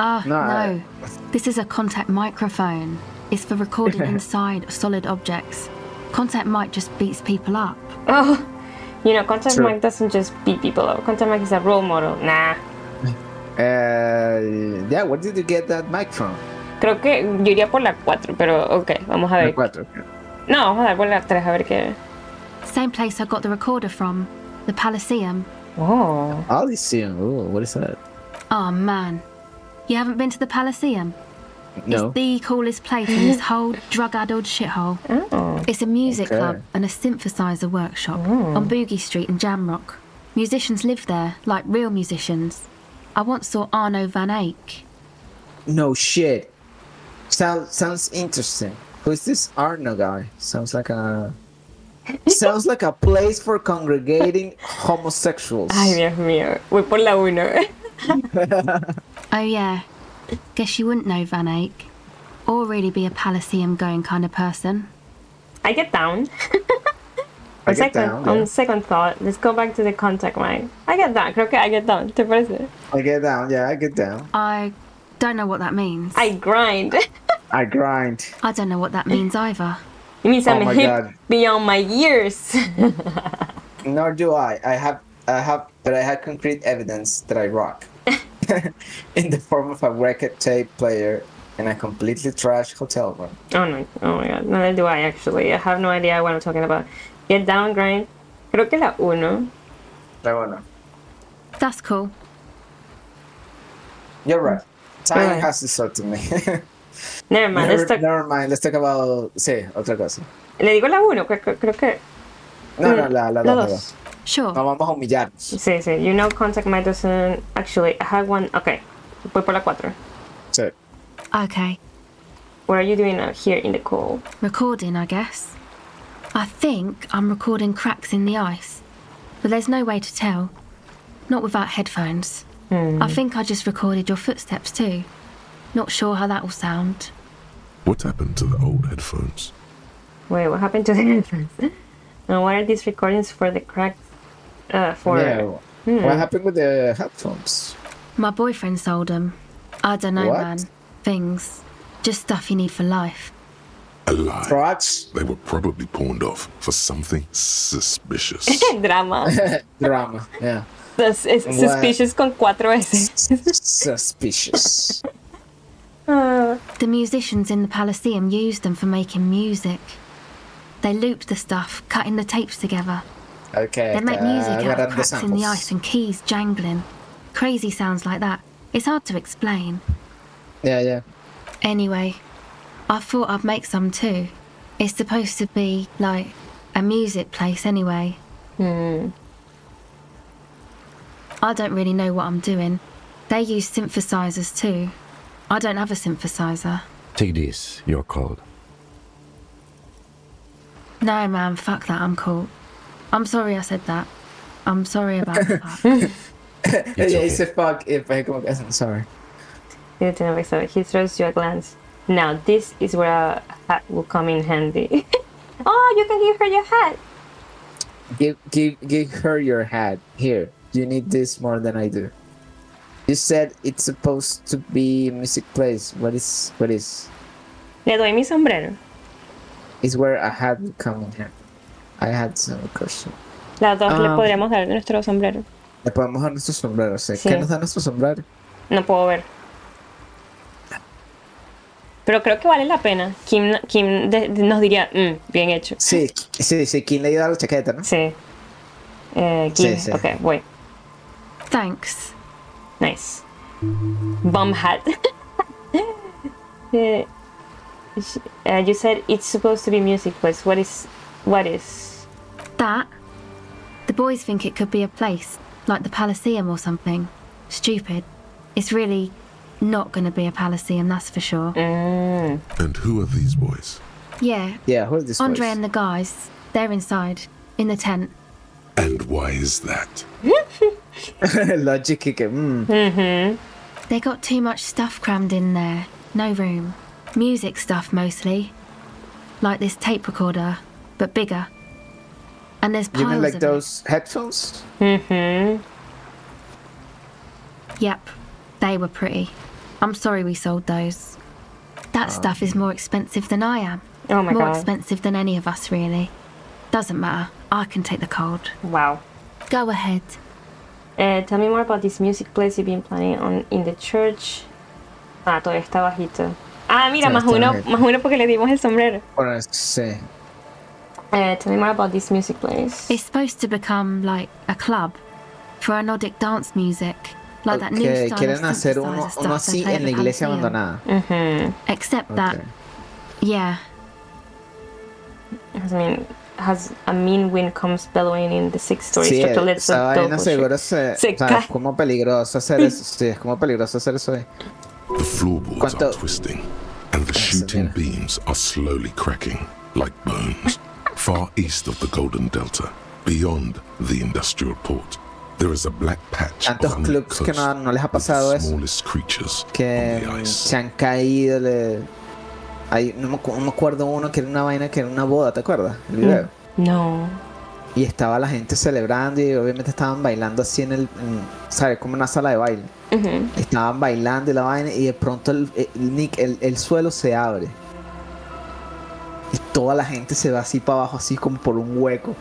Ah, uh, no. no. This is a contact microphone. It's for recording inside of solid objects. Contact mic just beats people up. Oh, you know, contact True. mic doesn't just beat people up. Contact mic is a role model. Nah. Uh, yeah, where did you get that mic from? Creo que yo iría por la cuatro, pero okay, vamos a ver. La cuatro. No, vamos a ver por la tres, a ver qué. Same place I got the recorder from, the Paliseum. Oh. Paliseum, oh, what is that? Oh man, you haven't been to the Paliseum? No. It's the coolest place in this whole drug-addled shithole. Oh. It's a music okay. club and a synthesizer workshop oh. on Boogie Street in Jamrock. Musicians live there, like real musicians. I once saw Arno Van Eyck. No shit. Sounds sounds interesting. Who is this Arno guy? Sounds like a sounds like a place for congregating homosexuals. Ay, Dios mío. Voy por la uno. Oh yeah. Guess you wouldn't know Van Eyck, or really be a Paliseum-going kind of person. I get down. I get second, down, yeah. On second thought, let's go back to the contact mic. I get down, creo que I get down, ¿te parece? I get down, yeah, I get down. I don't know what that means. I grind. I grind. I don't know what that means either. It means oh I'm hip God. beyond my years. Nor do I. I have, I have, but I have concrete evidence that I rock. In the form of a record tape player in a completely trash hotel room. Oh no, oh my God, neither do I actually. I have no idea what I'm talking about. Get down, grind. Creo que la uno. La uno. That's cool. You're right. Time right. has distracted me. Never mind. Never, let's never mind. Let's talk about... Sí, otra cosa. Le digo la uno, creo que... No, no, la, la, la dos. dos. Sure. Nos vamos a humillar. Sí, sí. You know Contact Mic doesn't... Actually, I have one... Okay. Voy por la cuatro. Sí. Okay. What are you doing out here in the cold? Recording, I guess. I think I'm recording cracks in the ice. But there's no way to tell. Not without headphones. Mm. I think I just recorded your footsteps too. Not sure how that will sound. What happened to the old headphones? Wait, what happened to the headphones? And what are these recordings for the cracks? Uh, for... Yeah. Hmm. What happened with the headphones? My boyfriend sold them. I don't know, what? man. Things. Just stuff you need for life. A lie. Thoughts? They were probably pawned off for something suspicious. Drama. Drama, yeah. Sus es what? Suspicious con cuatro S. Suspicious. uh. The musicians in the Paliseum used them for making music. They looped the stuff, cutting the tapes together. Okay. They make music uh, out of cracks in the ice and keys jangling. Crazy sounds like that. It's hard to explain. Yeah, yeah. Anyway, I thought I'd make some too. It's supposed to be, like, a music place anyway. Hmm. I don't really know what I'm doing. They use synthesizers too. I don't have a synthesizer. Take this, you're cold. No, man, fuck that, I'm cold. I'm sorry I said that. I'm sorry about that. It's, okay. It's a fuck if I come I'm sorry. He throws you a glance. Now, this is where a hat will come in handy. Oh, you can give her your hat. Give, give, give her your hat. Here, you need this more than I do. You said it's supposed to be a music place. What is, what is? Le doy mi sombrero. It's where a hat will come in handy. I had some question. Las dos um, le podríamos dar nuestro sombrero. Le podemos dar nuestro sombrero. O sea, sí. ¿Qué nos da nuestro sombrero? No puedo ver. Pero creo que vale la pena. Kim, Kim de, de, nos diría, mm, bien hecho. Sí, sí, sí. Kim le ayuda a la chaqueta, ¿no? Sí. Eh, Kim, sí, sí. Ok, voy. Thanks. Nice. Bum hat. uh, you said it's supposed to be music place. What is... What is... That? The boys think it could be a place, like the Paliseum or something. Stupid. It's really... Not going to be a Paliseum, that's for sure. Mm. And who are these boys? Yeah. Yeah, who are these Andre boys? Andre and the guys. They're inside, in the tent. And why is that? Logic again. Mm. Mm-hmm. They got too much stuff crammed in there. No room. Music stuff, mostly. Like this tape recorder, but bigger. And there's piles of You mean like of those it. headphones? Mm-hmm. Yep. They were pretty. I'm sorry we sold those. That oh. stuff is more expensive than I am. Oh my more God. More expensive than any of us, really. Doesn't matter. I can take the cold. Wow. Go ahead. Uh, tell me more about this music place you've been planning on in the church. Ah, todavía está bajito. Ah, mira, más uno, más uno porque le dimos el sombrero. Bueno, sí. Uh, tell me more about this music place. It's supposed to become, like, a club for anodic dance music. Like that new style quieren hacer uno, uno así en la iglesia abandonada. Mm-hmm. Except that, okay. yeah. I mean, has a mean wind comes bellowing in the six-story sí, structure. Sí, no seguro se, se o sea, es como peligroso hacer eso. Sí, es como peligroso hacer eso. The floorboards ¿Cuánto? are twisting, and the shooting eso, beams are slowly cracking like bones. Far east of the Golden Delta, beyond the industrial port. There is a black patch Tantos clubs que no, no les ha pasado eso que se han caído le... Hay, no, me, no me acuerdo uno que era una vaina que era una boda, ¿te acuerdas? El video. No. Y estaba la gente celebrando y obviamente estaban bailando así en el, ¿sabes? Como una sala de baile. Uh-huh. Estaban bailando y la vaina y de pronto el, el, Nick, el, el suelo se abre y toda la gente se va así para abajo así como por un hueco.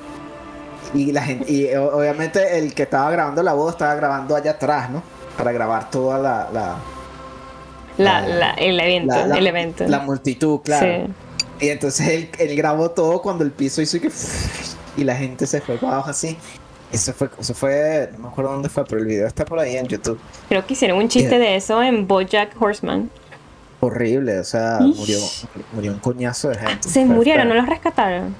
Y la gente, y obviamente el que estaba grabando la voz estaba grabando allá atrás, ¿no? Para grabar toda la... la, la, la, la el evento, la, la, el evento. La multitud, claro. Sí. Y entonces él, él grabó todo cuando el piso hizo y que... Y la gente se fue para abajo así. Eso fue, eso fue, no me acuerdo dónde fue, pero el video está por ahí en YouTube. Creo que hicieron un chiste yeah. de eso en BoJack Horseman. Horrible, o sea, murió, murió un coñazo de gente. Se murieron, fue, no los rescataron.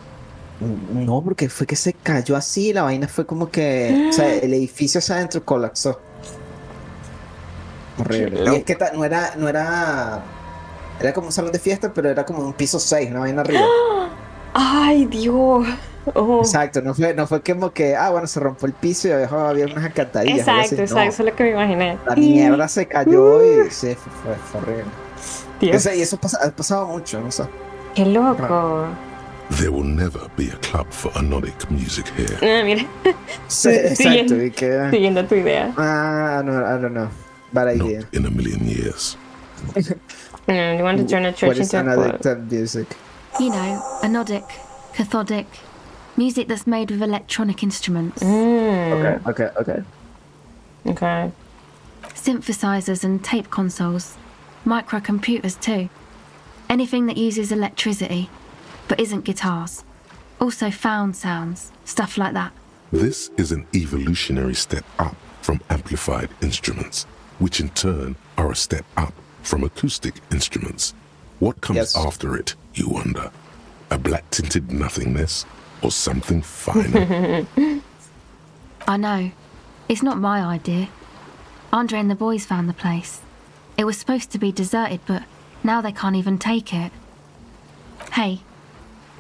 No, porque fue que se cayó así, la vaina fue como que, ah. o sea, el edificio hacia adentro colapsó. Horrible. Y es que ta, no era, no era, era como un salón de fiesta, pero era como un piso seis, una vaina arriba. Ay, Dios. Oh. Exacto, no fue, no fue como que, ah, bueno, se rompió el piso y dejó, había unas alcantarillas. Exacto, no. exacto, eso es lo que me imaginé. La niebla se cayó uh. y sí, fue, fue horrible. O sea, y eso pasa, ha pasado mucho, no sé. Qué loco. There will never be a club for anodic music here. Ah, mira. Sí, exacto, y que, siguiendo tu idea. Ah, no, I don't know. Bad idea. Not in a million years. No, you want to turn a church into a club. What is anodic music? You know, anodic, cathodic. Music that's made with electronic instruments. Mm. Okay, okay, okay. Okay. Synthesizers and tape consoles. Microcomputers too. Anything that uses electricity, but isn't guitars. Also found sounds, stuff like that. This is an evolutionary step up from amplified instruments, which in turn are a step up from acoustic instruments. What comes yes. after it, you wonder? A black-tinted nothingness? Or something final. I know. It's not my idea. Andre and the boys found the place. It was supposed to be deserted, but now they can't even take it. Hey,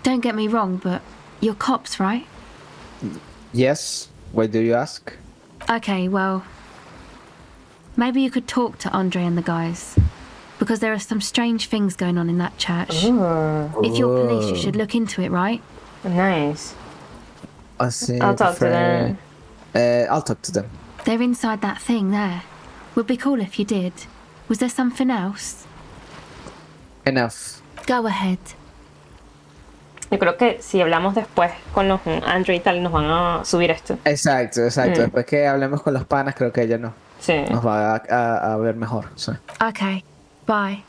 don't get me wrong, but you're cops, right? Yes. Why do you ask? Okay, well, maybe you could talk to Andre and the guys. Because there are some strange things going on in that church. Ooh. If you're police, you should look into it, right? Nice. I see. I'll talk for, to them. Uh, I'll talk to them. They're inside that thing there. Would be cool if you did. Was there something else? Enough. Go ahead. Yo creo que si hablamos después con los Andre y tal, nos van a subir esto. Exacto, exacto. Mm. Después que hablemos con los panas, creo que ella no. Sí. Nos va a, a, a ver mejor. Sí. Okay. Bye.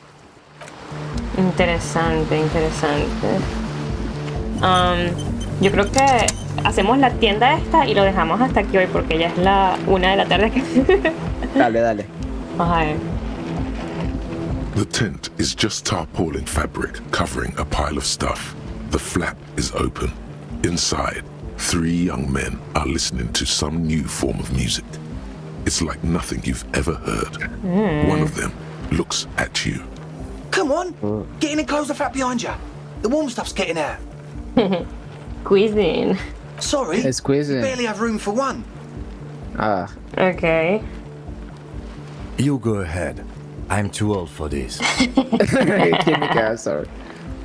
Interesante, interesante. Um, yo creo que hacemos la tienda esta y lo dejamos hasta aquí hoy porque ya es la una de la tarde. Que... dale, dale. Okay. The tent is just tarpaulin fabric covering a pile of stuff. The flap is open. Inside, three young men are listening to some new form of music. It's like nothing you've ever heard. Mm. One of them looks at you. Come on, mm. get in and close the flap behind you. The warm stuff's getting out. Cuisine. Sorry, it's cuisine. Barely have room for one. Ah. Okay. You go ahead. I'm too old for this. Sorry.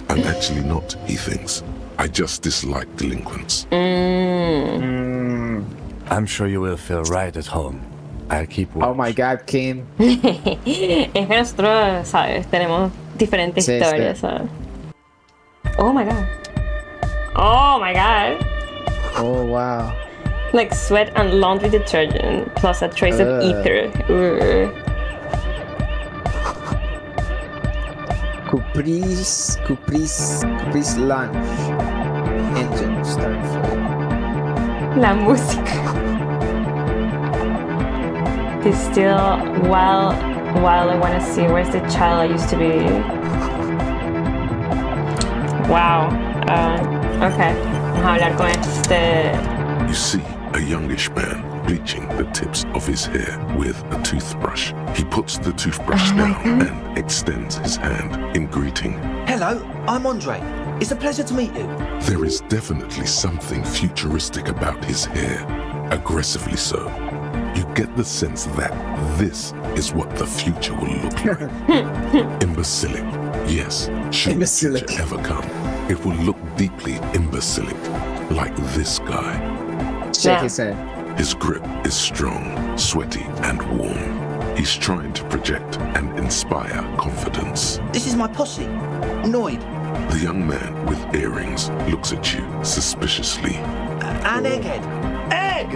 I'm actually not, he thinks. I just dislike delinquents. Mm. Mm. I'm sure you will feel right at home. I'll keep watch. Oh my God, Kim. Es que nosotros, sabes, tenemos diferentes sí, historias, sí. ¿sabes? Oh my God. Oh my God! Oh wow! Like sweat and laundry detergent, plus a trace uh. of ether. Ugh. Cupri's, Cupri's, Cupri's lunch. Engine start. La música. It's still wild, wild. I want to see where's the child I used to be. Wow. Uh, Okay, vamos a hablar con este. You see a youngish man bleaching the tips of his hair with a toothbrush. He puts the toothbrush oh down and extends his hand in greeting. Hello, I'm Andre. It's a pleasure to meet you. There is definitely something futuristic about his hair, aggressively so. You get the sense that this is what the future will look like. Imbecilic, yes, should Imbecilic. Future ever come. It will look deeply imbecilic, like this guy. Shake his head. His grip is strong, sweaty, and warm. He's trying to project and inspire confidence. This is my posse, Noid. The young man with earrings looks at you suspiciously. An egghead. Egg!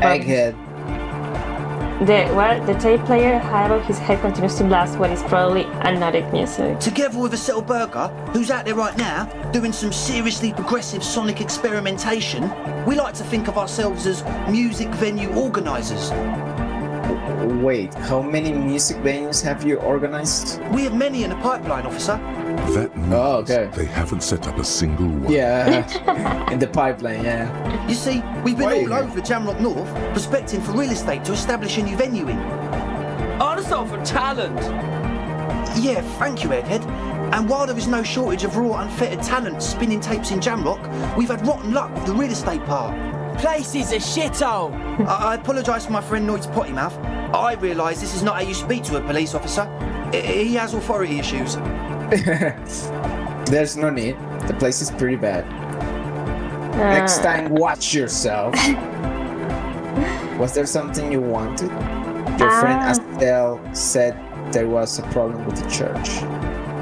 Egghead. The, well, the tape player high above his head continues to blast what is probably anodic music. Together with a Settle Burger, who's out there right now doing some seriously progressive sonic experimentation, we like to think of ourselves as music venue organisers. Wait, how many music venues have you organized? We have many in the pipeline, officer. That means oh, okay. they haven't set up a single one. Yeah, in the pipeline, yeah. You see, we've been Wait. all over Jamrock North, prospecting for real estate to establish a new venue in. Arsenal for talent! Yeah, thank you, Egghead. And while there is no shortage of raw, unfettered talent spinning tapes in Jamrock, we've had rotten luck with the real estate part. Place is a shithole. I, I apologise for my friend Noid's potty mouth. I realise this is not how you speak to a police officer. I, he has authority issues. There's no need. The place is pretty bad. Uh. Next time, watch yourself. Was there something you wanted? Your ah. friend Estelle said there was a problem with the church.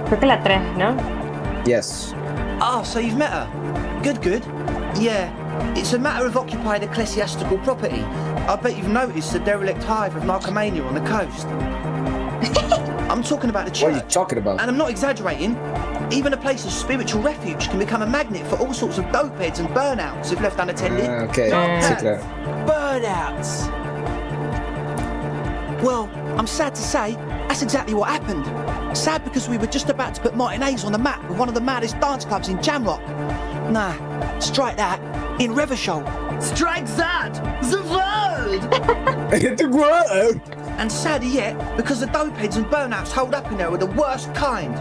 Creo que la tres, ¿no? Yes. Oh, so you've met her? Good, good. Yeah. It's a matter of occupied ecclesiastical property. I bet you've noticed the derelict hive of narcomania on the coast. I'm talking about the church. What are you talking about? And I'm not exaggerating. Even a place of spiritual refuge can become a magnet for all sorts of dope heads and burnouts if left unattended. Uh, okay, uh, Burnouts! Well, I'm sad to say, that's exactly what happened. Sad because we were just about to put Martinez on the map with one of the maddest dance clubs in Jamrock. Nah, strike that. In Revachol. Strike that! The world! The world! And sadder yet, because the dopeheads and burnouts hold up in there are the worst kind.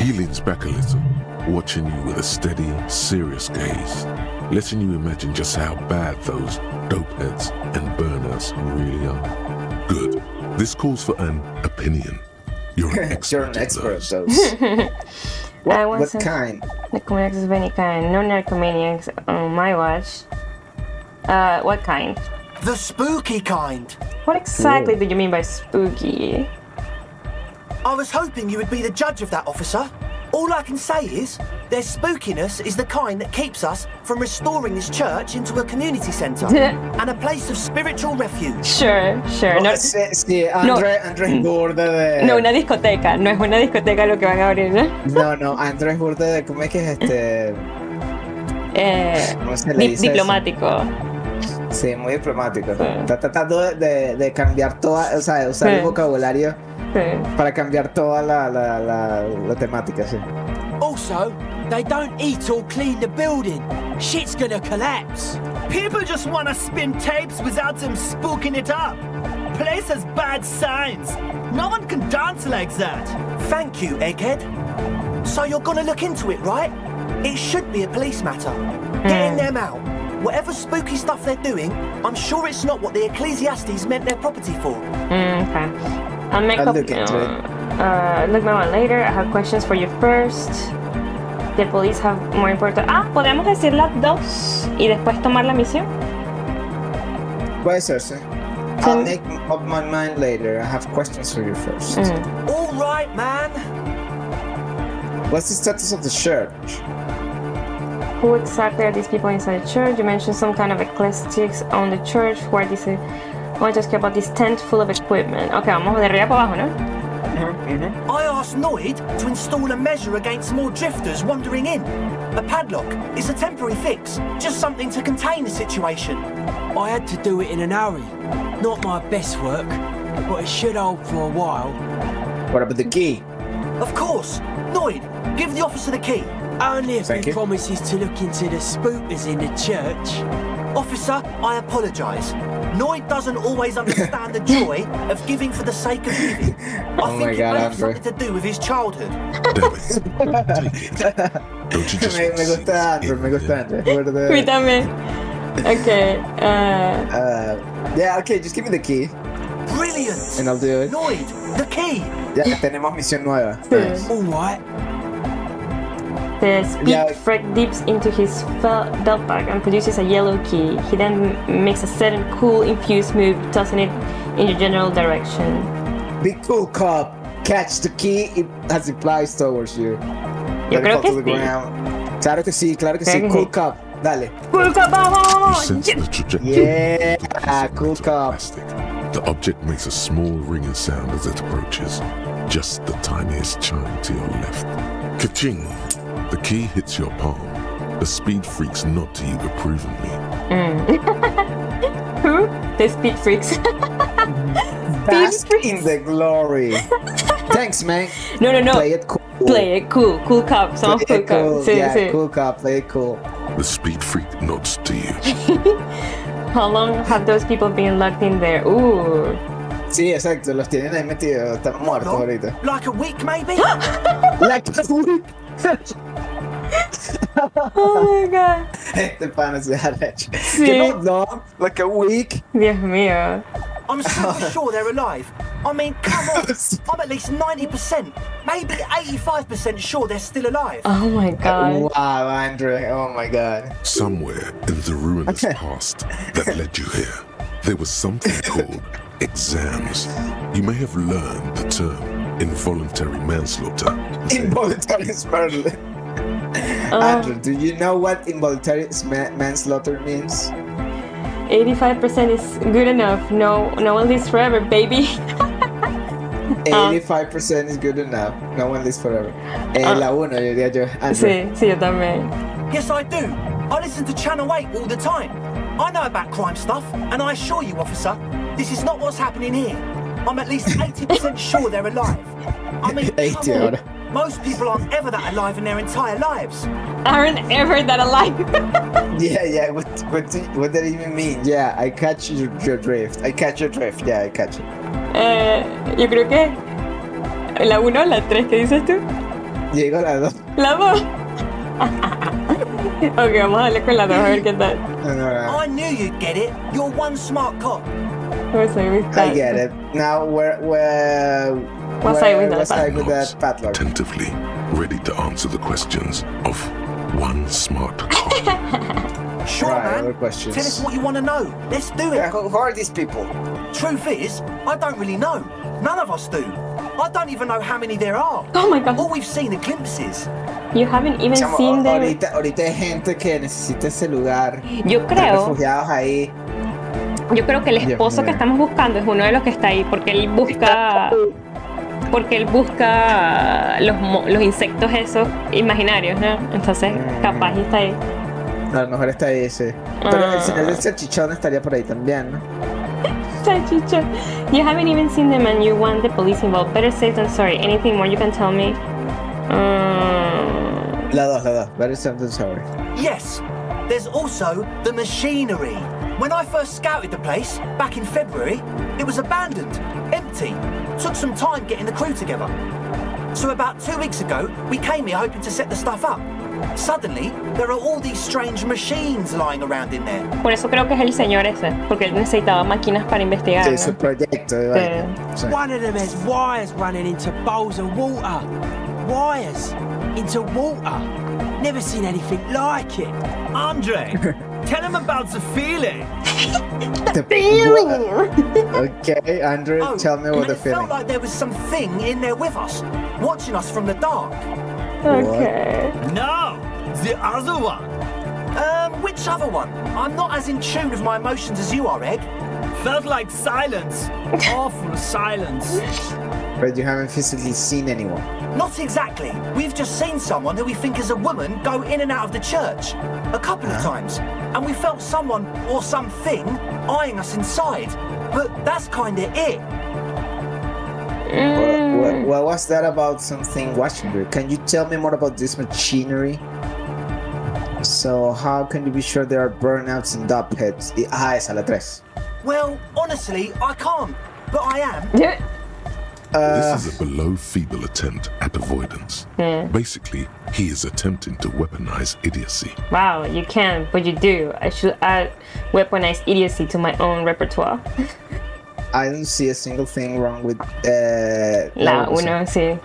He leans back a little, watching you with a steady, serious gaze, letting you imagine just how bad those dopeheads and burnouts really are. Good. This calls for an opinion. You're an expert. You're an expert at those. What, what kind? Narcomaniacs of any kind. No narcomaniacs on my watch. Uh, what kind? The spooky kind. What exactly Whoa. do you mean by spooky? I was hoping you would be the judge of that, officer. All I can say is, their spookiness is the kind that keeps us from restoring this church into a community centre and a place of spiritual refuge. Sure, sure. No, no, sí, Andre, no. Andrés burde de... No, una discoteca. No es una discoteca lo que van a abrir, ¿no? No, no, Andrés burde de... ¿Cómo es que es este...? Eh, ¿Cómo se le dice diplomático. Eso? Sí, muy diplomático. Sí. Está tratando de, de cambiar toda, o sea, usar sí. el vocabulario sí. para cambiar toda la, la, la, la temática, sí. Also, they don't eat or clean the building. Shit's gonna collapse. People just wanna spin tapes without them spooking it up. Place has bad signs. No one can dance like that. Thank you, Egghead. So you're gonna look into it, right? It should be a police matter. Mm. Getting them out. Whatever spooky stuff they're doing, I'm sure it's not what the Ecclesiastes meant their property for. Mm, okay. I'll make I'll look into it. Uh, look my one later. I have questions for you first. The police have more important... Ah, podemos decir las dos y después tomar la misión. Puede ser, sí. I'll make up my mind later. I have questions for you first. Mm. All right, man. What's the status of the church? Who exactly are these people inside the church? You mentioned some kind of ecclesiastics on the church. Who are these? I want to ask you about this tent full of equipment. Okay, vamos de arriba para abajo, ¿no? Mm-hmm. Mm-hmm. I asked Noid to install a measure against more drifters wandering in. A padlock is a temporary fix, just something to contain the situation. I had to do it in an hurry. Not my best work, but it should hold for a while. What about the key? Of course. Noid, give the officer the key. Only if Thank he you. promises to look into the spookers in the church. Officer, I apologise. Noid doesn't always understand the joy of giving for the sake of giving. I oh think it has something to do with his childhood. Damn it. Take it. Don't you just me, me gusta Andre, me gusta Andre. Me también. Okay. Uh... Uh, yeah, okay, just give me the key. Brilliant. And I'll do it. Noid, the key. Ya, tenemos misión nueva. Nice. All right. The speed yeah. Fred dips into his belt bag and produces a yellow key. He then makes a sudden cool infused move, tossing it in your general direction. Be cool, cop. Catch the key it, as it flies towards you. Yo creo que sí. Claro que sí, claro que sí. Cool cop, dale. Cool cop, vamos! Yeah, cool cop. The object makes a small ringing sound as it approaches, just the tiniest chime to your left. Ka-ching! The key hits your palm. The speed freaks nod to you approvingly. Mm. Who? They speed freaks. Bask in the glory. Thanks, mate. No, no, no. Play it cool. Play it cool. Cool cop. Some cool cop. Say, yeah, say. Cool cop. Play it cool. The speed freak nods to you. How long have those people been locked in there? Ooh. Sí, exacto. Los tienen ahí metidos. Están muertos ahorita. Like a week, maybe? Like a week? Oh my god. Este pan es de arrecho. Sí. Que no, no. Like a week. Dios mío. I'm so sure they're alive. I mean, come on. I'm at least ninety percent, maybe eighty-five percent sure they're still alive. Oh my god. Wow, Andre. Oh my god. Somewhere in the ruinous okay. past that led you here, there was something called exams. You may have learned the term involuntary manslaughter. Involuntary manslaughter. Uh, Andre, do you know what involuntary man manslaughter means? eighty-five percent is good enough. No, no one lives forever, baby. eighty-five percent um, is good enough. No one lives forever. Eh, uh, la uno, yo diría yo. Sí, sí, yo también. Yes, I do. I listen to Channel eight all the time. I know about crime stuff, and I assure you, officer, this is not what's happening here. I'm at least eighty percent sure they're alive. I mean, eighty. Most people aren't ever that alive in their entire lives. Aren't ever that alive. yeah, yeah. What, what, what did it even mean? Yeah, I catch your, your drift. I catch your drift. Yeah, I catch it. Eh, yo creo que la uno, la tres, ¿qué dices tú? Llegó la dos. La dos. Okay, vamos a hablar con la dos a ver qué tal. No, no, no. I knew you'd get it. You're one smart cop. What's I with that? I get it. Now we're we're. What's I with that padlock? Attentively, ready to answer the questions of one smart cop. Sure, right, man. Questions. Tell us what you want to know. Let's do it. Yeah, who are these people? Truth is, I don't really know. None of us do. I don't even know how many there are. Oh my god. All we've seen are glimpses. You haven't even Chamo, seen them. Ahorita, ahorita hay gente que necesita ese lugar. Yo creo. Refugiados ahí. Yo creo que el esposo que estamos buscando es uno de los que está ahí, porque él busca. Porque él busca los, los insectos esos imaginarios, ¿no? Entonces, capaz está ahí. A lo mejor está ahí, sí. Pero uh. el señor del salchichón estaría por ahí también, ¿no? Salchichón. You haven't even seen them and you want the police involved. Better safe than sorry. Anything more you can tell me? Uh... La dos, la dos. Better safe than sorry. Yes. There's also the machinery. When I first scouted the place, back in February, it was abandoned, empty. Took some time getting the crew together. So about two weeks ago, we came here hoping to set the stuff up. Suddenly, there are all these strange machines lying around in there. Por eso creo que es el señor ese, porque él necesitaba máquinas para investigar. Sí, es un proyecto. One of them has wires running into bowls of water. Wires into water. Never seen anything like it. Andre. Tell him about the feeling. The feeling. Okay, Andrew, oh, tell me what the feeling. It felt like there was something in there with us, watching us from the dark. Okay. What? No, the other one. Um, which other one? I'm not as in tune with my emotions as you are, Egg. Felt like silence. Awful silence. But you haven't physically seen anyone. Not exactly. We've just seen someone who we think is a woman go in and out of the church a couple huh? of times, and we felt someone or something eyeing us inside. But that's kind of it. Mm. What, what, what was that about something watching you? Can you tell me more about this machinery? So how can you be sure there are burnouts and dub heads? Ah, esa la tres. Well, honestly, I can't, but I am. Yeah. Uh, this is a below-feeble attempt at avoidance. Yeah. Basically, he is attempting to weaponize idiocy. Wow, you can, but you do. I should add weaponized idiocy to my own repertoire. I don't see a single thing wrong with... Uh, La uno, sí.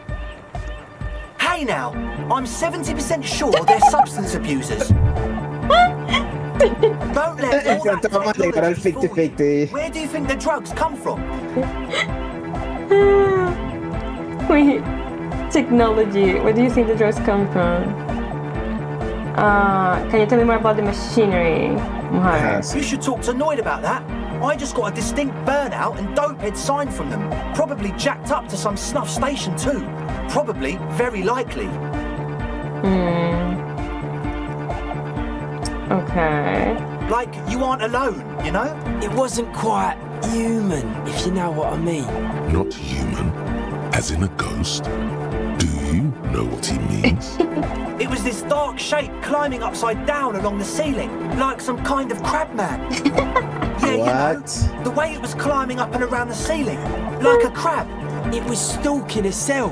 Hey now, I'm seventy percent sure they're substance abusers. Don't let all that technology. Where do you think the drugs come from? Wait, technology. Where do you think the drugs come from? Uh, can you tell me more about the machinery? Yes. You should talk to Noid about that. I just got a distinct burnout and dopehead sign from them. Probably jacked up to some snuff station too. Probably, very likely. Hmm. Okay. Like, you aren't alone, you know? It wasn't quite human, if you know what I mean. Not human? As in a ghost? Do you know what he means? It was this dark shape climbing upside down along the ceiling, like some kind of crab man. Yeah, what? You know, the way it was climbing up and around the ceiling, like a crab. It was stalking a cell,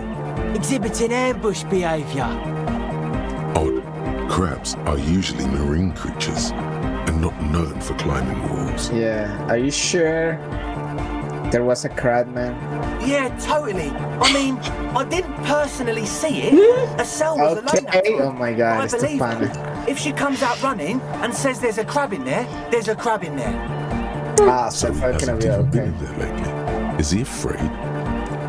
exhibiting ambush behaviour. Odd. Crabs are usually marine creatures and not known for climbing walls. Yeah, are you sure? There was a crab man. Yeah, totally. I mean, I didn't personally see it. A cell was okay. alone. Actually. Oh my god, it's the panic. If she comes out running and says there's a crab in there, there's a crab in there. Ah, so, so he hasn't be okay. been there lately. Is he afraid?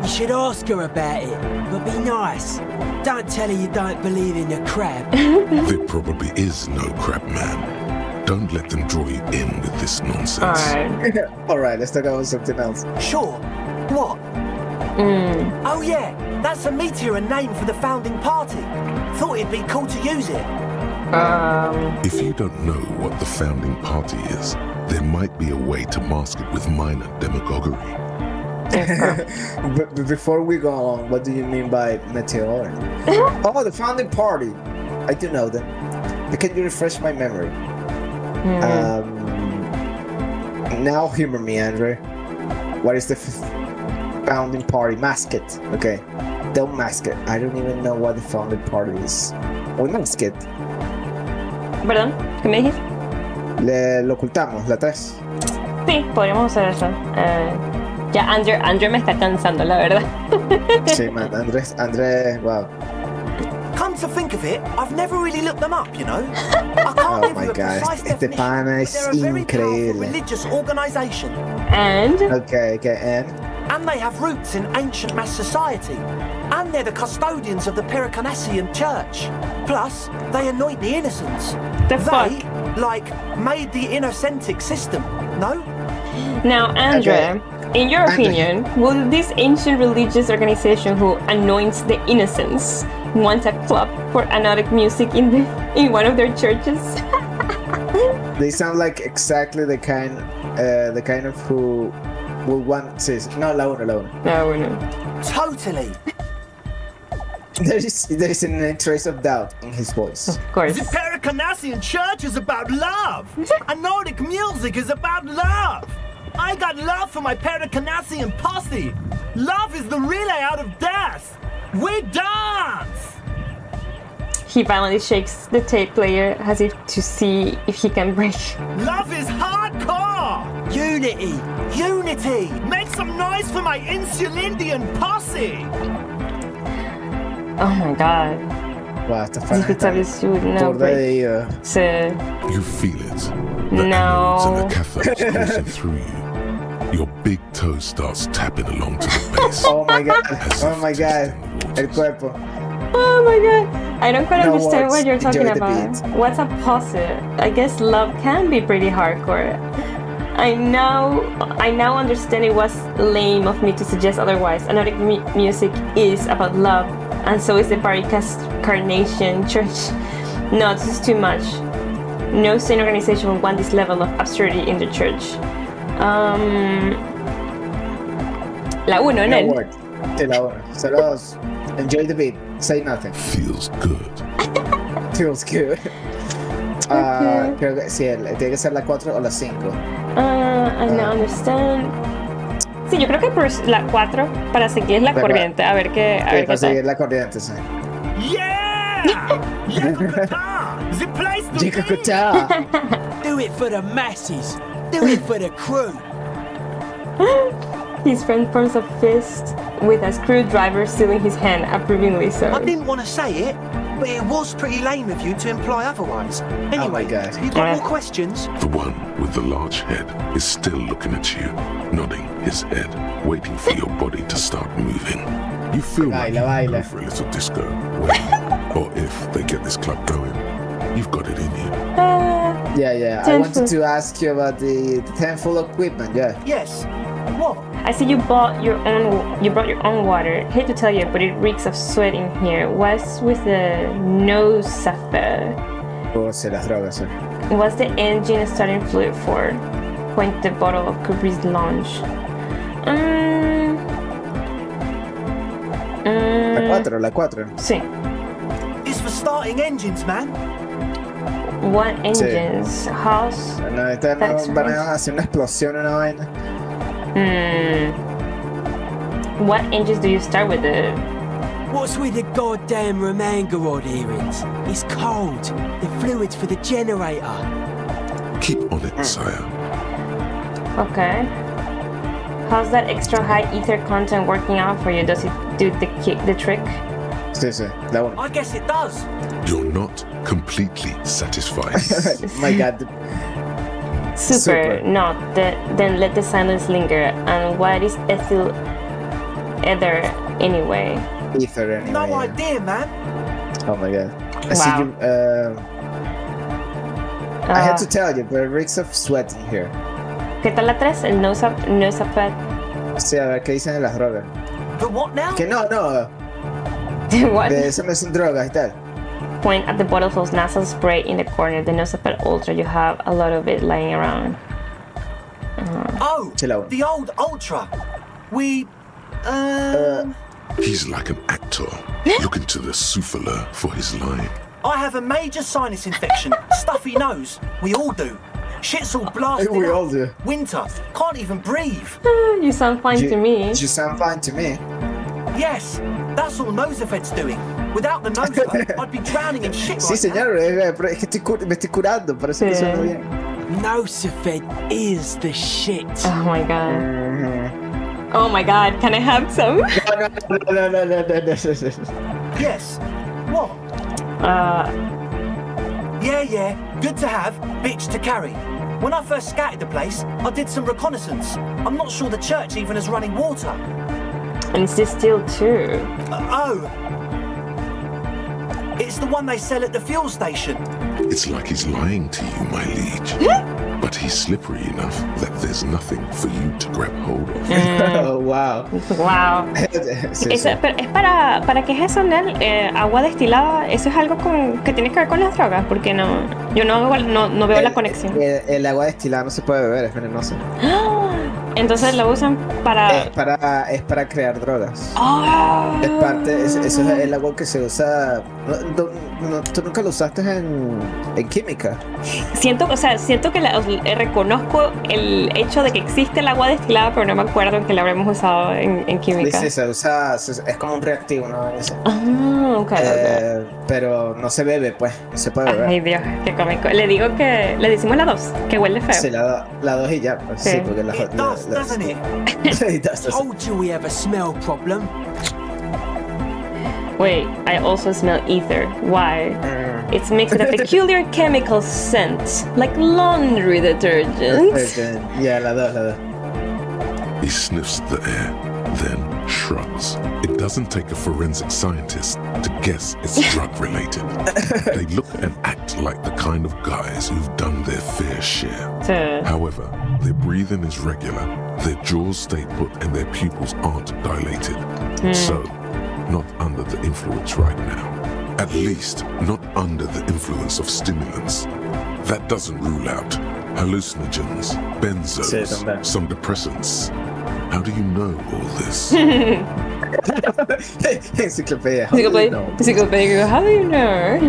You should ask her about it, but be nice. Don't tell her you don't believe in the crab. There probably is no crab man. Don't let them draw you in with this nonsense. Alright, All right, let's talk about something else. Sure. What? Mm. Oh yeah, that's a meteor and name for the Founding Party. Thought it'd be cool to use it. Um. If you don't know what the Founding Party is, there might be a way to mask it with minor demagoguery. But before we go on, what do you mean by meteor? Oh, the Founding Party. I do know them. Can you refresh my memory? Mm. Um, now humor me, Andre. What is the Founding Party? Mask it. Okay. Don't mask it. I don't even know what the Founding Party is. We mask it. Perdón, ¿qué me dijiste? Le, lo ocultamos, la tres. Sí, podríamos hacer eso. Uh, ya, Andre, Andre me está cansando, la verdad. Sí, man, Andre, Andre, wow. Come to think of it, I've never really looked them up, you know. I can't give you a precise definition, but they're a very powerful religious organization. And? Okay, okay, and? And they have roots in ancient mass society. And they're the custodians of the Paraconassian Church. Plus, they anoint the innocents. The fuck? They, like, made the innocentic system, no? Now, Andrea, okay. in your opinion, will this ancient religious organization who anoints the innocents wants a club for anodic music in the, in one of their churches? They sound like exactly the kind uh, the kind of who will want to no alone alone. No, no. Totally. There is there is an trace of doubt in his voice. Of course. The Paraconassian Church is about love. Anodic music is about love. I got love for my Paraconassian posse. Love is the relay out of death. We dance! He violently shakes the tape player as if to see if he can break. Love is hardcore! Unity! Unity! Make some noise for my Insulindian posse! Oh my god. What the fuck? No, they, uh... You feel it. The no. The through you. Your big toe starts tapping along to the bass. Oh my god. Oh my god. El cuerpo. Oh my god. I don't quite no understand words. What you're talking about. What's a posse? I guess love can be pretty hardcore. I now I now understand it was lame of me to suggest otherwise. Anodic mu music is about love, and so is the Paraconassian Church. No, this is too much. No sane organization would want this level of absurdity in the church. Um, la uno, no word. La uno. Saludos. Enjoy the beat. Say nothing. Feels good. Feels good. Ah, uh, okay. Creo que sí. Tiene que ser la cuatro o la cinco. Ah, uh, I don't uh, understand. Sí, yo creo que por la cuatro para seguir la corriente. A ver qué. A sí, ver para qué seguir tal. La corriente, sí. Yeah! Yakuta, the place to Yakuta. Do it for the masses. Do it for the crew. His friend forms a fist with a screwdriver still in his hand, approvingly so. I didn't want to say it, but it was pretty lame of you to imply otherwise. Anyway, oh you got more questions? The one with the large head is still looking at you, nodding his head, waiting for your body to start moving. You feel like you can go for a little disco, when, or if they get this club going, you've got it in you. Uh, Yeah, yeah. Tenful. I wanted to ask you about the, the tenfold equipment. Yeah. Yes. What? I see you bought your own. You brought your own water. I hate to tell you, but it reeks of sweat in here. What's with the Nozafet? What's the engine starting fluid for? Point the bottle of Kubri's launch. Um, um, la cuatro, la cuatro. Sí. It's for starting engines, man. What engines? Sí. House. No, esta no van a hacer una explosión, una vaina. Hmm. What engines do you start with? The What's with the goddamn Romangarod earrings? It's cold. The fluid's for the generator. Keep on it, sire. Okay. How's that extra high ether content working out for you? Does it do the kick, the trick? Sí, sí, that one. I guess it does. You're not completely satisfied. My God. Super. Super. No. The, then let the silence linger. And what is ethyl ether anyway? Ether anyway. No idea, man. Oh my God. I wow. see you, uh, uh, I had to tell you, but it reeks of sweat in here. ¿Qué tal la tres? El Nozafet. Nozafet. Sí, a ver qué dicen de las drogas. The what now? Que no, no. The what? De eso no son drogas y tal. Point at the bottle of nasal spray in the corner. The Nozafet Ultra. You have a lot of it lying around. Uh, oh, the old Ultra. We, um... uh. He's like an actor looking to the souffler for his line. I have a major sinus infection, stuffy nose. We all do. Shit's all blasted. We all do. Winter, can't even breathe. You sound fine you, to me. You sound fine to me. Yes, that's all Nozafet's doing. Without the Nozafet, I'd be drowning in shit. Sí, señor, me estoy curando. Parece que suena bien. Nozafet is the shit. Oh my God. Oh my God, can I have some? No, no, no, no, no, no, no. Yes. What? Uh. Yeah, yeah. Good to have, bitch to carry. When I first scouted the place, I did some reconnaissance. I'm not sure the church even has running water. And is this still too? Uh, oh. It's the one they sell at the fuel station. It's like he's lying to you, my liege. But he's slippery enough that there's nothing for you to grab hold of. Mm. Oh, wow. Wow. Sí, eso, sí. Pero es para, para que es eso, Nel, eh, agua destilada, eso es algo con, que tiene que ver con las drogas, porque no, yo no, no, no veo el, la conexión. El, el agua destilada no se puede beber, es venenosa. Entonces lo usan para... Es para, es para crear drogas. Oh. Es parte, es, eso es el agua que se usa... No, no, ¿tú nunca lo usaste en, en química? Siento, o sea, siento que la, reconozco el hecho de que existe el agua destilada, pero no me acuerdo en que la habremos usado en, en química. Sí, se usa, se, es como un reactivo, ¿no? Ah, okay, eh, okay. Pero no se bebe, pues, no se puede beber. Ay, Dios, qué cómico. Le digo que le decimos la dos, que huele feo. Sí, la, la dos y ya, pues, sí, sí porque la... la Doesn't it? It does, told you we have a smell problem. Wait, I also smell ether. Why? Mm. It's mixed with a peculiar chemical scent, like laundry detergent. Detergent. Yeah, la dos, la dos. He sniffs the air, then shrugs. It doesn't take a forensic scientist to guess it's drug-related. They look and act like the kind of guys who've done their fair share. So. However, their breathing is regular, their jaws stay put, and their pupils aren't dilated. Mm. So, not under the influence right now. At least, not under the influence of stimulants. That doesn't rule out hallucinogens, benzos, some depressants. How do you know all this? Encyclopedia. How Encyclopedia. Do you know? Encyclopedia. How do you know?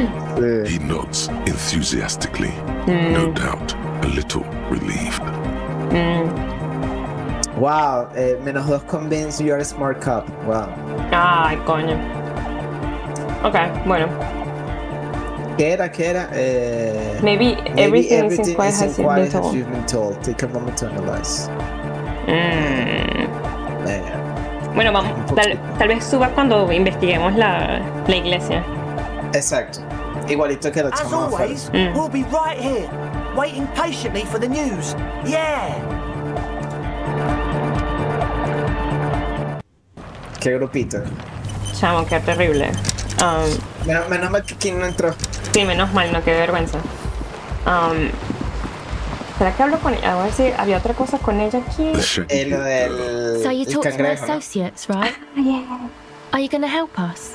He nods enthusiastically, mm. no doubt a little relieved. Mm. Wow, eh, menos dos convinced you're a smart cop. Wow. Ay, coño. Ok, bueno. ¿Qué era? ¿Qué era? Eh, maybe, maybe everything, everything is in quiet has been, been told. You've been told. Take a moment to analyze. Mm. Eh, bueno, vamos. Tal, tal vez suba cuando investiguemos la, la iglesia. Exacto. Igualito que la As always, mm. we'll be right here, waiting patiently for the news. Yeah. Qué grupito. Chamo, qué terrible. Um, menos, menos mal que Kim no entró. Sí, menos mal, no, qué vergüenza. Um, ¿Será que hablo con ella? A ver si había otra cosa con ella aquí. El, el, so you el talked to my associates, right? Yeah. Are you going to help us?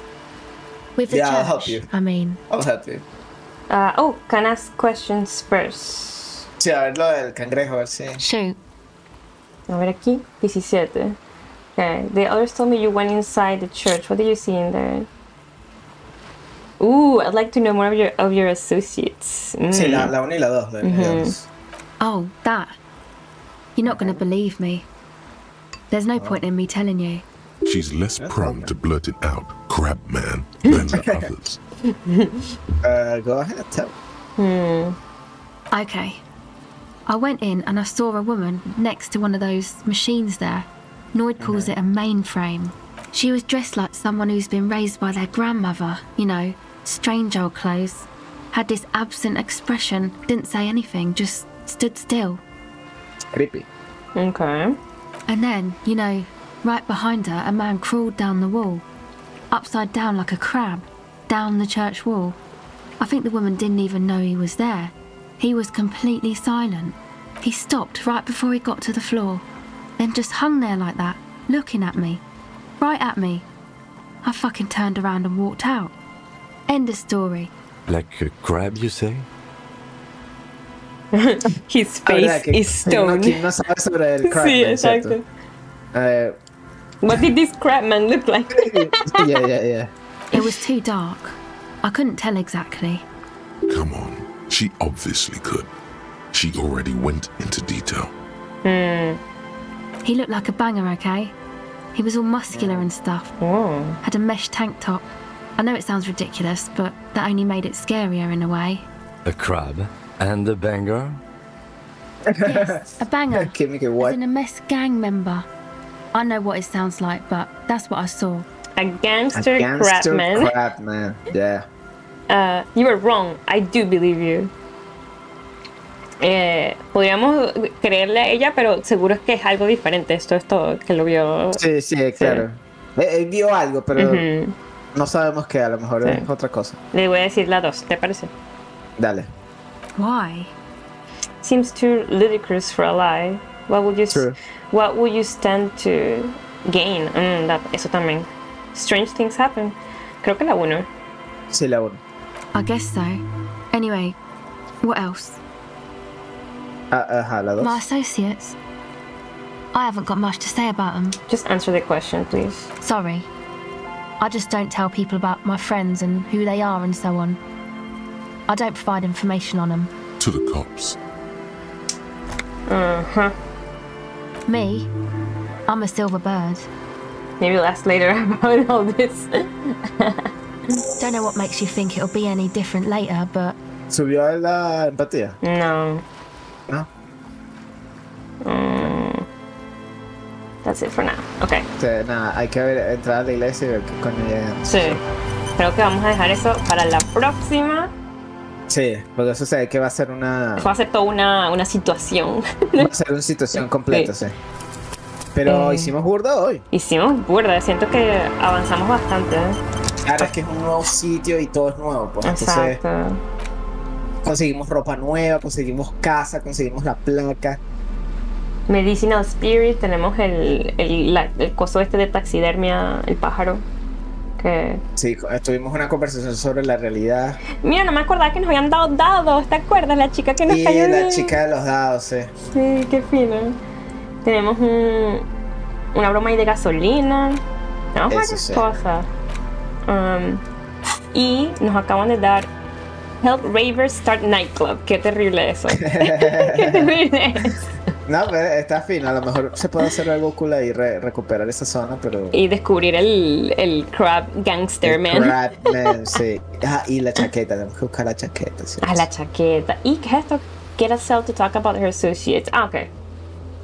With the yeah, church, I'll help you. I mean. I'll help you. Uh, oh, can I ask questions first? Sí, a ver lo del cangrejo, a ver si. Shoot. A ver aquí, diecisiete. Okay, the others told me you went inside the church. What did you see in there? Ooh, I'd like to know more of your of your associates. Mm. Sí, la, la una y la dos. La, mm-hmm. dos. Oh, that. You're not going to believe me. There's no oh. point in me telling you. She's less prone to blurt it out, crap man, than the others. Uh, go ahead, tell. Hmm. Okay. I went in and I saw a woman next to one of those machines there. Noid calls okay. it a mainframe. She was dressed like someone who's been raised by their grandmother, you know, strange old clothes. Had this absent expression, didn't say anything, just stood still. Creepy. Okay. And then, you know, right behind her, a man crawled down the wall, upside down like a crab, down the church wall. I think the woman didn't even know he was there. He was completely silent. He stopped right before he got to the floor, then just hung there like that, looking at me, right at me. I fucking turned around and walked out. End of story. Like a crab, you say? His face is stone. Sí, exacto. Uh, What did this crab man look like? yeah, yeah, yeah. It was too dark. I couldn't tell exactly. Come on. She obviously could. She already went into detail. Hmm. He looked like a banger, okay? He was all muscular and stuff. Oh. Had a mesh tank top. I know it sounds ridiculous, but that only made it scarier in a way. A crab and a banger? Yes, a banger. Kim, you what? As in a mess gang member. I know what it sounds like, but that's what I saw. A gangster, a gangster crap man. Crap man. Yeah. Uh, you were wrong. I do believe you. Eh, podríamos creerle a ella, pero seguro es que es algo diferente. Esto es todo que lo vio. Sí, sí, claro. Sí. Eh, eh, vio algo, pero uh-huh. no sabemos qué. A lo mejor sí. es otra cosa. Le voy a decir la dos. ¿Te parece? Dale. Why? Seems too ludicrous for a lie. What would you? True. What would you stand to gain? Mm, that, eso también. Strange things happen. Creo que la uno. Sí, la uno. I guess so. Anyway, what else? Uh, ajá, la dos. My associates. I haven't got much to say about them. Just answer the question, please. Sorry. I just don't tell people about my friends and who they are and so on. I don't provide information on them. To the cops. Uh-huh. Me? I'm a silver bird. Maybe we'll ask later about all this. Don't know what makes you think it'll be any different later, but... ¿Subió la empatía? No. No? Mm. That's it for now. Okay. Sí, nada, hay que entrar a la iglesia y ver qué coño llega. Sí. Creo que vamos a dejar eso para la próxima. Sí, porque eso sé que va a ser una... Va a ser toda una, una situación. Va a ser una situación completa, sí. sí. Pero eh, hicimos burda hoy. Hicimos burda, siento que avanzamos bastante. Claro, es que es un nuevo sitio y todo es nuevo, pues. Exacto. Entonces, conseguimos ropa nueva, conseguimos casa, conseguimos la placa. Medicinal Spirit, tenemos el, el, la, el coso este de taxidermia, el pájaro. Que... Sí, tuvimos una conversación sobre la realidad. Mira, no me acordaba que nos habían dado dados, ¿te acuerdas? La chica que nos sí, cayó. Sí, la de... chica de los dados, sí. Sí, qué fino. Tenemos un, una broma ahí de gasolina. Tenemos varias sí. cosas. Um, y nos acaban de dar Help Ravers Start Nightclub. Qué terrible eso. Qué terrible eso. No, pero está fino. A lo mejor se puede hacer algo cool ahí, re recuperar esa zona, pero... Y descubrir el, el crab gangster el man. Crab man, sí. Ah, y la chaqueta. Tenemos que buscar la chaqueta. Sí, ah, sí. la chaqueta. ¿Y qué es esto? Get a cell to talk about her associates. Ah, ok.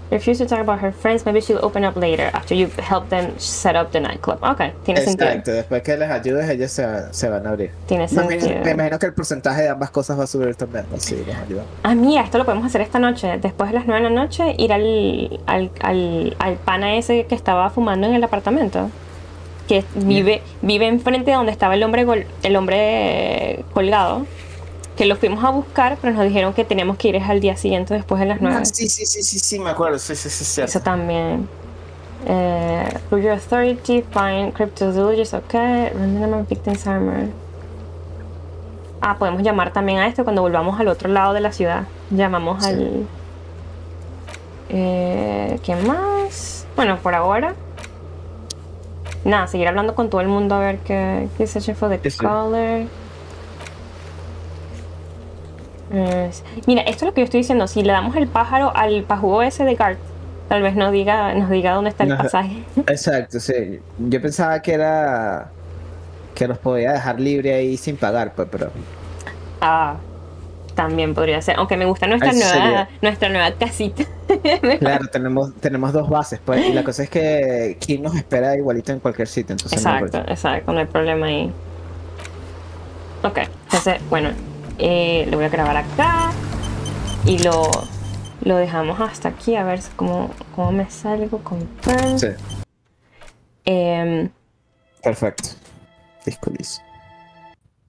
Refuse to talk about her friends. Maybe she'll open up later after you've helped them set up the nightclub. Ok, tiene sentido. Exacto. Después que les ayudes, ellas se, se van a abrir. Tiene sentido. Me, me imagino que el porcentaje de ambas cosas va a subir también. Sí, nos ayuda. Ah, mira, esto lo podemos hacer esta noche. Después de las nueve de la noche, ir al, al, al, al pana ese que estaba fumando en el apartamento. Que vive, vive enfrente de donde estaba el hombre, el hombre colgado. que los fuimos a buscar, pero nos dijeron que teníamos que ir al día siguiente después de las nueve. Ah, sí, sí, sí, sí, sí, me acuerdo, sí, sí, sí, sí. Eso también. Eh, Rule your authority, find cryptozoologists, ok, random victims armor. Ah, podemos llamar también a esto cuando volvamos al otro lado de la ciudad. Llamamos sí. al... Eh, ¿quién más? Bueno, por ahora... Nada, seguir hablando con todo el mundo a ver qué... ¿Qué se for the sí. color? Eh, mira, esto es lo que yo estoy diciendo. Si le damos el pájaro al pajugo ese de Garth, tal vez nos diga, nos diga dónde está el no, pasaje. Exacto, sí. Yo pensaba que era... que nos podía dejar libre ahí sin pagar, pues, pero... Ah, también podría ser. Aunque me gusta nuestra Ay, nueva nuestra nueva casita. Claro, tenemos, tenemos dos bases, pues. Y la cosa es que Kim nos espera igualito en cualquier sitio, entonces... Exacto, no exacto, no hay problema ahí. Ok, entonces, bueno, eh, lo voy a grabar acá. Y lo, lo dejamos hasta aquí, a ver cómo, cómo me salgo con... Sí. Eh, Perfecto.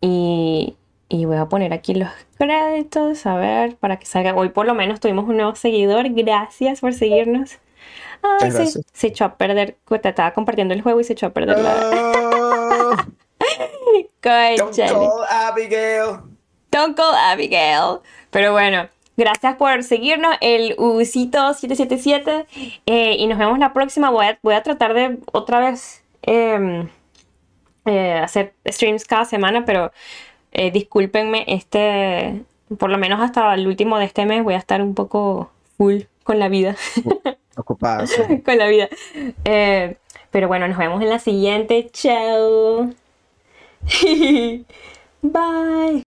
Y, y voy a poner aquí los créditos, a ver, para que salga. Hoy por lo menos tuvimos un nuevo seguidor, gracias por seguirnos. Ay, se, se echó a perder, te estaba compartiendo el juego y se echó a perder no. la... Don't call Abigail. Don't call Abigail. Pero bueno, gracias por seguirnos, el Usito siete siete siete, eh, y nos vemos la próxima. Voy a, voy a tratar de otra vez... Eh, Eh, hacer streams cada semana, pero eh, discúlpenme, este, por lo menos hasta el último de este mes voy a estar un poco full con la vida. Ocupada, sí. Con la vida. Eh, pero bueno, nos vemos en la siguiente. Chao. Bye.